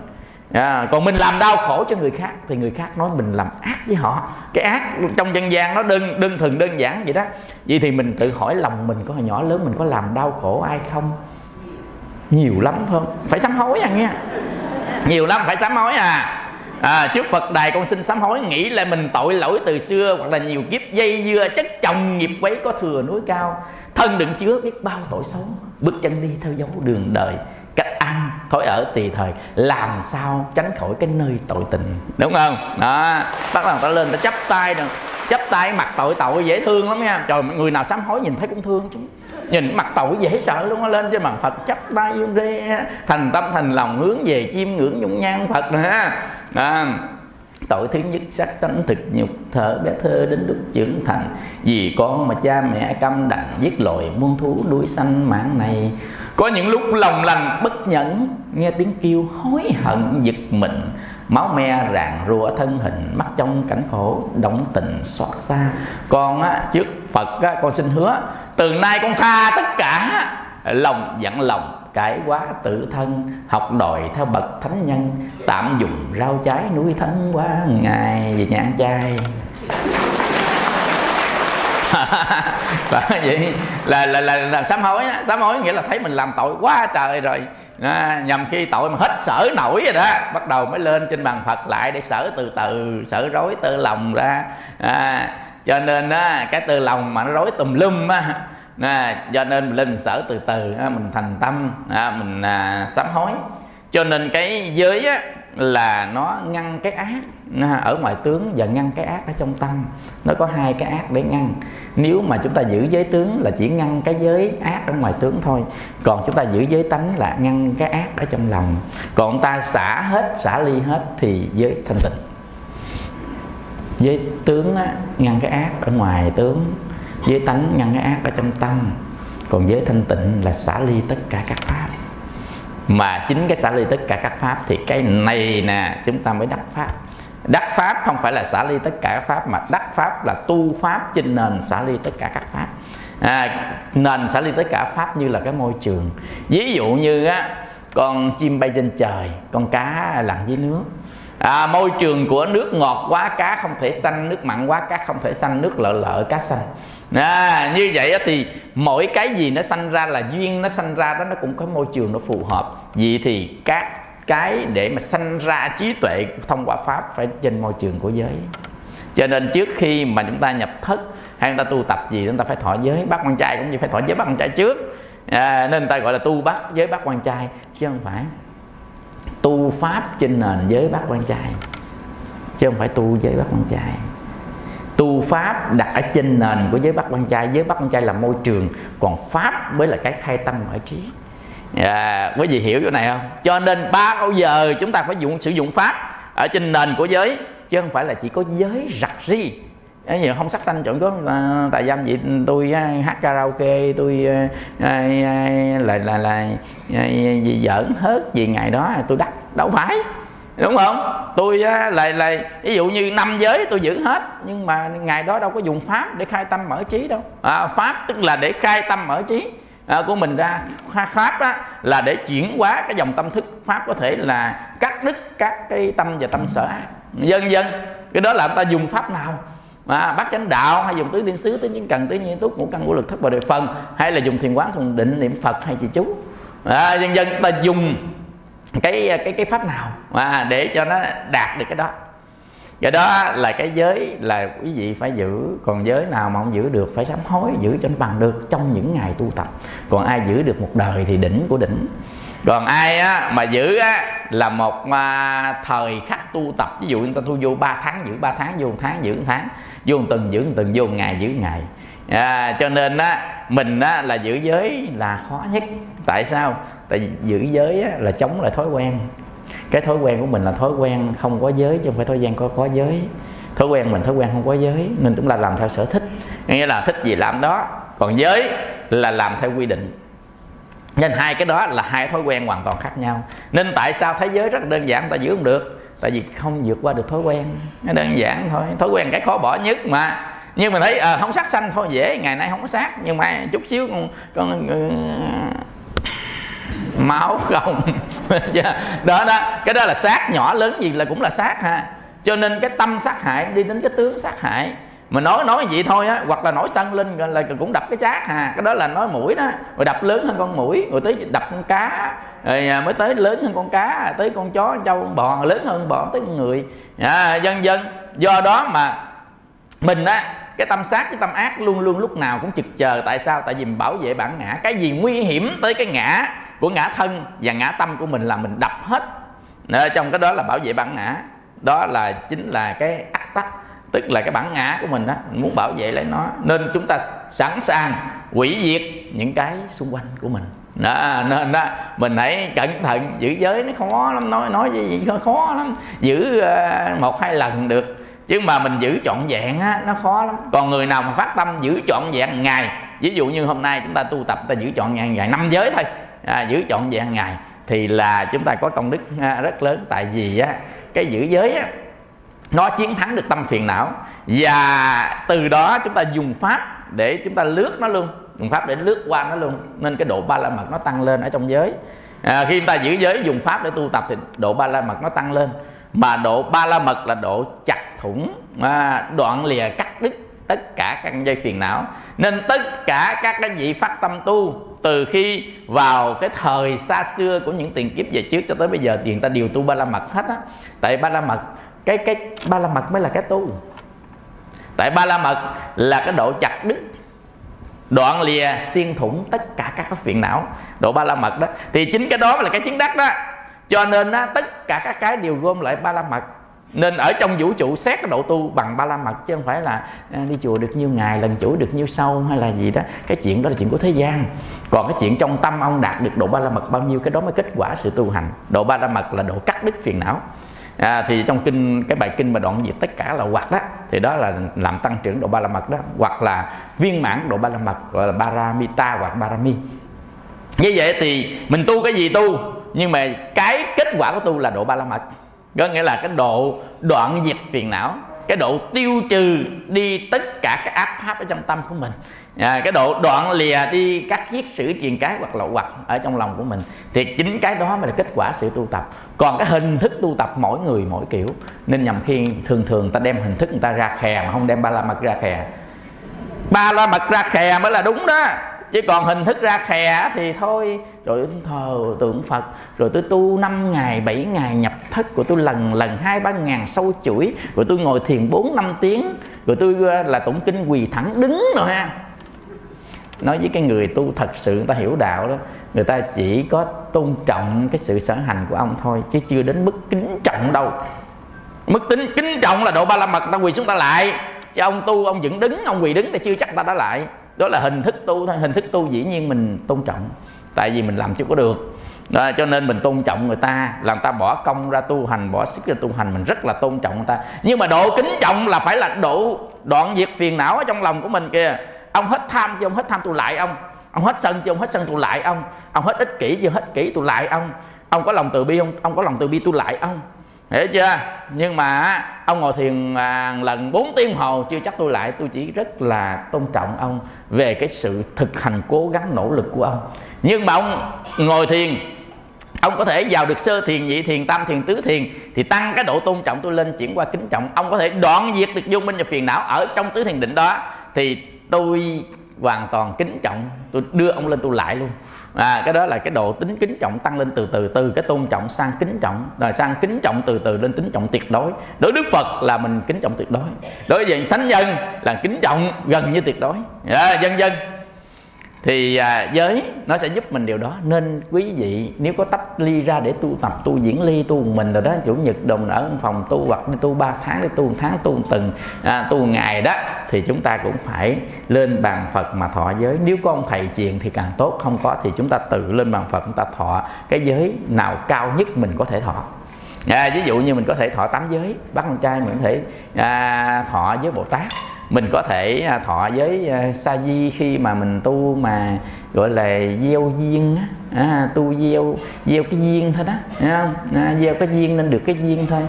à, còn mình làm đau khổ cho người khác thì người khác nói mình làm ác với họ. Cái ác trong dân gian nó đơn đơn thường đơn giản vậy đó. Vậy thì mình tự hỏi lòng mình, có hồi nhỏ lớn mình có làm đau khổ ai không? Nhiều lắm không? Phải sám hối à nghe. Nhiều lắm phải sám hối à. À, trước Phật đài con xin sám hối, nghĩ lại mình tội lỗi từ xưa, hoặc là nhiều kiếp dây dưa chất chồng nghiệp quấy có thừa núi cao, thân đựng chứa biết bao tội xấu, bước chân đi theo dấu đường đời, cách ăn thói ở tùy thời, làm sao tránh khỏi cái nơi tội tình, đúng không? Đó, bắt đầu ta lên ta chắp tay nè, chắp tay mặt tội tội dễ thương lắm nha. Trời, người nào sám hối nhìn thấy cũng thương chứ, nhìn mặt tội dễ sợ luôn á. Lên trên bàn Phật chắp tay vô re, thành tâm thành lòng hướng về chiêm ngưỡng nhung nhan Phật nè. À, tội thứ nhất sát sanh thực nhục, thở bé thơ đến lúc trưởng thành, vì con mà cha mẹ căm đặng, giết lội muôn thú đuôi sanh mạng này. Có những lúc lòng lành bất nhẫn, nghe tiếng kêu hối hận giật mình, máu me rạn rùa thân hình, mắc trong cảnh khổ động tình xót xa. Con á, trước Phật á, con xin hứa từ nay con tha tất cả, lòng dặn lòng cải quá tự thân, học đòi theo bậc thánh nhân, tạm dùng rau trái núi thánh quá ngày về nhà ăn chay. Vậy là là là, là sám hối á. Sám hối nghĩa là thấy mình làm tội quá trời rồi à, nhằm khi tội mà hết sở nổi rồi đó, bắt đầu mới lên trên bàn Phật lại để sở từ từ, sở rối tơ lòng ra à. Cho nên á, cái tơ lòng mà nó rối tùm lum á, à, cho nên mình lên mình sở từ từ, mình thành tâm, mình sám hối. Cho nên cái giới á, là nó ngăn cái ác ở ngoài tướng và ngăn cái ác ở trong tâm. Nó có hai cái ác để ngăn. Nếu mà chúng ta giữ giới tướng là chỉ ngăn cái giới ác ở ngoài tướng thôi, còn chúng ta giữ giới tánh là ngăn cái ác ở trong lòng. Còn ta xả hết, xả ly hết thì giới thanh tịnh. Giới tướng á, ngăn cái ác ở ngoài tướng, giới tánh ngăn cái ác ở trong tâm, còn giới thanh tịnh là xả ly tất cả các pháp. Mà chính cái xả ly tất cả các pháp thì cái này nè chúng ta mới đắc pháp. Đắc pháp không phải là xả ly tất cả các pháp, mà đắc pháp là tu pháp trên nền xả ly tất cả các pháp à, nền xả ly tất cả pháp như là cái môi trường. Ví dụ như á, con chim bay trên trời, con cá lặn dưới nước à, môi trường của nước ngọt quá cá không thể xanh, nước mặn quá cá không thể xanh, nước lợ lợ cá xanh à, như vậy thì mỗi cái gì nó sanh ra là duyên nó sanh ra đó, nó cũng có môi trường nó phù hợp. Vậy thì các cái để mà sanh ra trí tuệ thông qua pháp phải trên môi trường của giới. Cho nên trước khi mà chúng ta nhập thất hay người ta tu tập gì, chúng ta phải thọ giới bắt quan trai, cũng như phải thọ giới bắt quan trai trước à, nên người ta gọi là tu bắt giới bắt quan trai, chứ không phải tu pháp trên nền giới bắt quan trai, chứ không phải tu giới bắt quan trai. Tu pháp đặt ở trên nền của giới bắt quan trai. Giới bắt quan trai là môi trường, còn pháp mới là cái khai tâm mở trí à, quý vị hiểu chỗ này không? Cho nên bao giờ chúng ta phải dùng sử dụng pháp ở trên nền của giới, chứ không phải là chỉ có giới rặt ri. Nhiều không sắc sanh chuẩn có tại giam vậy, tôi hát karaoke, tôi là là là gì giỡn hết gì ngày đó tôi đắc, đâu phải, đúng không? Tôi á, là là ví dụ như năm giới tôi giữ hết, nhưng mà ngày đó đâu có dùng pháp để khai tâm mở trí đâu à, pháp tức là để khai tâm mở trí à, của mình ra. Pháp á, là để chuyển hóa cái dòng tâm thức. Pháp có thể là cắt đứt các cái tâm và tâm sở ác vân vân. Cái đó là ta dùng pháp nào à, bát chánh đạo hay dùng tứ niệm xứ, tứ niệm cần, tứ niệm túc, ngũ căn ngũ lực, thất bồ đề phần, hay là dùng thiền quán thuần định, niệm Phật hay trì chú à, vân vân. Ta dùng cái cái cái pháp nào à, để cho nó đạt được cái đó. Cái đó là cái giới là quý vị phải giữ. Còn giới nào mà không giữ được phải sám hối, giữ cho nó bằng được trong những ngày tu tập. Còn ai giữ được một đời thì đỉnh của đỉnh. Còn ai á, mà giữ á, là một à, thời khắc tu tập. Ví dụ người ta tu vô ba tháng, giữ ba tháng, vô một tháng, giữ một tháng, vô một tuần, giữ một tuần, vô một ngày, giữ một ngày. à, cho nên á mình á là giữ giới là khó nhất. Tại sao? Tại vì giữ giới á, là chống lại thói quen. Cái thói quen của mình là thói quen không có giới, chứ không phải thói quen có có giới. Thói quen mình thói quen không có giới, nên chúng ta làm theo sở thích, nghĩa là thích gì làm đó. Còn giới là làm theo quy định. Nên hai cái đó là hai thói quen hoàn toàn khác nhau. Nên tại sao thế giới rất đơn giản ta giữ không được? Tại vì không vượt qua được thói quen. Nó đơn giản thôi, thói quen cái khó bỏ nhất mà. Nhưng mà thấy à, không sát sanh thôi dễ, ngày nay không sát, nhưng mà chút xíu con, con uh, máu không. Đó đó, cái đó là sát, nhỏ lớn gì là cũng là sát ha. Cho nên cái tâm sát hại đi đến cái tướng sát hại. Mà nói nói vậy thôi á, hoặc là nổi sân lên là cũng đập cái chát hà, cái đó là nói mũi đó, rồi đập lớn hơn con mũi, rồi tới đập con cá, rồi mới tới lớn hơn con cá, tới con chó, con trâu, con bò, lớn hơn bò, tới con người, à, vân vân. Do đó mà mình á, cái tâm sát, cái tâm ác luôn luôn lúc nào cũng trực chờ. Tại sao? Tại vì mình bảo vệ bản ngã. Cái gì nguy hiểm tới cái ngã của ngã thân và ngã tâm của mình là mình đập hết. Ở trong cái đó là bảo vệ bản ngã. Đó là chính là cái ác tắc, tức là cái bản ngã của mình á, muốn bảo vệ lại nó, nên chúng ta sẵn sàng hủy diệt những cái xung quanh của mình đó. Nên đó mình hãy cẩn thận, giữ giới nó khó lắm, nói nói gì khó, khó lắm, giữ một hai lần được, chứ mà mình giữ trọn vẹn á nó khó lắm. Còn người nào mà phát tâm giữ trọn vẹn ngày, ví dụ như hôm nay chúng ta tu tập, ta giữ trọn vẹn ngày năm giới thôi, à, giữ trọn vẹn ngày thì là chúng ta có công đức rất lớn. Tại vì á cái giữ giới á nó chiến thắng được tâm phiền não, và từ đó chúng ta dùng pháp để chúng ta lướt nó luôn, dùng pháp để lướt qua nó luôn, nên cái độ ba la mật nó tăng lên ở trong giới. À, khi chúng ta giữ giới dùng pháp để tu tập thì độ ba la mật nó tăng lên, mà độ ba la mật là độ chặt thủng, à, đoạn lìa cắt đứt tất cả căn dây phiền não. Nên tất cả các cái vị phát tâm tu từ khi vào cái thời xa xưa của những tiền kiếp về trước cho tới bây giờ thì người ta đều tu ba la mật hết á. Tại ba la mật, cái cái ba la mật mới là cái tu. Tại ba la mật là cái độ chặt đứt, đoạn lìa, xuyên thủng tất cả các phiền não, độ ba la mật đó. Thì chính cái đó là cái chứng đắc đó. Cho nên á, tất cả các cái đều gom lại ba la mật. Nên ở trong vũ trụ xét cái độ tu bằng ba la mật, chứ không phải là đi chùa được nhiêu ngày, lần chuỗi được nhiêu sâu hay là gì đó. Cái chuyện đó là chuyện của thế gian. Còn cái chuyện trong tâm ông đạt được độ ba la mật bao nhiêu, cái đó mới kết quả sự tu hành. Độ ba la mật là độ cắt đứt phiền não. À, thì trong kinh, cái bài kinh mà đoạn diệt tất cả là hoặc đó, thì đó là làm tăng trưởng độ ba la mật đó, hoặc là viên mãn độ ba la mật, gọi là paramita hoặc parami. Như vậy thì mình tu cái gì tu, nhưng mà cái kết quả của tu là độ ba la mật, có nghĩa là cái độ đoạn diệt phiền não, cái độ tiêu trừ đi tất cả các ác pháp ở trong tâm của mình, à, cái độ đoạn lìa đi các kiết sử triền cái hoặc lậu hoặc ở trong lòng của mình. Thì chính cái đó mới là kết quả sự tu tập. Còn cái hình thức tu tập mỗi người mỗi kiểu, nên nhầm khi thường thường ta đem hình thức người ta ra khè, mà không đem ba la mật ra khè. Ba la mật ra khè mới là đúng đó, chứ còn hình thức ra khè thì thôi, rồi thờ tượng Phật, rồi tôi tu năm ngày bảy ngày nhập thất, của tôi lần lần hai ba ngàn sâu chuỗi, rồi tôi ngồi thiền bốn năm tiếng, rồi tôi là tụng kinh quỳ thẳng đứng rồi ha. Nói với cái người tu thật sự người ta hiểu đạo đó, người ta chỉ có tôn trọng cái sự sở hành của ông thôi, chứ chưa đến mức kính trọng đâu. Mức tính kính trọng là độ ba la mật ta quỳ xuống ta lại, chứ ông tu ông vẫn đứng, ông quỳ đứng thì chưa chắc ta đã lại. Đó là hình thức tu thôi. Hình thức tu dĩ nhiên mình tôn trọng, tại vì mình làm chưa có được đó, cho nên mình tôn trọng người ta, làm ta bỏ công ra tu hành, bỏ sức ra tu hành, mình rất là tôn trọng người ta. Nhưng mà độ kính trọng là phải là độ đoạn diệt phiền não ở trong lòng của mình kìa. Ông hết tham chứ ông hết tham tôi lại ông, ông hết sân chứ ông hết sân tôi lại ông, ông hết ích kỷ chứ hết kỷ tôi lại ông, ông có lòng từ bi không, ông có lòng từ bi tôi lại ông, hiểu chưa? Nhưng mà ông ngồi thiền lần bốn tiếng hồ chưa chắc tôi lại, tôi chỉ rất là tôn trọng ông về cái sự thực hành cố gắng nỗ lực của ông. Nhưng mà ông ngồi thiền, ông có thể vào được sơ thiền, nhị thiền, tam thiền, tứ thiền, thì tăng cái độ tôn trọng tôi lên chuyển qua kính trọng. Ông có thể đoạn diệt được vô minh và phiền não ở trong tứ thiền định đó, thì tôi hoàn toàn kính trọng, tôi đưa ông lên tu lại luôn. À, cái đó là cái độ tính kính trọng tăng lên từ từ, từ cái tôn trọng sang kính trọng, rồi sang kính trọng từ từ lên kính trọng tuyệt đối. Đối với Đức Phật là mình kính trọng tuyệt đối, đối với thánh nhân là kính trọng gần như tuyệt đối, à, dân dân. Thì à, giới nó sẽ giúp mình điều đó. Nên quý vị nếu có tách ly ra để tu tập, tu diễn ly, tu một mình rồi đó, chủ nhật đồng ở phòng tu, hoặc đi tu ba tháng, đi tu một tháng, tu một tuần, à, tu một ngày đó, thì chúng ta cũng phải lên bàn Phật mà thọ giới. Nếu có ông thầy truyền thì càng tốt, không có thì chúng ta tự lên bàn Phật, chúng ta thọ cái giới nào cao nhất mình có thể thọ. À, ví dụ như mình có thể thọ tám giới, bác con trai mình có thể à, thọ với Bồ Tát, mình có thể thọ với sa di khi mà mình tu mà gọi là gieo duyên á, à, tu gieo gieo cái duyên thôi đó, thấy không? À, gieo cái duyên nên được cái duyên thôi.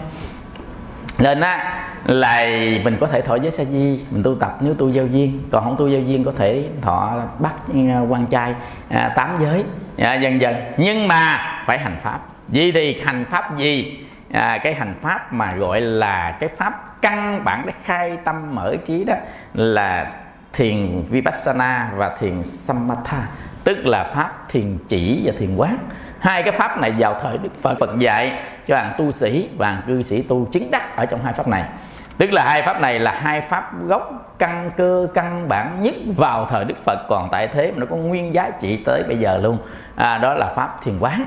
Nên á là mình có thể thọ với sa di, mình tu tập nếu tu gieo duyên, còn không tu gieo duyên có thể thọ bắt quan trai à, tám giới à, dần dần. Nhưng mà phải hành pháp. Vì thì hành pháp gì? À, cái hành pháp mà gọi là cái pháp căn bản để khai tâm mở trí đó là thiền Vipassana và thiền Samatha, tức là pháp thiền chỉ và thiền quán. Hai cái pháp này vào thời Đức Phật, Phật dạy cho hàng tu sĩ và hàng cư sĩ tu chứng đắc ở trong hai pháp này. Tức là hai pháp này là hai pháp gốc căn cơ căn bản nhất vào thời Đức Phật, còn tại thế mà nó có nguyên giá trị tới bây giờ luôn. À, đó là pháp thiền quán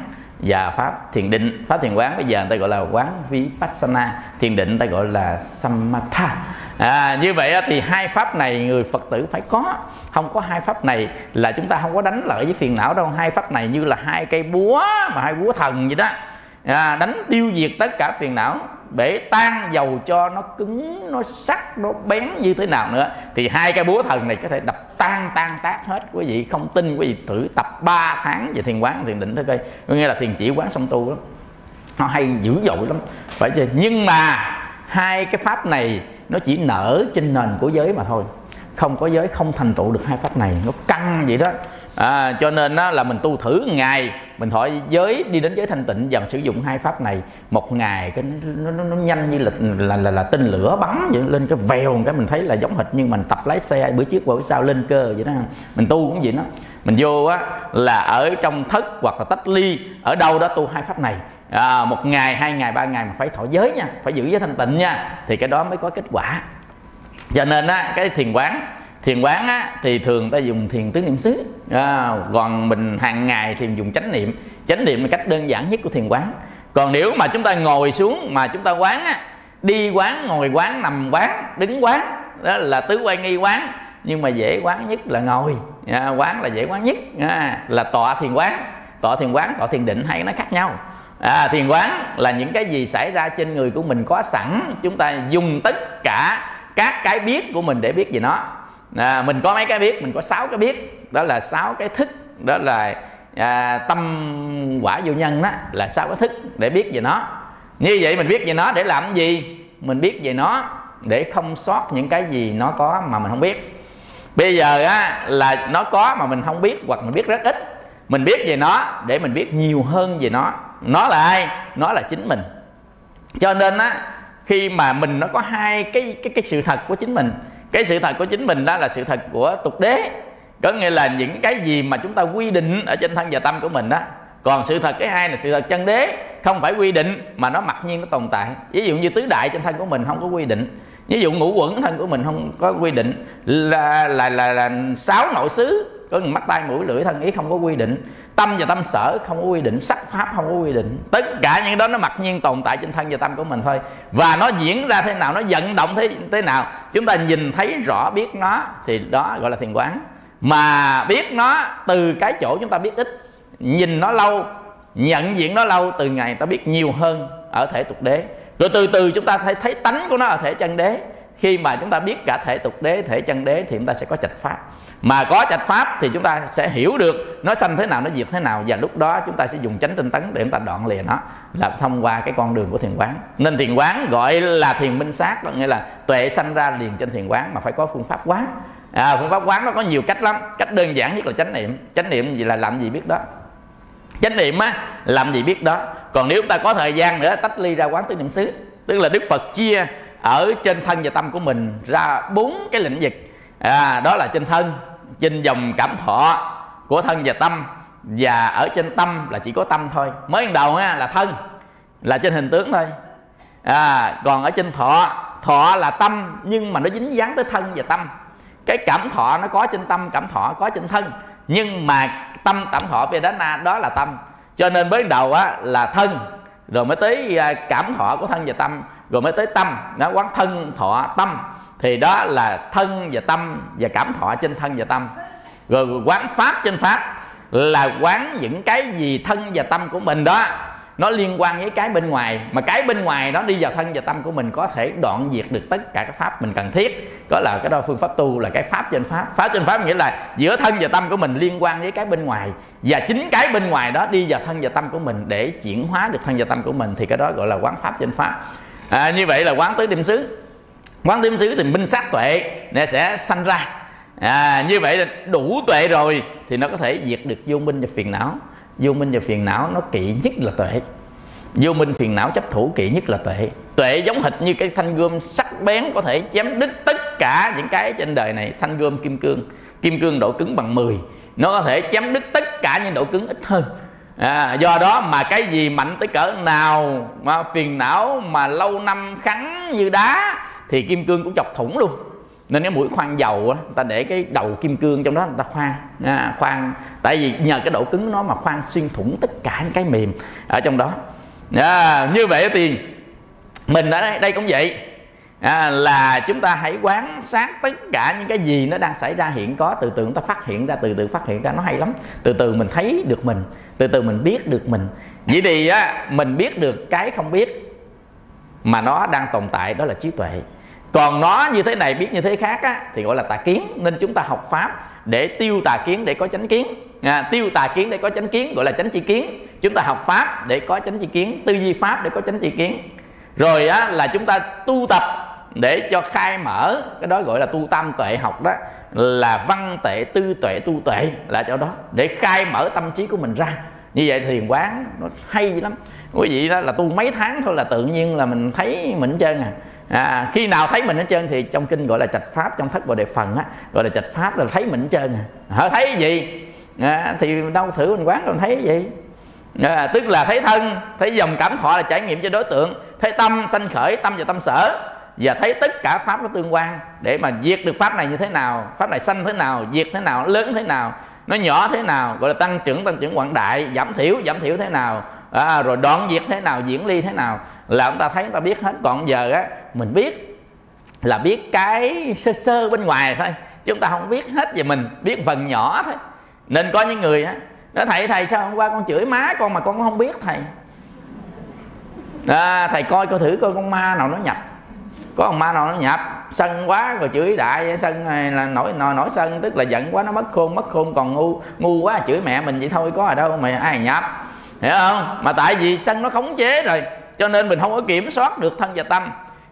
và pháp thiền định. Pháp thiền quán bây giờ người ta gọi là quán Vipassana, thiền định ta gọi là Samatha. À, như vậy thì hai pháp này người Phật tử phải có. Không có hai pháp này là chúng ta không có đánh lợi với phiền não đâu. Hai pháp này như là hai cây búa mà hai búa thần vậy đó, à, đánh tiêu diệt tất cả phiền não, để tan dầu cho nó cứng, nó sắc, nó bén như thế nào nữa thì hai cái búa thần này có thể đập tan tan tác hết. Quý vị không tin, quý vị thử tập ba tháng về thiền quán, thiền định thôi coi. Có nghĩa là thiền chỉ quán song tu đó, nó hay dữ dội lắm phải chứ. Nhưng mà hai cái pháp này nó chỉ nở trên nền của giới mà thôi, không có giới không thành tựu được hai pháp này, nó căng vậy đó. À, cho nên đó là mình tu thử ngày, mình hỏi giới đi đến giới thanh tịnh và sử dụng hai pháp này một ngày, cái nó, nó, nó nhanh như là, là là là tên lửa bắn vậy, lên cái vèo cái mình thấy là giống hệt nhưng mình tập lái xe bữa trước bữa sau lên cơ vậy đó. Mình tu cũng vậy đó, mình vô á là ở trong thất hoặc là tách ly ở đâu đó tu hai pháp này, à, một ngày hai ngày ba ngày mà phải thọ giới nha, phải giữ giới thanh tịnh nha, thì cái đó mới có kết quả. Cho nên á cái thiền quán thiền quán á, thì thường ta dùng thiền tứ niệm xứ, à, còn mình hàng ngày thì dùng chánh niệm. Chánh niệm là cách đơn giản nhất của thiền quán. Còn nếu mà chúng ta ngồi xuống mà chúng ta quán á, đi quán, ngồi quán, nằm quán, đứng quán, đó là tứ quay nghi quán. Nhưng mà dễ quán nhất là ngồi, à, quán là dễ quán nhất, à, là tọa thiền quán. Tọa thiền quán, tọa thiền định, hay nó khác nhau. À, thiền quán là những cái gì xảy ra trên người của mình có sẵn, chúng ta dùng tất cả các cái biết của mình để biết về nó. À, mình có mấy cái biết, mình có sáu cái biết, đó là sáu cái thức, đó là à, tâm quả vô nhân, đó là sáu cái thức để biết về nó. Như vậy mình biết về nó để làm gì? Mình biết về nó để không sót những cái gì nó có mà mình không biết. Bây giờ á, là nó có mà mình không biết, hoặc mình biết rất ít. Mình biết về nó để mình biết nhiều hơn về nó. Nó là ai? Nó là chính mình. Cho nên á, khi mà mình nó có hai cái cái cái sự thật của chính mình. Cái sự thật của chính mình đó là sự thật của tục đế, có nghĩa là những cái gì mà chúng ta quy định ở trên thân và tâm của mình đó. Còn sự thật cái hai là sự thật chân đế, không phải quy định mà nó mặc nhiên nó tồn tại. Ví dụ như tứ đại trên thân của mình không có quy định, ví dụ ngũ uẩn thân của mình không có quy định, là là là, là sáu nội xứ, có mắt tai mũi lưỡi thân ý không có quy định, tâm và tâm sở không có quy định, sắc pháp không có quy định. Tất cả những đó nó mặc nhiên tồn tại trên thân và tâm của mình thôi, và nó diễn ra thế nào, nó vận động thế thế nào, chúng ta nhìn thấy rõ biết nó thì đó gọi là thiền quán. Mà biết nó từ cái chỗ chúng ta biết ít, nhìn nó lâu, nhận diện nó lâu, từ ngày ta biết nhiều hơn ở thể tục đế, rồi từ từ chúng ta thấy thấy tánh của nó ở thể chân đế. Khi mà chúng ta biết cả thể tục đế, thể chân đế thì chúng ta sẽ có trạch pháp. Mà có trạch pháp thì chúng ta sẽ hiểu được nó sanh thế nào, nó diệt thế nào, và lúc đó chúng ta sẽ dùng chánh tinh tấn để chúng ta đoạn lìa nó, là thông qua cái con đường của thiền quán. Nên thiền quán gọi là thiền minh sát, có nghĩa là tuệ sanh ra liền trên thiền quán, mà phải có phương pháp quán. À, phương pháp quán nó có nhiều cách lắm. Cách đơn giản nhất là chánh niệm. Chánh niệm gì là làm gì biết đó. Chánh niệm á, làm gì biết đó. Còn nếu chúng ta có thời gian nữa, tách ly ra quán tứ niệm xứ. Tức là Đức Phật chia ở trên thân và tâm của mình ra bốn cái lĩnh vực, à, đó là trên thân, trên dòng cảm thọ của thân và tâm, và ở trên tâm là chỉ có tâm thôi. Mới ban đầu á, là thân là trên hình tướng thôi, à, còn ở trên thọ, thọ là tâm nhưng mà nó dính dáng tới thân và tâm. Cái cảm thọ nó có trên tâm, cảm thọ có trên thân, nhưng mà tâm tổng hợp vedana đó là tâm. Cho nên mới đầu á là thân, rồi mới tới cảm thọ của thân và tâm, rồi mới tới tâm. Nó quán thân thọ tâm, thì đó là thân và tâm và cảm thọ trên thân và tâm. Rồi quán pháp trên pháp là quán những cái gì thân và tâm của mình đó nó liên quan với cái bên ngoài, mà cái bên ngoài nó đi vào thân và tâm của mình có thể đoạn diệt được tất cả các pháp mình cần thiết. Đó là cái đó phương pháp tu là cái pháp trên pháp. Pháp trên pháp nghĩa là giữa thân và tâm của mình liên quan với cái bên ngoài, và chính cái bên ngoài đó đi vào thân và tâm của mình để chuyển hóa được thân và tâm của mình, thì cái đó gọi là quán pháp trên pháp. À, như vậy là quán tới điểm xứ. Quán điểm xứ thì minh sát tuệ này sẽ sanh ra. À, như vậy là đủ tuệ rồi thì nó có thể diệt được vô minh và phiền não. Vô minh và phiền não nó kỵ nhất là tuệ. Vô minh phiền não chấp thủ kỵ nhất là tuệ. Tuệ giống hệt như cái thanh gươm sắc bén, có thể chém đứt tất cả những cái trên đời này. Thanh gươm kim cương, kim cương độ cứng bằng mười, nó có thể chém đứt tất cả những độ cứng ít hơn. À, do đó mà cái gì mạnh tới cỡ nào mà phiền não mà lâu năm khắn như đá thì kim cương cũng chọc thủng luôn. Nên cái mũi khoan dầu á, người ta để cái đầu kim cương trong đó, người ta khoan à, khoan tại vì nhờ cái độ cứng nó mà khoan xuyên thủng tất cả những cái mềm ở trong đó. À, như vậy thì mình ở đây, đây cũng vậy. À, là chúng ta hãy quán sát tất cả những cái gì nó đang xảy ra hiện có. Từ từ chúng ta phát hiện ra, từ từ phát hiện ra nó hay lắm. Từ từ mình thấy được mình, từ từ mình biết được mình. Vậy thì á, mình biết được cái không biết mà nó đang tồn tại, đó là trí tuệ. Còn nó như thế này biết như thế khác á, thì gọi là tà kiến. Nên chúng ta học pháp để tiêu tà kiến, để có chánh kiến. À, tiêu tà kiến để có chánh kiến gọi là chánh tri kiến. Chúng ta học pháp để có chánh tri kiến, tư duy pháp để có chánh tri kiến. Rồi á, là chúng ta tu tập để cho khai mở, cái đó gọi là tu tam tuệ học đó, là văn tuệ, tư tuệ, tu tuệ, là chỗ đó để khai mở tâm trí của mình ra. Như vậy thiền quán nó hay lắm quý vị. Đó là tu mấy tháng thôi là tự nhiên là mình thấy mình hết trơn à. À, khi nào thấy mình hết trơn thì trong kinh gọi là trạch pháp, trong thất Bồ Đề Phần á, gọi là trạch pháp là thấy mình hết trơn à. Hả, thấy gì à, thì đâu thử mình quán còn thấy gì à, tức là thấy thân, thấy dòng cảm thọ là trải nghiệm cho đối tượng, thấy tâm sanh khởi tâm và tâm sở, và thấy tất cả pháp nó tương quan để mà diệt được pháp này như thế nào, pháp này sanh thế nào, diệt thế nào, lớn thế nào, nó nhỏ thế nào, gọi là tăng trưởng, tăng trưởng quảng đại, giảm thiểu, giảm thiểu thế nào. À, rồi đoạn diệt thế nào, diễn ly thế nào, là chúng ta thấy, chúng ta biết hết. Còn giờ á, mình biết là biết cái sơ sơ bên ngoài thôi, chứ chúng ta không biết hết về mình, biết phần nhỏ thôi. Nên có những người á, nói thầy thầy sao hôm qua con chửi má con mà con cũng không biết thầy. À, thầy coi coi thử coi con ma nào nó nhập, có con ma nào nó nhập sân quá rồi chửi đại, sân là nổi nổi, nổi sân, tức là giận quá nó mất khôn, mất khôn còn ngu, ngu quá chửi mẹ mình vậy thôi, có ở đâu mà ai nhập, hiểu không? Mà tại vì sân nó khống chế rồi, cho nên mình không có kiểm soát được thân và tâm.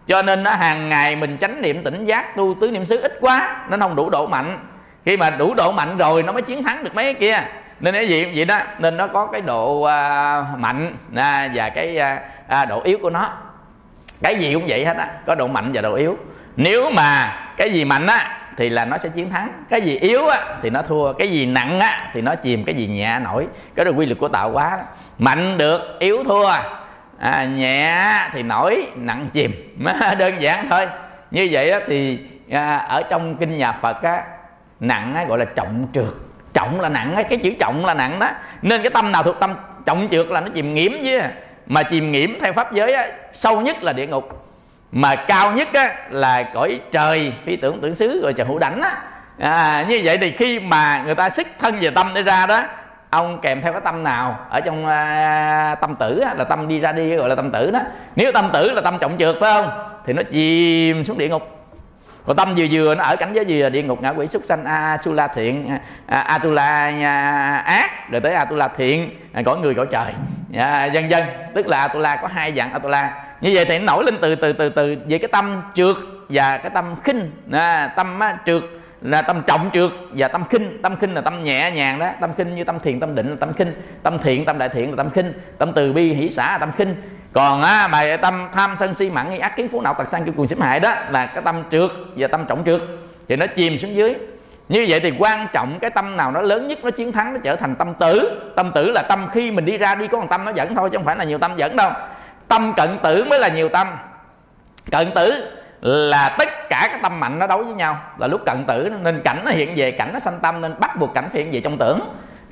Cho nên nó hàng ngày mình chánh niệm tỉnh giác tu tứ niệm xứ ít quá, nó không đủ độ mạnh. Khi mà đủ độ mạnh rồi nó mới chiến thắng được mấy cái kia. Nên cái gì vậy đó, nên nó có cái độ à, mạnh à, và cái à, độ yếu của nó. Cái gì cũng vậy hết á, có độ mạnh và độ yếu. Nếu mà cái gì mạnh á thì là nó sẽ chiến thắng, cái gì yếu á thì nó thua, cái gì nặng á thì nó chìm, cái gì nhẹ nổi. Cái đó quy luật của tạo hóa đó. Mạnh được, yếu thua, à, nhẹ thì nổi, nặng chìm. Đơn giản thôi. Như vậy á, thì à, ở trong kinh nhà Phật á, nặng á, gọi là trọng trượt. Trọng là nặng á, cái chữ trọng là nặng đó. Nên cái tâm nào thuộc tâm trọng trượt là nó chìm nghiễm chứ. Mà chìm nghiễm theo pháp giới á, sâu nhất là địa ngục, mà cao nhất á, là cõi trời phi tưởng tưởng xứ, rồi trời hữu đảnh á. À, như vậy thì khi mà người ta xích thân về tâm để ra đó, ông kèm theo cái tâm nào ở trong à, tâm tử á, là tâm đi ra đi gọi là tâm tử đó. Nếu tâm tử là tâm trọng trượt phải không, thì nó chìm xuống địa ngục. Còn tâm vừa vừa nó ở cảnh giới gì là địa ngục, ngạ quỷ súc sanh, Atula thiện, Atula ác, rồi tới Atula thiện, cõi người cõi trời, à, dân dân. Tức là Atula có hai dạng Atula. Như vậy thì nó nổi lên từ từ từ từ về cái tâm trượt và cái tâm khinh. À, tâm á, trượt là tâm trọng trượt và tâm khinh. Tâm khinh là tâm nhẹ nhàng đó. Tâm khinh như tâm thiền, tâm định là tâm khinh. Tâm thiện, tâm đại thiện là tâm khinh. Tâm từ bi, hỷ xả là tâm khinh. Còn á, mà tâm tham sân si mạn nghi ác kiến phú não tật sang kêu cuồng xỉm hại đó là cái tâm trượt và tâm trọng trượt, thì nó chìm xuống dưới. Như vậy thì quan trọng cái tâm nào nó lớn nhất, nó chiến thắng, nó trở thành tâm tử. Tâm tử là tâm khi mình đi ra đi có một tâm nó dẫn thôi, chứ không phải là nhiều tâm dẫn đâu. Tâm cận tử mới là nhiều tâm. Cận tử là tất cả các tâm mạnh nó đấu với nhau, là lúc cận tử nên cảnh nó hiện về, cảnh nó sanh tâm, nên bắt buộc cảnh phải hiện về trong tưởng,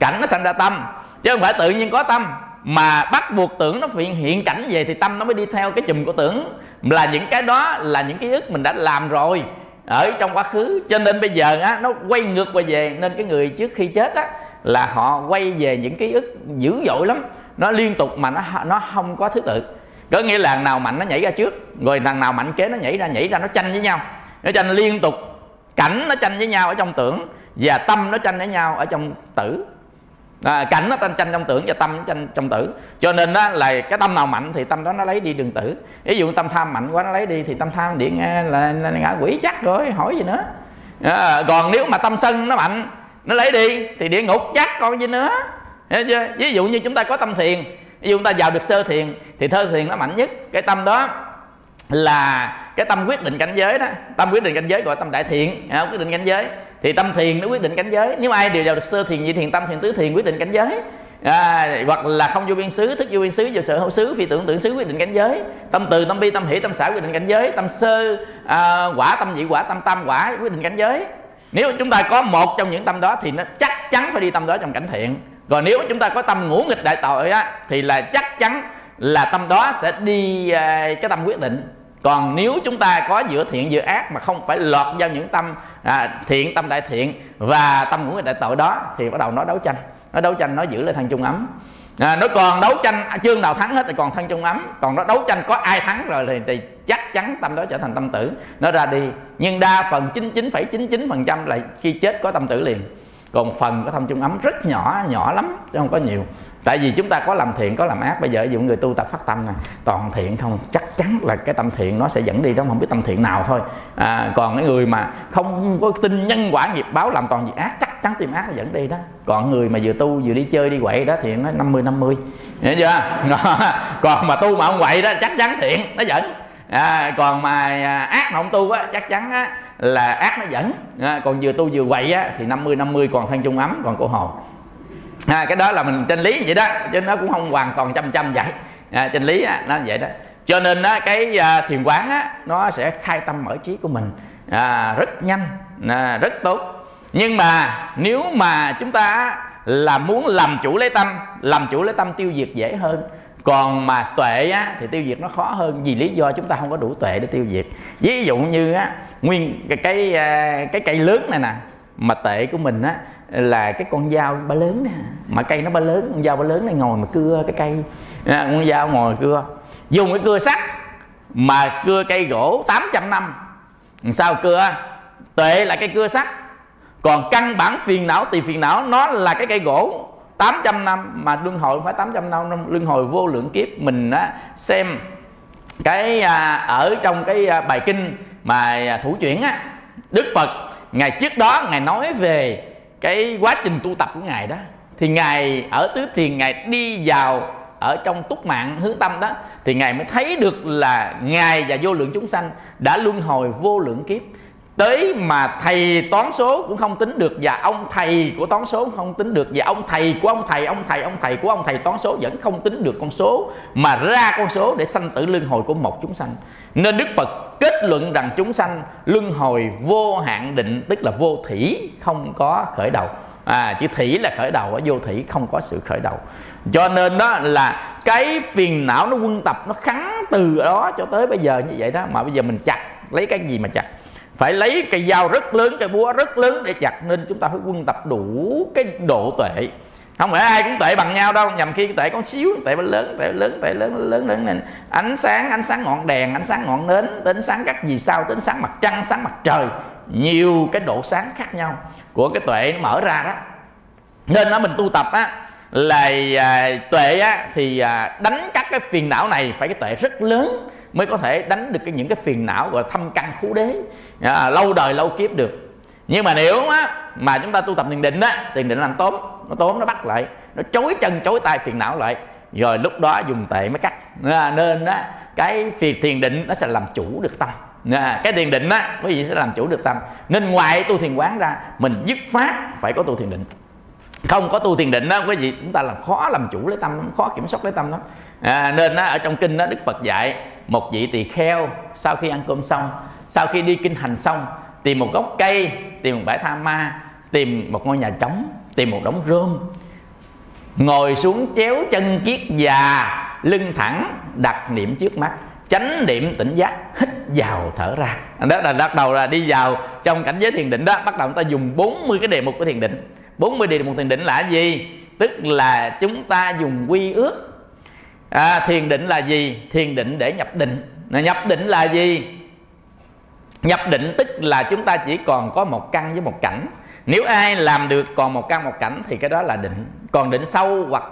cảnh nó sanh ra tâm, chứ không phải tự nhiên có tâm, mà bắt buộc tưởng nó phải hiện cảnh về thì tâm nó mới đi theo cái chùm của tưởng, là những cái đó là những ký ức mình đã làm rồi ở trong quá khứ. Cho nên bây giờ á, nó quay ngược qua về, nên cái người trước khi chết á là họ quay về những ký ức dữ dội lắm, nó liên tục mà nó nó không có thứ tự. Có nghĩa là nào mạnh nó nhảy ra trước, rồi thằng nào mạnh kế nó nhảy ra, nhảy ra nó tranh với nhau, nó tranh liên tục. Cảnh nó tranh với nhau ở trong tưởng, và tâm nó tranh với nhau ở trong tử. À, cảnh nó tranh trong tưởng và tâm nó tranh trong tử. Cho nên đó là cái tâm nào mạnh thì tâm đó nó lấy đi đường tử. Ví dụ tâm tham mạnh quá nó lấy đi thì tâm tham điện là ngã quỷ chắc rồi, hỏi gì nữa. À, còn nếu mà tâm sân nó mạnh nó lấy đi thì địa ngục chắc còn gì nữa. Ví dụ như chúng ta có tâm thiền, ví dụ chúng ta vào được sơ thiền thì thơ thiền nó mạnh nhất. Cái tâm đó là cái tâm quyết định cảnh giới đó, tâm quyết định cảnh giới gọi tâm đại thiện, à, quyết định cảnh giới thì tâm thiền nó quyết định cảnh giới. Nếu ai đều vào được sơ thiền, nhị thiền, tâm thiền, tứ thiền quyết định cảnh giới, à, hoặc là không vô biên xứ, thức vô biên xứ, vô sở hữu xứ, phi tưởng tưởng xứ quyết định cảnh giới, tâm từ, tâm bi, tâm hỷ, tâm xã quyết định cảnh giới, tâm sơ à, quả, tâm dị quả, tâm tam quả quyết định cảnh giới. Nếu chúng ta có một trong những tâm đó thì nó chắc chắn phải đi tâm đó trong cảnh thiện. Rồi nếu chúng ta có tâm ngũ nghịch đại tội á, thì là chắc chắn là tâm đó sẽ đi cái tâm quyết định. Còn nếu chúng ta có giữa thiện giữa ác mà không phải lọt vào những tâm à, thiện, tâm đại thiện và tâm ngũ nghịch đại tội đó, thì bắt đầu nó đấu tranh. Nó đấu tranh, nó giữ lại thân chung ấm. à, Nó còn đấu tranh, chương nào thắng hết thì còn thân chung ấm. Còn nó đấu tranh có ai thắng rồi thì, thì chắc chắn tâm đó trở thành tâm tử, nó ra đi. Nhưng đa phần chín mươi chín phẩy chín chín phần trăm là khi chết có tâm tử liền. Còn phần có thân chung ấm rất nhỏ, nhỏ lắm, chứ không có nhiều. Tại vì chúng ta có làm thiện, có làm ác. Bây giờ ví dụ người tu tập phát tâm này, toàn thiện không, chắc chắn là cái tâm thiện nó sẽ dẫn đi đó, không biết tâm thiện nào thôi. à, Còn cái người mà không có tin nhân quả nghiệp báo, làm toàn việc ác, chắc chắn tìm ác nó dẫn đi đó. Còn người mà vừa tu vừa đi chơi đi quậy đó thì nó năm mươi năm mươi, hiểu chưa? Còn mà tu mà không quậy đó chắc chắn thiện nó dẫn. à, Còn mà ác mà không tu á, chắc chắn á là ác nó dẫn. à, Còn vừa tu vừa quậy á thì năm mươi năm mươi, còn thân chung ấm, còn cổ hồ. à, Cái đó là mình trên lý vậy đó, chứ nó cũng không hoàn toàn trăm trăm vậy. à, Trên lý á, nó vậy đó. Cho nên á, cái à, thiền quán á, nó sẽ khai tâm mở trí của mình à, rất nhanh, à, rất tốt. Nhưng mà nếu mà chúng ta á, là muốn làm chủ lấy tâm, làm chủ lấy tâm tiêu diệt dễ hơn. Còn mà tuệ á, thì tiêu diệt nó khó hơn, vì lý do chúng ta không có đủ tuệ để tiêu diệt. Ví dụ như á, nguyên cái cái, cái cây lớn này nè, mà tệ của mình á, là cái con dao ba lớn nè, mà cây nó ba lớn, con dao ba lớn này ngồi mà cưa cái cây, con dao ngồi cưa, dùng cái cưa sắt mà cưa cây gỗ tám trăm năm, sao cưa tuệ là cây cưa sắt. Còn căn bản phiền não, tỳ phiền não nó là cái cây gỗ tám trăm năm, mà luân hồi không phải tám trăm năm, luân hồi vô lượng kiếp. Mình á, xem cái à, ở trong cái à, bài kinh mà à, Thủ Chuyển á, Đức Phật ngày trước đó ngài nói về cái quá trình tu tập của ngài đó, thì ngài ở tứ thiền, ngài đi vào ở trong túc mạng hướng tâm đó, thì ngài mới thấy được là ngài và vô lượng chúng sanh đã luân hồi vô lượng kiếp. Tới mà thầy toán số cũng không tính được, và ông thầy của toán số cũng không tính được, và ông thầy của ông thầy, ông thầy, ông thầy của ông thầy toán số vẫn không tính được con số, mà ra con số để sanh tử luân hồi của một chúng sanh. Nên Đức Phật kết luận rằng chúng sanh luân hồi vô hạn định, tức là vô thủy, không có khởi đầu. À, chữ thủy là khởi đầu, ở vô thủy không có sự khởi đầu. Cho nên đó là cái phiền não nó quân tập, nó khắn từ đó cho tới bây giờ như vậy đó. Mà bây giờ mình chặt, lấy cái gì mà chặt? Phải lấy cây dao rất lớn, cây búa rất lớn để chặt. Nên chúng ta phải quân tập đủ cái độ tuệ. Không phải ai cũng tuệ bằng nhau đâu. Nhằm khi tuệ con xíu, tuệ lớn, tuệ lớn, tuệ lớn, lớn, lớn này. Ánh sáng, ánh sáng ngọn đèn, ánh sáng ngọn nến, ánh sáng các vì sao, ánh sáng mặt trăng, sáng mặt trời. Nhiều cái độ sáng khác nhau của cái tuệ nó mở ra đó. Nên đó mình tu tập á, là à, tuệ á, thì à, đánh các cái phiền não này phải cái tuệ rất lớn, mới có thể đánh được cái những cái phiền não gọi thâm căn khú đế, à, lâu đời lâu kiếp được. Nhưng mà nếu á, mà chúng ta tu tập thiền định á, thiền định làm tóm, nó tóm nó bắt lại, nó chối chân chối tay phiền não lại, rồi lúc đó dùng tệ mới cắt. à, Nên á, cái việc thiền định nó sẽ làm chủ được tâm. à, Cái thiền định á, quý vị sẽ làm chủ được tâm. Nên ngoài tu thiền quán ra, mình dứt phát phải có tu thiền định. Không có tu thiền định đó quý vị, chúng ta làm khó làm chủ lấy tâm, khó kiểm soát lấy tâm lắm. à, Nên á, ở trong kinh đó Đức Phật dạy một vị tỳ kheo sau khi ăn cơm xong Sau khi đi kinh hành xong, tìm một gốc cây, tìm một bãi tha ma, tìm một ngôi nhà trống, tìm một đống rơm, ngồi xuống chéo chân kiết già, lưng thẳng, đặt niệm trước mắt, chánh niệm tỉnh giác, hít vào thở ra. Đó là bắt đầu là đi vào trong cảnh giới thiền định đó. Bắt đầu người ta dùng bốn mươi cái đề mục của thiền định. bốn mươi đề mục thiền định là gì? Tức là chúng ta dùng quy ước. À, thiền định là gì? Thiền định để nhập định. Nhập định là gì? Nhập định tức là chúng ta chỉ còn có một căn với một cảnh. Nếu ai làm được còn một căn một cảnh thì cái đó là định. Còn định sâu hoặc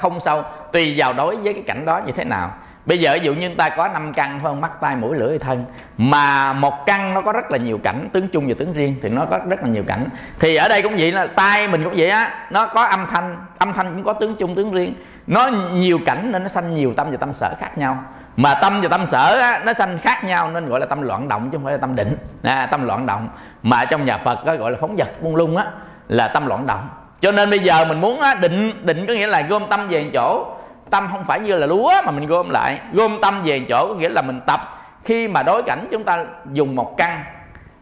không sâu tùy vào đối với cái cảnh đó như thế nào. Bây giờ ví dụ như ta có năm căn phải không? Mắt, tai, mũi, lưỡi, thân. Mà một căn nó có rất là nhiều cảnh, tướng chung và tướng riêng thì nó có rất là nhiều cảnh. Thì ở đây cũng vậy, là tai mình cũng vậy á, nó có âm thanh, âm thanh cũng có tướng chung, tướng riêng. Nó nhiều cảnh nên nó sanh nhiều tâm và tâm sở khác nhau. Mà tâm và tâm sở á, nó sanh khác nhau nên gọi là tâm loạn động chứ không phải là tâm định. À, tâm loạn động mà trong nhà Phật đó gọi là phóng dật buông lung á, là tâm loạn động. Cho nên bây giờ mình muốn á, định, định có nghĩa là gom tâm về một chỗ. Tâm không phải như là lúa mà mình gom lại. Gom tâm về chỗ có nghĩa là mình tập. Khi mà đối cảnh chúng ta dùng một căn,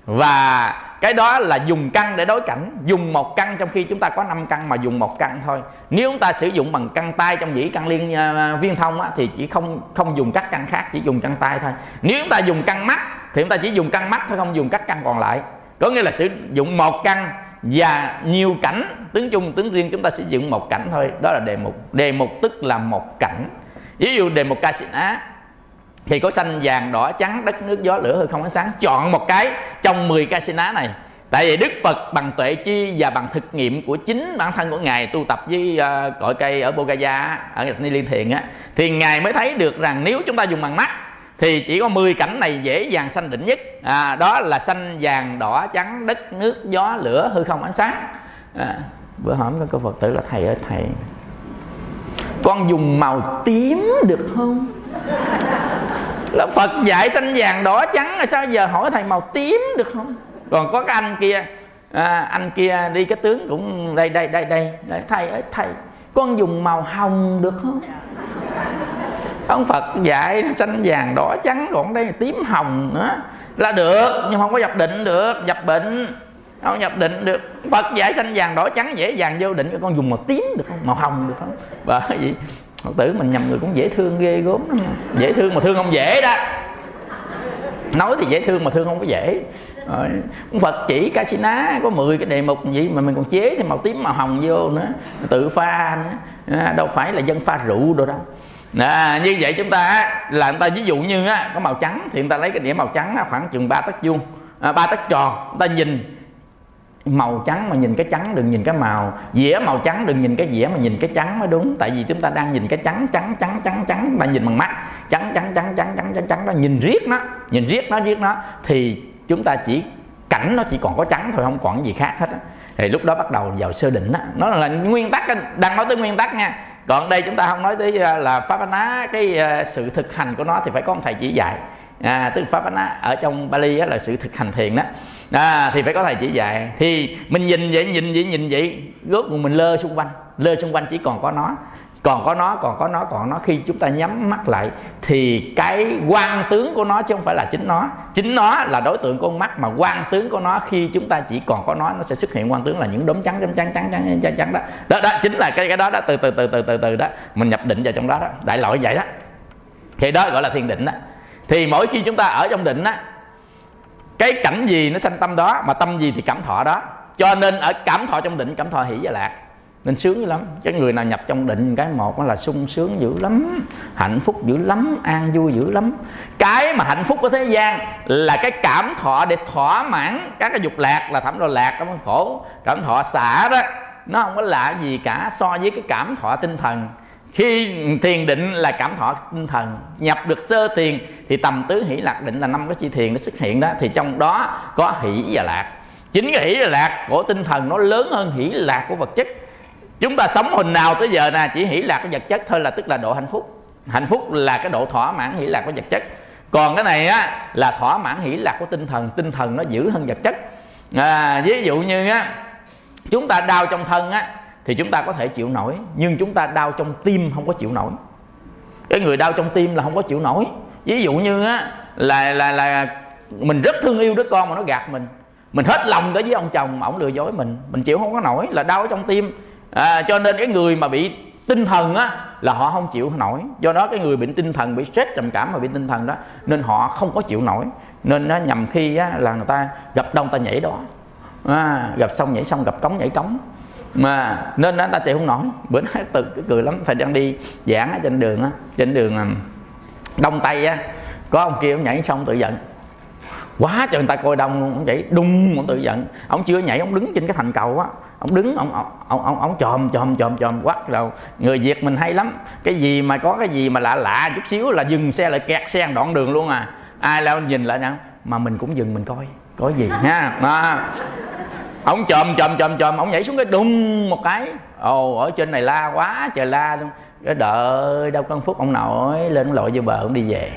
và cái đó là dùng căn để đối cảnh. Dùng một căn trong khi chúng ta có năm căn mà dùng một căn thôi. Nếu chúng ta sử dụng bằng căn tay trong dĩ căn liên viên thông á, thì chỉ không không dùng các căn khác, chỉ dùng căn tay thôi. Nếu chúng ta dùng căn mắt thì chúng ta chỉ dùng căn mắt thôi, không dùng các căn còn lại. Có nghĩa là sử dụng một căn và nhiều cảnh, tướng chung tướng riêng, chúng ta sử dụng một cảnh thôi. Đó là đề mục. Đề mục tức là một cảnh. Ví dụ đề mục ca sĩ á thì có xanh vàng đỏ trắng đất nước gió lửa hư không ánh sáng. Chọn một cái trong mười ca sĩ á này. Tại vì Đức Phật bằng tuệ chi và bằng thực nghiệm của chính bản thân của Ngài tu tập với uh, cội cây ở Bogaya, ở Ni Liên Thiền á, thì Ngài mới thấy được rằng nếu chúng ta dùng bằng mắt thì chỉ có mười cảnh này dễ dàng sanh định nhất. à, Đó là xanh vàng đỏ trắng đất nước gió lửa hư không ánh sáng. à, Bữa hổm có Phật tử là thầy ơi thầy, con dùng màu tím được không? Là Phật dạy xanh vàng đỏ trắng, sao giờ hỏi thầy màu tím được không? Còn có cái anh kia, à, anh kia đi cái tướng cũng đây đây đây đây đấy, thầy ơi thầy, con dùng màu hồng được không? Ông Phật dạy xanh vàng đỏ trắng, còn đây là tím hồng nữa là được, nhưng không có nhập định được. Nhập bệnh không nhập định được. Phật dạy xanh vàng đỏ trắng dễ dàng vô định, cho con dùng màu tím được không, màu hồng được không? Bởi vì Phật tử mình nhầm người cũng dễ thương ghê gốm lắm. Dễ thương mà thương không dễ đó. Nói thì dễ thương mà thương không có dễ. Rồi, Phật chỉ ca sĩ ná có mười cái đề mục vậy mà mình còn chế thêm màu tím màu hồng vô nữa, tự pha nữa. Đâu phải là dân pha rượu đồ đâu. À, như vậy chúng ta là người ta ví dụ như á, có màu trắng thì người ta lấy cái đĩa màu trắng á, khoảng chừng ba tấc vuông, à, ba tấc tròn, người ta nhìn màu trắng mà nhìn cái trắng, đừng nhìn cái màu. Dĩa màu trắng đừng nhìn cái dĩa mà nhìn cái trắng mới đúng. Tại vì chúng ta đang nhìn cái trắng trắng trắng trắng trắng, ta nhìn bằng mắt trắng trắng trắng trắng trắng trắng trắng đó, nhìn riết nó nhìn riết nó riết nó thì chúng ta chỉ cảnh nó chỉ còn có trắng thôi, không còn gì khác hết á. Thì lúc đó bắt đầu vào sơ định á, nó là nguyên tắc, đang nói tới nguyên tắc nha. Còn đây chúng ta không nói tới là pháp ná, cái sự thực hành của nó thì phải có một thầy chỉ dạy. À, tức pháp ná ở trong Bali là sự thực hành thiền đó. À, thì phải có thầy chỉ dạy. Thì mình nhìn vậy nhìn vậy nhìn vậy, rốt cuộc mình lơ xung quanh, lơ xung quanh chỉ còn có nó, còn có nó, còn có nó, còn nó. Khi chúng ta nhắm mắt lại thì cái quan tướng của nó chứ không phải là chính nó. Chính nó là đối tượng con mắt, mà quan tướng của nó khi chúng ta chỉ còn có nó, nó sẽ xuất hiện quan tướng là những đốm trắng, đốm trắng, trắng, trắng, trắng, trắng đó. Đó, đó chính là cái cái đó đó, từ từ từ từ từ từ đó, mình nhập định vào trong đó đó, đại loại vậy đó. Thì đó gọi là thiền định đó. Thì mỗi khi chúng ta ở trong định á, cái cảnh gì nó sanh tâm đó, mà tâm gì thì cảm thọ đó. Cho nên ở cảm thọ trong định, cảm thọ hỷ và lạc. Nên sướng dữ lắm. Cái người nào nhập trong định cái một là sung sướng dữ lắm, hạnh phúc dữ lắm, an vui dữ lắm. Cái mà hạnh phúc của thế gian là cái cảm thọ để thỏa mãn các cái dục lạc, là thảm đau lạc, cảm ơn khổ, cảm thọ xả đó. Nó không có lạ gì cả so với cái cảm thọ tinh thần. Khi thiền định là cảm thọ tinh thần. Nhập được sơ thiền thì tầm tứ hỷ lạc định là năm cái chi thiền nó xuất hiện đó. Thì trong đó có hỷ và lạc. Chính cái hỷ và lạc của tinh thần nó lớn hơn hỷ lạc của vật chất. Chúng ta sống hồi nào tới giờ nè chỉ hỷ lạc của vật chất thôi, là tức là độ hạnh phúc. Hạnh phúc là cái độ thỏa mãn hỷ lạc của vật chất. Còn cái này á là thỏa mãn hỷ lạc của tinh thần. Tinh thần nó dữ hơn vật chất. à, Ví dụ như á, chúng ta đau trong thân á thì chúng ta có thể chịu nổi, nhưng chúng ta đau trong tim không có chịu nổi. Cái người đau trong tim là không có chịu nổi. Ví dụ như á là là là mình rất thương yêu đứa con mà nó gạt mình, mình hết lòng đối với ông chồng mà ông lừa dối mình, mình chịu không có nổi, là đau ở trong tim. À, cho nên cái người mà bị tinh thần á là họ không chịu nổi. Do đó cái người bị tinh thần, bị stress trầm cảm mà bị tinh thần đó, nên họ không có chịu nổi. Nên nó nhầm khi á, là người ta gặp đông ta nhảy đó, à, gặp sông nhảy sông, gặp cống nhảy cống, mà nên á, ta chịu không nổi. Bữa nay tự cười lắm, thầy đang đi giảng á, trên đường á, trên đường Đông Tây á, có ông kia ông nhảy sông tự giận quá trời, người ta coi đông luôn, ông nhảy đung, ông tự giận. Ông chưa nhảy, ông đứng trên cái thành cầu á, ông đứng ông ông ông ông, ông chòm chòm chòm chòm quát. Rồi người Việt mình hay lắm, cái gì mà có cái gì mà lạ lạ chút xíu là dừng xe lại, kẹt xe đoạn đường luôn à. Ai là ông nhìn lại nè, mà mình cũng dừng mình coi có gì ha. À, ông chòm chòm chòm chòm, ông nhảy xuống cái đùng một cái, ồ ở trên này la quá trời la luôn. Cái đợi đâu cân phúc ông nội lên, ông lội vô bờ, ông đi về.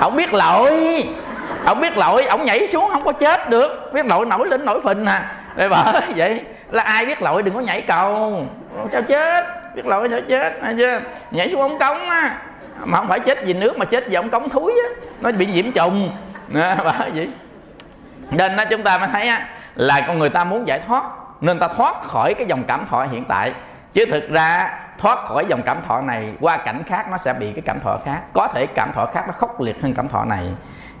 Ông biết lội, ông biết lội, ông nhảy xuống không có chết được, biết lội nổi lên nổi phình à. Để bởi vậy là ai biết lội đừng có nhảy cầu, sao chết, biết lội sao chết, chứ nhảy xuống ống cống á, mà không phải chết vì nước mà chết vì ống cống thúi á, nó bị nhiễm trùng. Để bởi vậy nên đó, chúng ta mới thấy á, là con người ta muốn giải thoát nên ta thoát khỏi cái dòng cảm thọ hiện tại, chứ thực ra thoát khỏi dòng cảm thọ này qua cảnh khác nó sẽ bị cái cảm thọ khác, có thể cảm thọ khác nó khốc liệt hơn cảm thọ này.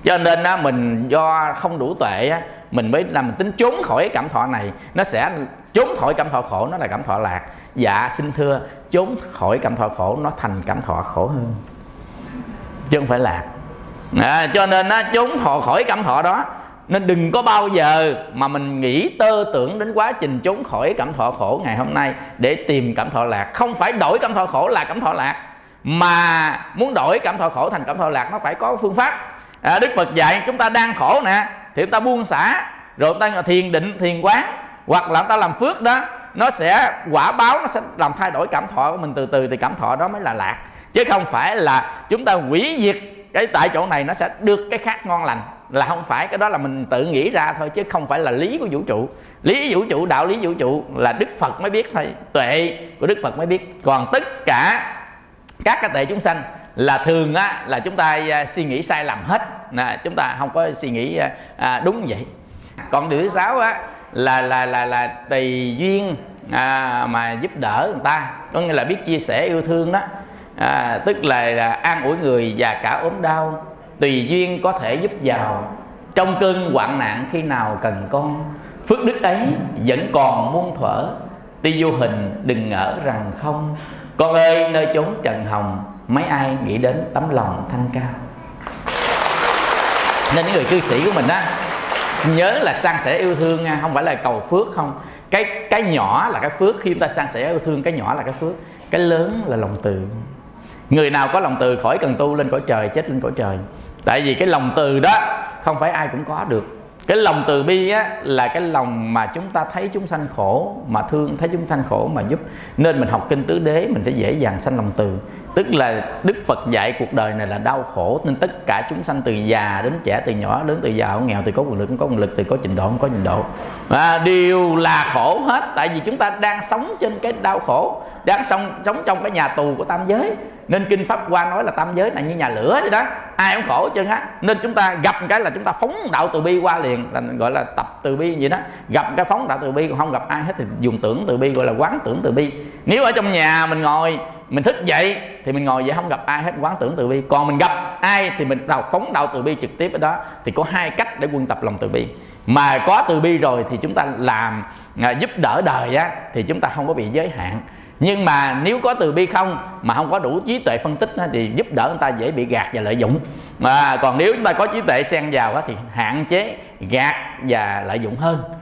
Cho nên á, mình do không đủ tuệ á, mình mới làm mình tính trốn khỏi cảm thọ này, nó sẽ trốn khỏi cảm thọ khổ, nó là cảm thọ lạc. Dạ xin thưa, trốn khỏi cảm thọ khổ nó thành cảm thọ khổ hơn, chứ không phải lạc. À, cho nên á, trốn khỏi cảm thọ đó, nên đừng có bao giờ mà mình nghĩ tơ tưởng đến quá trình trốn khỏi cảm thọ khổ ngày hôm nay để tìm cảm thọ lạc. Không phải đổi cảm thọ khổ là cảm thọ lạc, mà muốn đổi cảm thọ khổ thành cảm thọ lạc nó phải có phương pháp. À, Đức Phật dạy chúng ta đang khổ nè thì chúng ta buông xả, rồi chúng ta thiền định, thiền quán, hoặc là chúng ta làm phước đó, nó sẽ quả báo, nó sẽ làm thay đổi cảm thọ của mình từ từ, thì cảm thọ đó mới là lạc. Chứ không phải là chúng ta hủy diệt cái tại chỗ này nó sẽ được cái khác ngon lành, là không phải. Cái đó là mình tự nghĩ ra thôi, chứ không phải là lý của vũ trụ. Lý vũ trụ, đạo lý vũ trụ là Đức Phật mới biết thôi, tuệ của Đức Phật mới biết. Còn tất cả các cái tệ chúng sanh là thường á, là chúng ta suy nghĩ sai lầm hết, là chúng ta không có suy nghĩ à, đúng vậy. Còn điều thứ sáu á là là là là tùy duyên à, mà giúp đỡ người ta, có nghĩa là biết chia sẻ yêu thương đó, à, tức là, là an ủi người già cả ốm đau, tùy duyên có thể giúp giàu trong cơn hoạn nạn, khi nào cần con phước đức ấy vẫn còn muôn thuở, tuy vô hình đừng ngỡ rằng không, con ơi nơi chốn trần hồng mấy ai nghĩ đến tấm lòng thanh cao. Nên những người cư sĩ của mình á, nhớ là san sẻ yêu thương nha, không phải là cầu phước không. Cái cái nhỏ là cái phước, khi chúng ta san sẻ yêu thương cái nhỏ là cái phước, cái lớn là lòng từ. Người nào có lòng từ khỏi cần tu, lên cõi trời, chết lên cõi trời. Tại vì cái lòng từ đó không phải ai cũng có được. Cái lòng từ bi á, là cái lòng mà chúng ta thấy chúng sanh khổ mà thương, thấy chúng sanh khổ mà giúp. Nên mình học kinh tứ đế mình sẽ dễ dàng sanh lòng từ. Tức là Đức Phật dạy cuộc đời này là đau khổ, nên tất cả chúng sanh từ già đến trẻ, từ nhỏ đến từ giàu, nghèo, từ có quyền lực không có quyền lực, từ có trình độ không có trình độ, và đều là khổ hết. Tại vì chúng ta đang sống trên cái đau khổ, đang sống, sống trong cái nhà tù của tam giới. Nên Kinh Pháp Hoa nói là tam giới này như nhà lửa vậy đó, ai cũng khổ hết trơn á. Nên chúng ta gặp cái là chúng ta phóng đạo từ bi qua liền, là gọi là tập từ bi vậy đó. Gặp cái phóng đạo từ bi, còn không gặp ai hết thì dùng tưởng từ bi, gọi là quán tưởng từ bi. Nếu ở trong nhà mình ngồi, mình thức dậy thì mình ngồi vậy, không gặp ai hết, quán tưởng từ bi. Còn mình gặp ai thì mình nào phóng đạo từ bi trực tiếp ở đó. Thì có hai cách để quân tập lòng từ bi. Mà có từ bi rồi thì chúng ta làm à, giúp đỡ đời á, thì chúng ta không có bị giới hạn. Nhưng mà nếu có từ bi không, mà không có đủ trí tuệ phân tích á, thì giúp đỡ người ta dễ bị gạt và lợi dụng. Mà còn nếu chúng ta có trí tuệ xen vào á, thì hạn chế gạt và lợi dụng hơn.